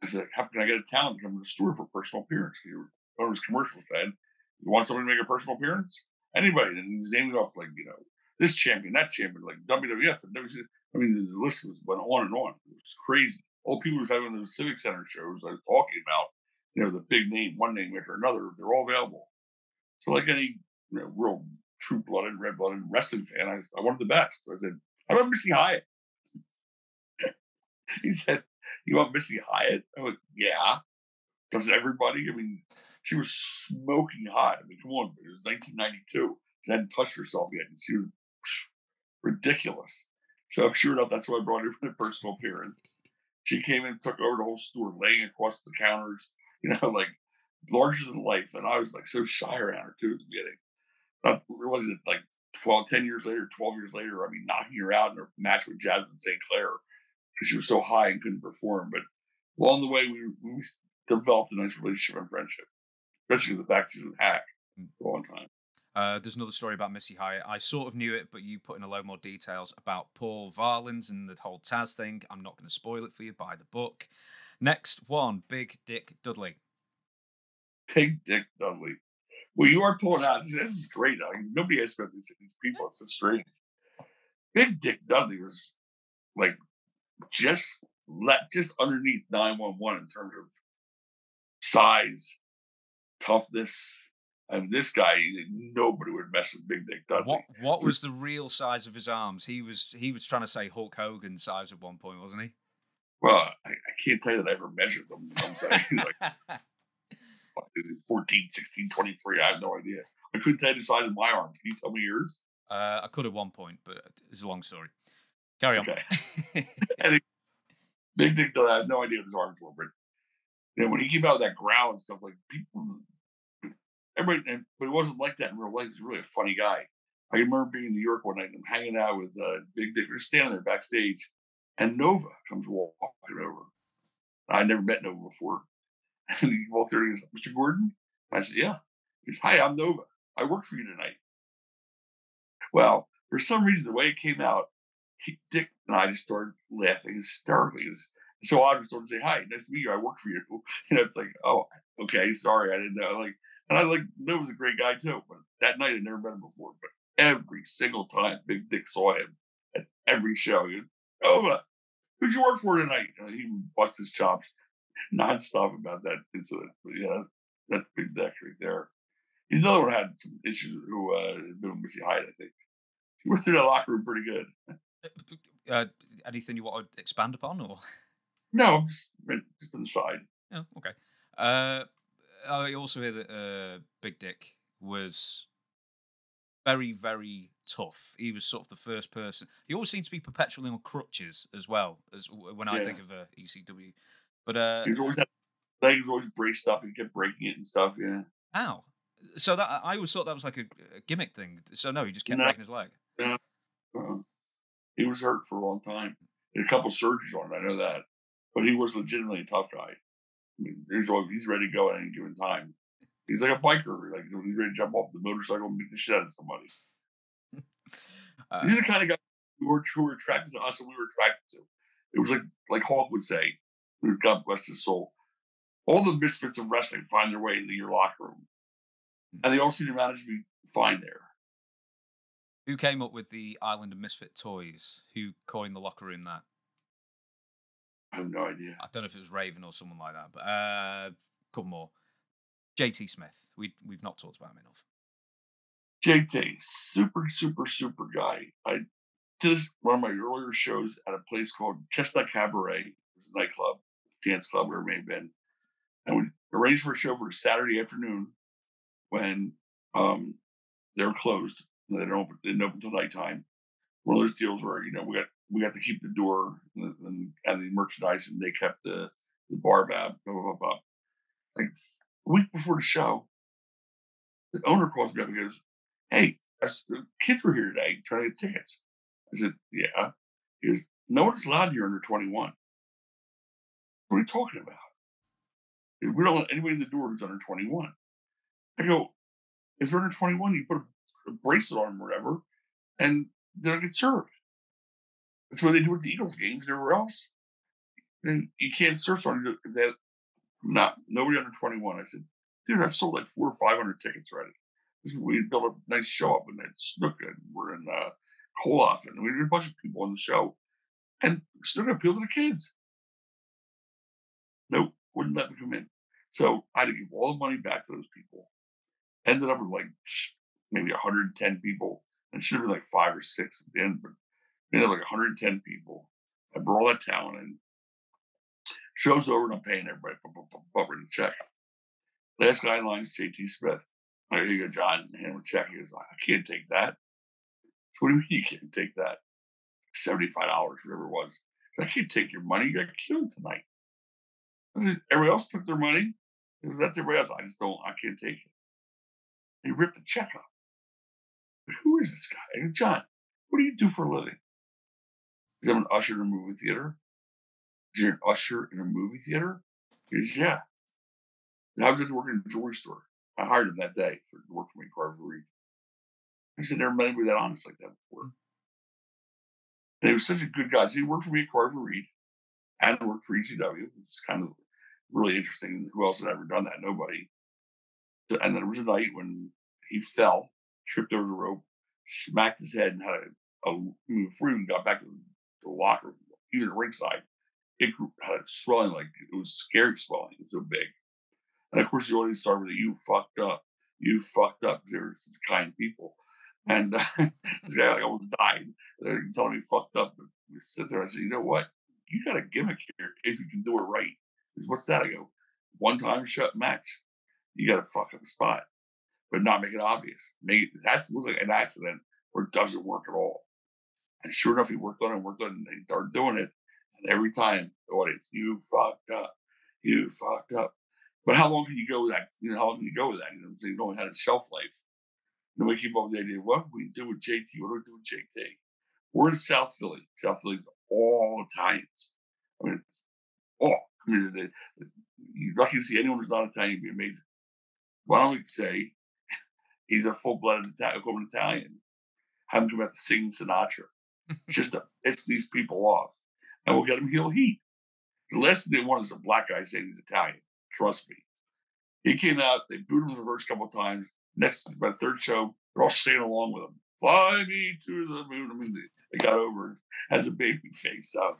I said, how can I get a talent to come to the store for personal appearance? He One of his commercials said, "You want somebody to make a personal appearance? Anybody?" And he was naming off like, you know, this champion, that champion, like W W F and W C W. I mean, the list was went on and on. It was crazy. All people who having those Civic Center shows I was talking about, you know, the big name, one name after another, they're all available. So, like any you know, real true-blooded, red-blooded wrestling fan, I, I wanted the best. So I said, "How about Missy Hyatt?" He said, "You want Missy Hyatt?" I went, "Yeah." Doesn't everybody? I mean. She was smoking hot. I mean, come on, it was nineteen ninety-two. She hadn't touched herself yet. And she was ridiculous. So sure enough, that's why I brought her for the personal appearance. She came in, took over the whole store, laying across the counters, you know, like larger than life. And I was like so shy around her too at the beginning. Not, it wasn't like twelve, ten years later, twelve years later, I mean, knocking her out in her match with Jasmine Saint Clair because she was so high and couldn't perform. But along the way, we, we developed a nice relationship and friendship. Especially with the fact she was hack for a long time. Uh, there's another story about Missy Hyatt. I sort of knew it, but you put in a load more details about Paul Varlins and the whole Taz thing. I'm not going to spoil it for you. Buy the book. Next one, Big Dick Dudley. Big Dick Dudley. Well, you are pulling out. This is great. I mean, nobody asked about these, these people. It's so strange. Big Dick Dudley was like just let just underneath nine one one in terms of size. Toughness. And this guy, nobody would mess with Big Dick Dudley. What, what was the real size of his arms? He was he was trying to say Hulk Hogan size at one point, wasn't he? Well, I, I can't tell you that I ever measured them. I'm saying, like, fourteen, sixteen, twenty-three. I have no idea. I couldn't tell you the size of my arms. Can you tell me yours? Uh, I could at one point, but it's a long story. Carry on. Okay. he, Big Dick Dudley, I have no idea what his arms were, but you know, when he came out with that growl and stuff, like people, everybody, and, but it wasn't like that in real life. He's really a funny guy. I remember being in New York one night and I'm hanging out with uh, Big Dick. We're standing there backstage, and Nova comes walking over. I never met Nova before. And he walked there and he goes, "Mister Gordon?" And I said, "Yeah." He goes, "Hi, I'm Nova. I work for you tonight." Well, for some reason, the way it came out, he, Dick and I just started laughing hysterically. It was, so I just sort of say, "Hi, nice to meet you. I work for you." And it's like, "Oh, okay, sorry, I didn't know." Like, and I like Nova was a great guy too. But that night, I'd never met him before. But every single time, Big Dick saw him at every show. He goes, "Nova, who'd you work for tonight?" And he busts his chops nonstop about that incident. But yeah, that's Big Dick right there. He's another one who had some issues who uh, had been with Missy Hyde. I think he went through that locker room pretty good. Uh, anything you want to expand upon, or? No, just on the side. Oh, okay. Uh, I also hear that uh, Big Dick was very, very tough. He was sort of the first person. He always seemed to be perpetually on crutches as well, as when yeah. I think of uh, E C W. But uh, he always had legs always braced up and kept breaking it and stuff. Yeah. How? So that I always thought that was like a, a gimmick thing. So no, he just kept no. breaking his leg. Yeah. Uh, he was hurt for a long time. He had a couple of surgeries on it. I know that, but he was legitimately a tough guy. I mean, he's, always, he's ready to go at any given time. He's like a biker. Like when he's ready to jump off the motorcycle and beat the shit out of somebody. Uh, he's the kind of guy who were, who were attracted to us and we were attracted to. It was like like Hawk would say, God bless his soul, all the misfits of wrestling find their way into your locker room. And they all seem to manage to be fine there. Who came up with the Island of Misfit Toys? Who coined the locker room that? I have no idea. I don't know if it was Raven or someone like that, but uh, a couple more. J T Smith. We, we've not talked about him enough. J T, super, super, super guy. I did one of my earlier shows at a place called Chestnut Cabaret. It was a nightclub, dance club, whatever it may have been. And we arranged for a show for a Saturday afternoon when um, they were closed. They didn't open, they didn't open until nighttime. One of those deals where, you know, we got we got to keep the door and, and, and the merchandise, and they kept the, the bar bab, blah, blah, blah. Like a week before the show, the owner calls me up and goes, "Hey, the kids were here today trying to get tickets." I said, "Yeah." He goes, "No one's allowed here under twenty-one. What are you talking about? We don't let anybody in the door who's under twenty-one. I go, "If they're under twenty-one, you put a, a bracelet on them or whatever, and they'll get served. That's what they do at the Eagles games and everywhere else. And you can't serve someone if that not nobody under twenty-one. I said, "Dude, I've sold like four or five hundred tickets already." We built a nice show up, and then Snuka, and we're in uh, Koloff, and we had a bunch of people on the show. And Snuka appealed to the kids. Nope, wouldn't let me come in. So I had to give all the money back to those people. Ended up with like maybe one hundred ten people, and should have been like five or six at the end, but ended up like one hundred ten people. I brought all that talent in. Show's over, and I'm paying everybody, bumping the check. Last guy in line is J T Smith. There you go, John. And we'll check. He goes, "I can't take that." So what do you mean you can't take that? seventy-five dollars, whatever it was. "I can't take your money. You got killed tonight." I said, "Everybody else took their money." He goes, "That's everybody else. I just don't, I can't take it." He ripped the check up. Like, "Who is this guy?" I go, "John, what do you do for a living?" He said, "I'm an usher in a movie theater." "You're an usher in a movie theater?" He goes, "Yeah." And I was just working in a jewelry store. I hired him that day for work for me, Carver Reed. I said, "Never met anybody that honest like that before." And he was such a good guy. So he worked for me at Carver Reed and worked for E C W, which is kind of really interesting. Who else had ever done that? Nobody. So, and then there was a night when he fell, tripped over the rope, smacked his head, and had a, a before he even got back to the locker, even ringside, it had a swelling like it was scary swelling. It was so big. And of course, the audience started with, "You fucked up. You fucked up." They were such kind people. And uh, this guy, like, almost died. They're telling me fucked up. But we sit there and I said, "You know what? You got a gimmick here if you can do it right." He goes, "What's that?" I go, "One time shut match. You got to fuck up a spot, but not make it obvious. Make it, it has to look like an accident or it doesn't work at all." And sure enough, he worked on it and worked on it and they started doing it. And every time the audience, "You fucked up. You fucked up." But how long can you go with that? You know, how long can you go with that? You know, they don't have a shelf life. And we keep up with the idea, what do we do with J T? What do we do with J T? We're in South Philly. South Philly's all Italians. I mean, all. I mean, they, they, you're lucky to see anyone who's not Italian. It'd be amazing. Why don't we say he's a full-blooded Italian, Italian? Have him come out to sing Sinatra. Just to piss these people off. And we'll get him heel heat. The last thing they want is a black guy saying he's Italian. Trust me. He came out, they booed him the first couple of times. Next, by the third show, they're all singing along with him. "Fly me to the moon." I mean, they got over as a baby face. So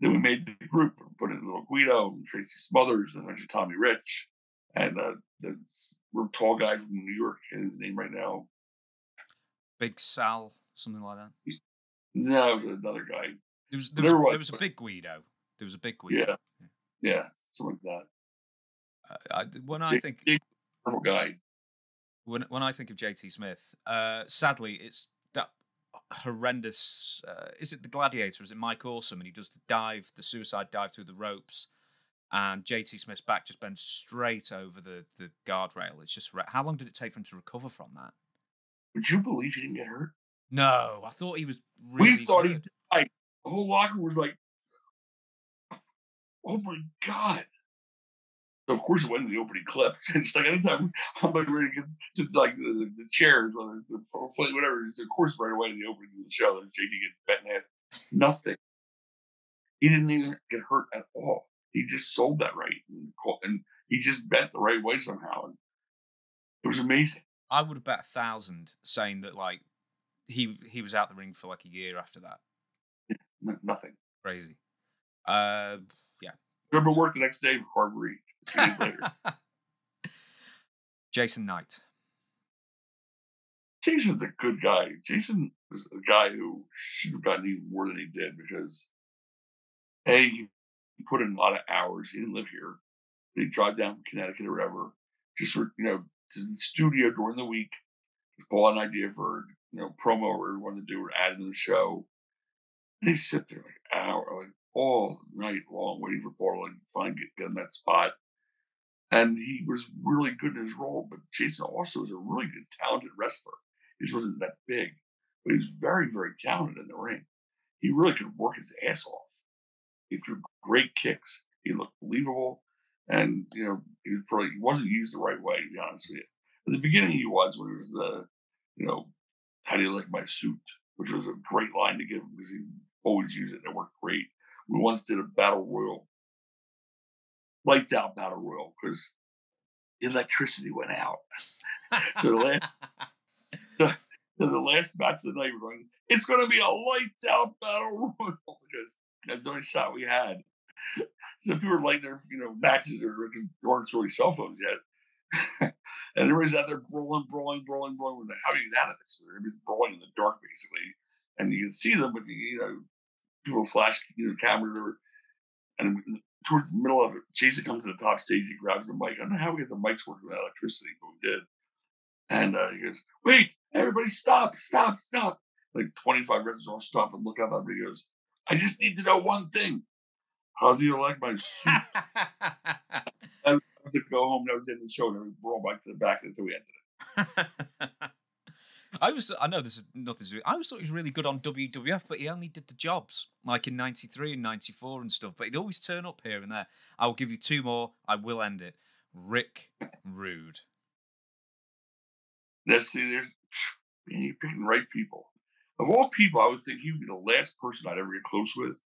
then we made the group and put in Little Guido and Tracy Smothers and actually Tommy Rich. And uh, the real tall guy from New York, his name right now. Big Sal, something like that? No, it was another guy. There was, there was, there was a big Guido. There was a big Guido. Yeah. Yeah. Something like that. I, when I think guy, when when I think of J T Smith, uh, sadly, it's that horrendous. Uh, is it the Gladiator? Is it Mike Awesome? And he does the dive, the suicide dive through the ropes, and J T Smith's back just bends straight over the the guardrail. It's just how long did it take for him to recover from that? Would you believe he didn't get hurt? No, I thought he was. Really we thought good. He died. The whole locker was like, "Oh my god!" So of course, it wasn't the opening clip. It's like anytime I'm like ready to get to like the, the chairs or the, the foot, whatever. It's of course right away in the opening of the show. There's J D getting bent at nothing. He didn't even get hurt at all. He just sold that right, and, and he just bet the right way somehow. And it was amazing. I would have bet a thousand saying that like he he was out the ring for like a year after that. Yeah, nothing crazy. Uh, yeah. Remember work the next day with Carvery. Jason Knight. Jason's a good guy. Jason was a guy who should have gotten even more than he did because, A, he put in a lot of hours. He didn't live here. He drove down from Connecticut or whatever, just for, you know, to the studio during the week, to pull out an idea for, you know, promo or wanted to do or add to the show. And he'd sit there like an hour, like all night long, waiting for Paul to finally get in that spot. And he was really good in his role, but Jason also was a really good, talented wrestler. He just wasn't that big, but he was very, very talented in the ring. He really could work his ass off. He threw great kicks. He looked believable. And, you know, he, was probably, he wasn't used the right way, to be honest with you. At the beginning, he was when he was the, you know, how do you like my suit? Which was a great line to give him because he always used it and it worked great. We once did a battle royal. Lights out battle royal because the electricity went out. so, the last, the, so the last match of the night was going, it's going to be a lights out battle royal because that's the only shot we had. So people were lighting their, you know, matches or there weren't really cell phones yet, and everybody's out there brawling, brawling, brawling, brawling. How do you get out of this? Everybody's brawling in the dark basically, and you can see them, but you know, people flash, you know, cameras or and. Towards the middle of it, Jason comes to the top stage. He grabs the mic. I don't know how we get the mics working without electricity, but we did. And uh, he goes, "Wait, everybody, stop, stop, stop!" Like twenty-five wrestlers all stop and look up at me. He goes, "I just need to know one thing. How do you like my suit?" I was to go home. That was the end of the show, and we rolled back to the back until we ended it. I was—I know this is nothing to do. I always thought he was really good on W W F, but he only did the jobs, like in ninety-three and ninety-four and stuff. But he'd always turn up here and there. I will give you two more. I will end it. Rick Rude. Let's see. There's man, you're picking the right people. Of all people, I would think he would be the last person I'd ever get close with,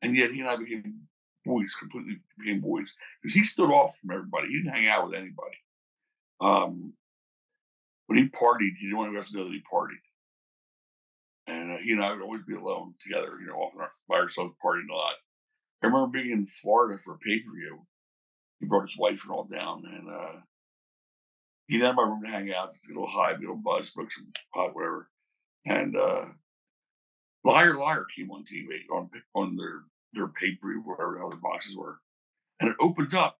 and yet he and I became boys, completely became boys because he stood off from everybody. He didn't hang out with anybody. Um. When he partied, he didn't want anyone else to know that he partied. And uh, he and I would always be alone together, you know, often by ourselves, partying a lot. I remember being in Florida for a pay-per-view. He brought his wife and all down, and uh, he didn't have my room to hang out, just a little high, a little buzz, smoke some pot, whatever. And uh, Liar Liar came on T V, on, on their, their pay-per-view, wherever the other boxes were. And it opens up.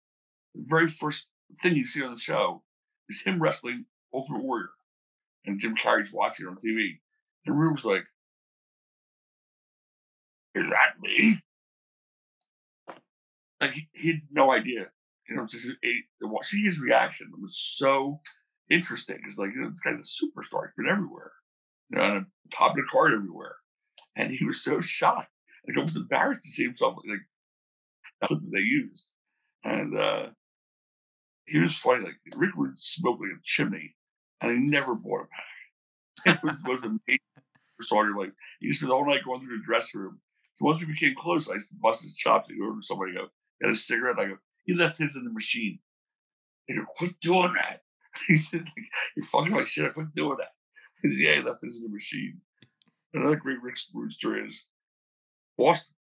The very first thing you see on the show is him wrestling Ultimate Warrior, and Jim Carrey's watching on T V, and Rude was like, "Is that me?" Like he, he had no idea, you know. Just it, it, see his reaction was so interesting. It's like, you know, this guy's a superstar. He's been everywhere, you know, on the top of the card everywhere, and he was so shocked, like almost embarrassed to see himself. Like that's what they used, and uh, he was funny. Like Rick Rude smoked like a chimney. And he never bought a pack. It was the most amazing story. Like, he used to spend all night going through the dressing room. So once we became close, I used to bust his chops and go over to somebody and go, "Got a cigarette?" I go, "He left his in the machine." They go, "Quit doing that." He said, "You're fucking my shit. I quit doing that." He said, "Yeah, he left his in the machine." Another great Rick Rude story is Boston.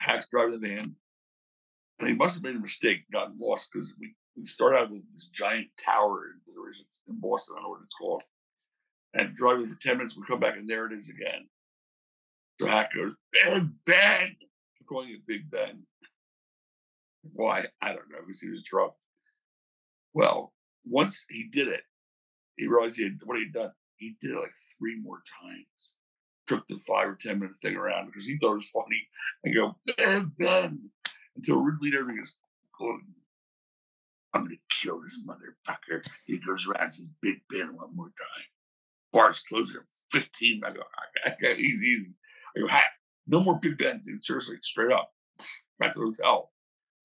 Hacks driving the van. And he must have made a mistake, gotten lost, because we, we started out with this giant tower in in Boston, I don't know what it's called. And driving for ten minutes, we come back and there it is again. So Hack goes, "Big Ben!" I'm calling you Big Ben. Well, I, I don't know, because he was drunk. Well, once he did it, he realized he had, what he'd done. He did it like three more times. Took the five or ten minute thing around because he thought it was funny. I go, bam, bam, until Rick Rude goes, I'm going to kill this motherfucker. He goes around and says, Big Ben, one more time. Bars closing at fifteen. I go, okay, he's easy. I go, hey, no more Big Ben, dude. Seriously, straight up. Back to the hotel.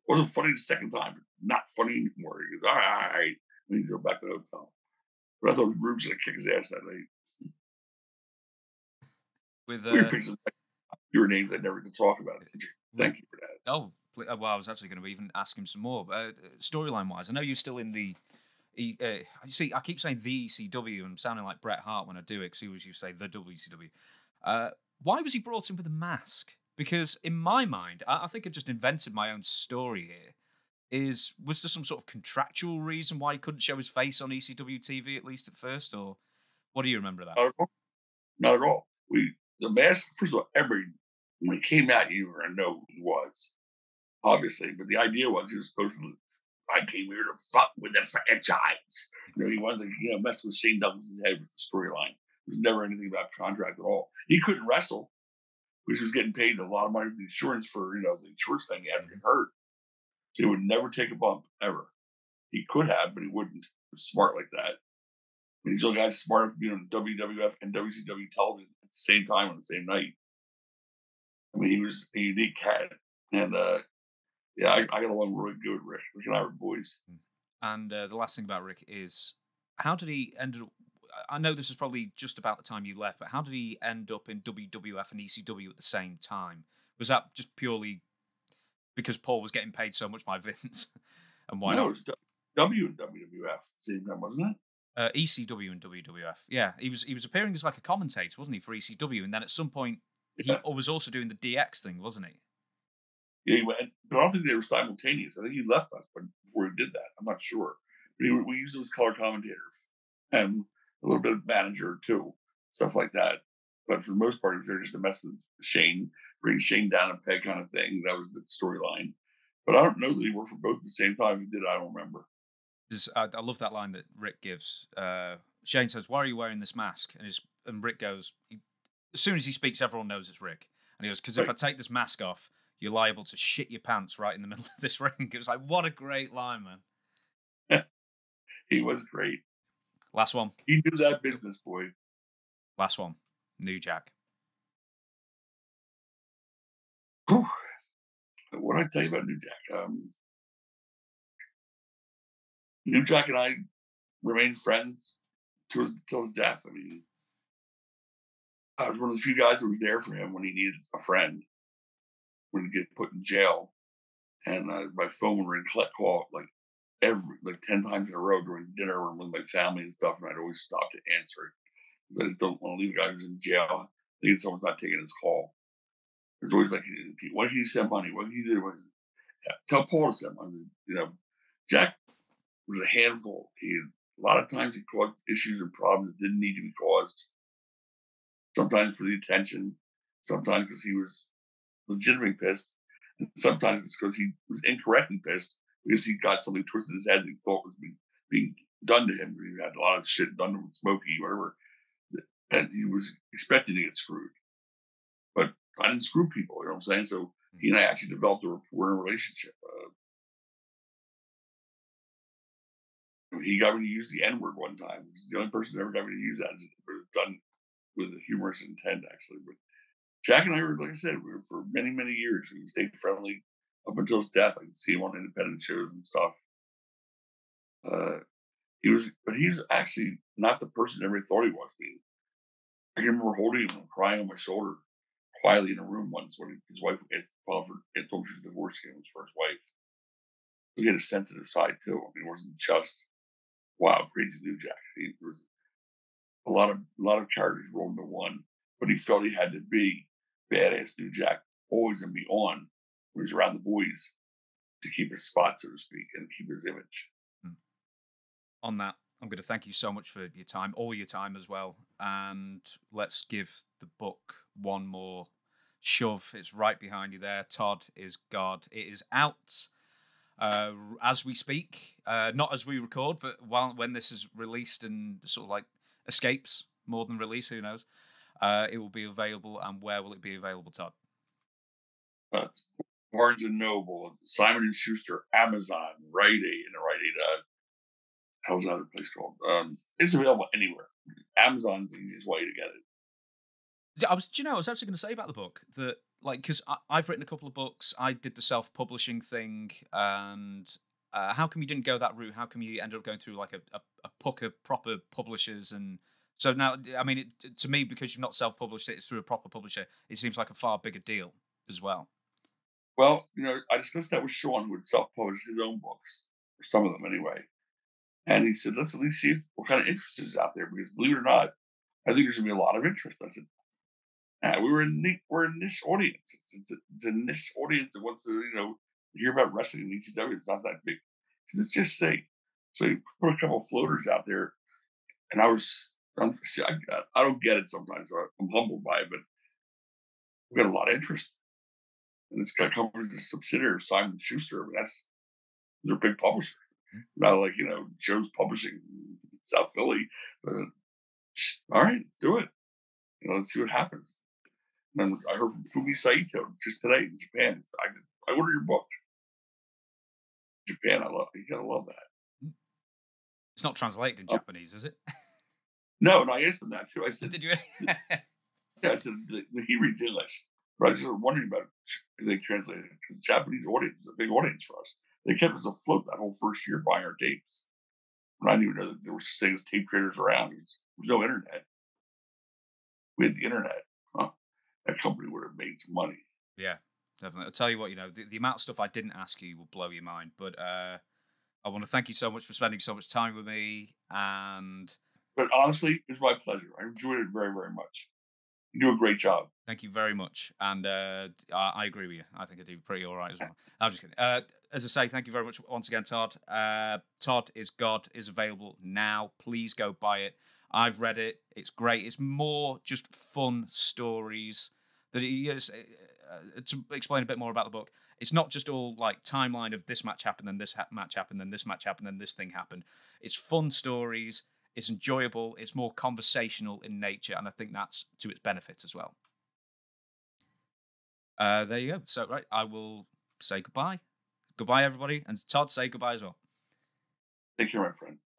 Wasn't funny the second time, but not funny anymore. He goes, all right, we need to go back to the hotel. But I thought Rude was going to kick his ass that night. With, uh, of, like, your names I never could talk about. Thank you for that. Oh, well, I was actually going to even ask him some more. Uh, Storyline-wise, I know you're still in the... Uh, you see, I keep saying the E C W, and I'm sounding like Bret Hart when I do it, because you say the W C W. Uh, why was he brought in with a mask? Because in my mind, I, I think I just invented my own story here. Is was there some sort of contractual reason why he couldn't show his face on E C W T V, at least at first? Or what do you remember of that? Not at all. Not at all. We... The mask, first of all, every, when he came out, you were going to know who he was, obviously. But the idea was he was supposed to, I came here to fuck with the franchise. You know, he wanted to, you know, mess with Shane Douglas' head with the storyline. There was never anything about contract at all. He couldn't wrestle, because he was getting paid a lot of money for the insurance for, you know, the insurance thing after he hurt. So he would never take a bump, ever. He could have, but he wouldn't. He was smart like that. And these little guys smart enough to be on W W F and W C W television at the same time on the same night. I mean, he was a unique cat. And, uh, yeah, I, I got along really good with Rick. Rick and I were boys. And uh, the last thing about Rick is, how did he end up... I know this is probably just about the time you left, but how did he end up in W W F and E C W at the same time? Was that just purely because Paul was getting paid so much by Vince? And why no, not? It was W and W W F at the same time, wasn't it? Uh, E C W and W W F. Yeah, he was he was appearing as like a commentator, wasn't he, for E C W? And then at some point, he yeah. was also doing the D X thing, wasn't he? Yeah, he went. But I don't think they were simultaneous. I think he left us before he did that. I'm not sure. But he, we used him as color commentator and a little bit of manager too, stuff like that. But for the most part, they were just a mess with Shane, bring Shane down a peg kind of thing. That was the storyline. But I don't know that he worked for both at the same time. He did. I don't remember. I, I love that line that Rick gives. Uh, Shane says, why are you wearing this mask? And, his, and Rick goes, he, as soon as he speaks, everyone knows it's Rick. And he goes, because if I take this mask off, you're liable to shit your pants right in the middle of this ring. It was like, what a great line, man. He was great. Last one. He knew that business, boy. Last one. New Jack. Whew. What did I tell you about New Jack? Um... New Jack and I remained friends till his, till his death. I mean, I was one of the few guys that was there for him when he needed a friend, when he'd get put in jail. And uh, my phone would ring, collect call like every, like ten times in a row during dinner when with my family and stuff, and I'd always stop to answer it. Because I just don't want to leave a guy who's in jail thinking someone's not taking his call. There's always like, why did you send money? What did you do? Yeah, tell Paul to send money. You know, Jack was a handful. He, a lot of times he caused issues and problems that didn't need to be caused. Sometimes for the attention, sometimes because he was legitimately pissed, and sometimes it's because he was incorrectly pissed because he got something twisted in his head that he thought was being, being done to him. He had a lot of shit done to him with Smokey, whatever, and he was expecting to get screwed. But I didn't screw people, you know what I'm saying? So he and I actually developed a rapport and relationship. Uh, He got me to use the N-word one time. He's the only person that ever got me to use that. It was done with a humorous intent, actually. But Jack and I were, like I said, we were for many, many years. We stayed friendly up until his death. I could see him on independent shows and stuff. Uh, he was, but he was actually not the person everybody thought he was. I, mean, I can remember holding him and crying on my shoulder quietly in a room once when his wife filed for divorce against his first wife. He had a sensitive side too. I mean, it wasn't just wow, crazy New Jack. He was a lot of a lot of characters rolled into one, but he felt he had to be badass New Jack, always and be on when he was around the boys to keep his spot, so to speak, and keep his image. Mm. On that, I'm going to thank you so much for your time, all your time as well, and let's give the book one more shove. It's right behind you there. Tod is God. It is out. uh, as we speak. Uh, not as we record, but while when this is released and sort of like escapes more than release, who knows? Uh, it will be available, and where will it be available, Tod? Uh, Barnes and Noble, Simon and Schuster, Amazon, Rite Aid, and Rite Aid. Uh, how was that other place called? Um, it's available anywhere. Amazon's the easiest way to get it. I was, do you know, I was actually going to say about the book that, like, because I've written a couple of books. I did the self-publishing thing, and uh, how come you didn't go that route? How come you ended up going through like a a, a pucker, proper publishers? And so now, I mean, it, to me, because you've not self-published it, it's through a proper publisher. It seems like a far bigger deal as well. Well, you know, I discussed that with Sean, who would self-publish his own books, or some of them anyway. And he said, let's at least see what kind of interest is out there, because believe it or not, I think there's going to be a lot of interest. I said, nah, we were in we're a niche audience. It's, it's, a, it's a niche audience that wants to, you know, hear about wrestling in E C W. It's not that big. So let's just say. So he put a couple of floaters out there, and I was, I'm, see, I, I don't get it sometimes. So I'm humbled by it, but we got a lot of interest. And it's got a company that's a subsidiary of Simon Schuster, but that's their big publisher. Not like, you know, Joe's Publishing in South Philly. But, all right, do it. You know, let's see what happens. And then I heard from Fumi Saito just today in Japan. I I ordered your book. Japan, I love. You gotta love that. It's not translated in oh. Japanese, is it? No, and I asked him that too. I said, did you? Yeah, I said he reads English, but I was just wondering about if they translated it, because the Japanese audience is a big audience for us. They kept us afloat that whole first year buying our tapes. When I didn't even know that there were things tape traders around. There was no internet. We had the internet. Huh. That company would have made some money. Yeah, definitely. I'll tell you what, you know, the, the amount of stuff I didn't ask you will blow your mind. But uh, I want to thank you so much for spending so much time with me. And But honestly, it's my pleasure. I enjoyed it very, very much. You do a great job. Thank you very much. And uh, I, I agree with you. I think I do pretty all right as well. I'm just kidding. Uh, as I say, thank you very much once again, Tod. Uh, Tod is God is available now. Please go buy it. I've read it. It's great. It's more just fun stories. That it, you know, uh, to explain a bit more about the book, it's not just all like timeline of this match happened, then this ha match happened, then this match happened, then this thing happened. It's fun stories. It's enjoyable. It's more conversational in nature, and I think that's to its benefit as well. Uh, there you go. So, right, I will say goodbye. Goodbye, everybody. And Tod, say goodbye as well. Thank you, my friend.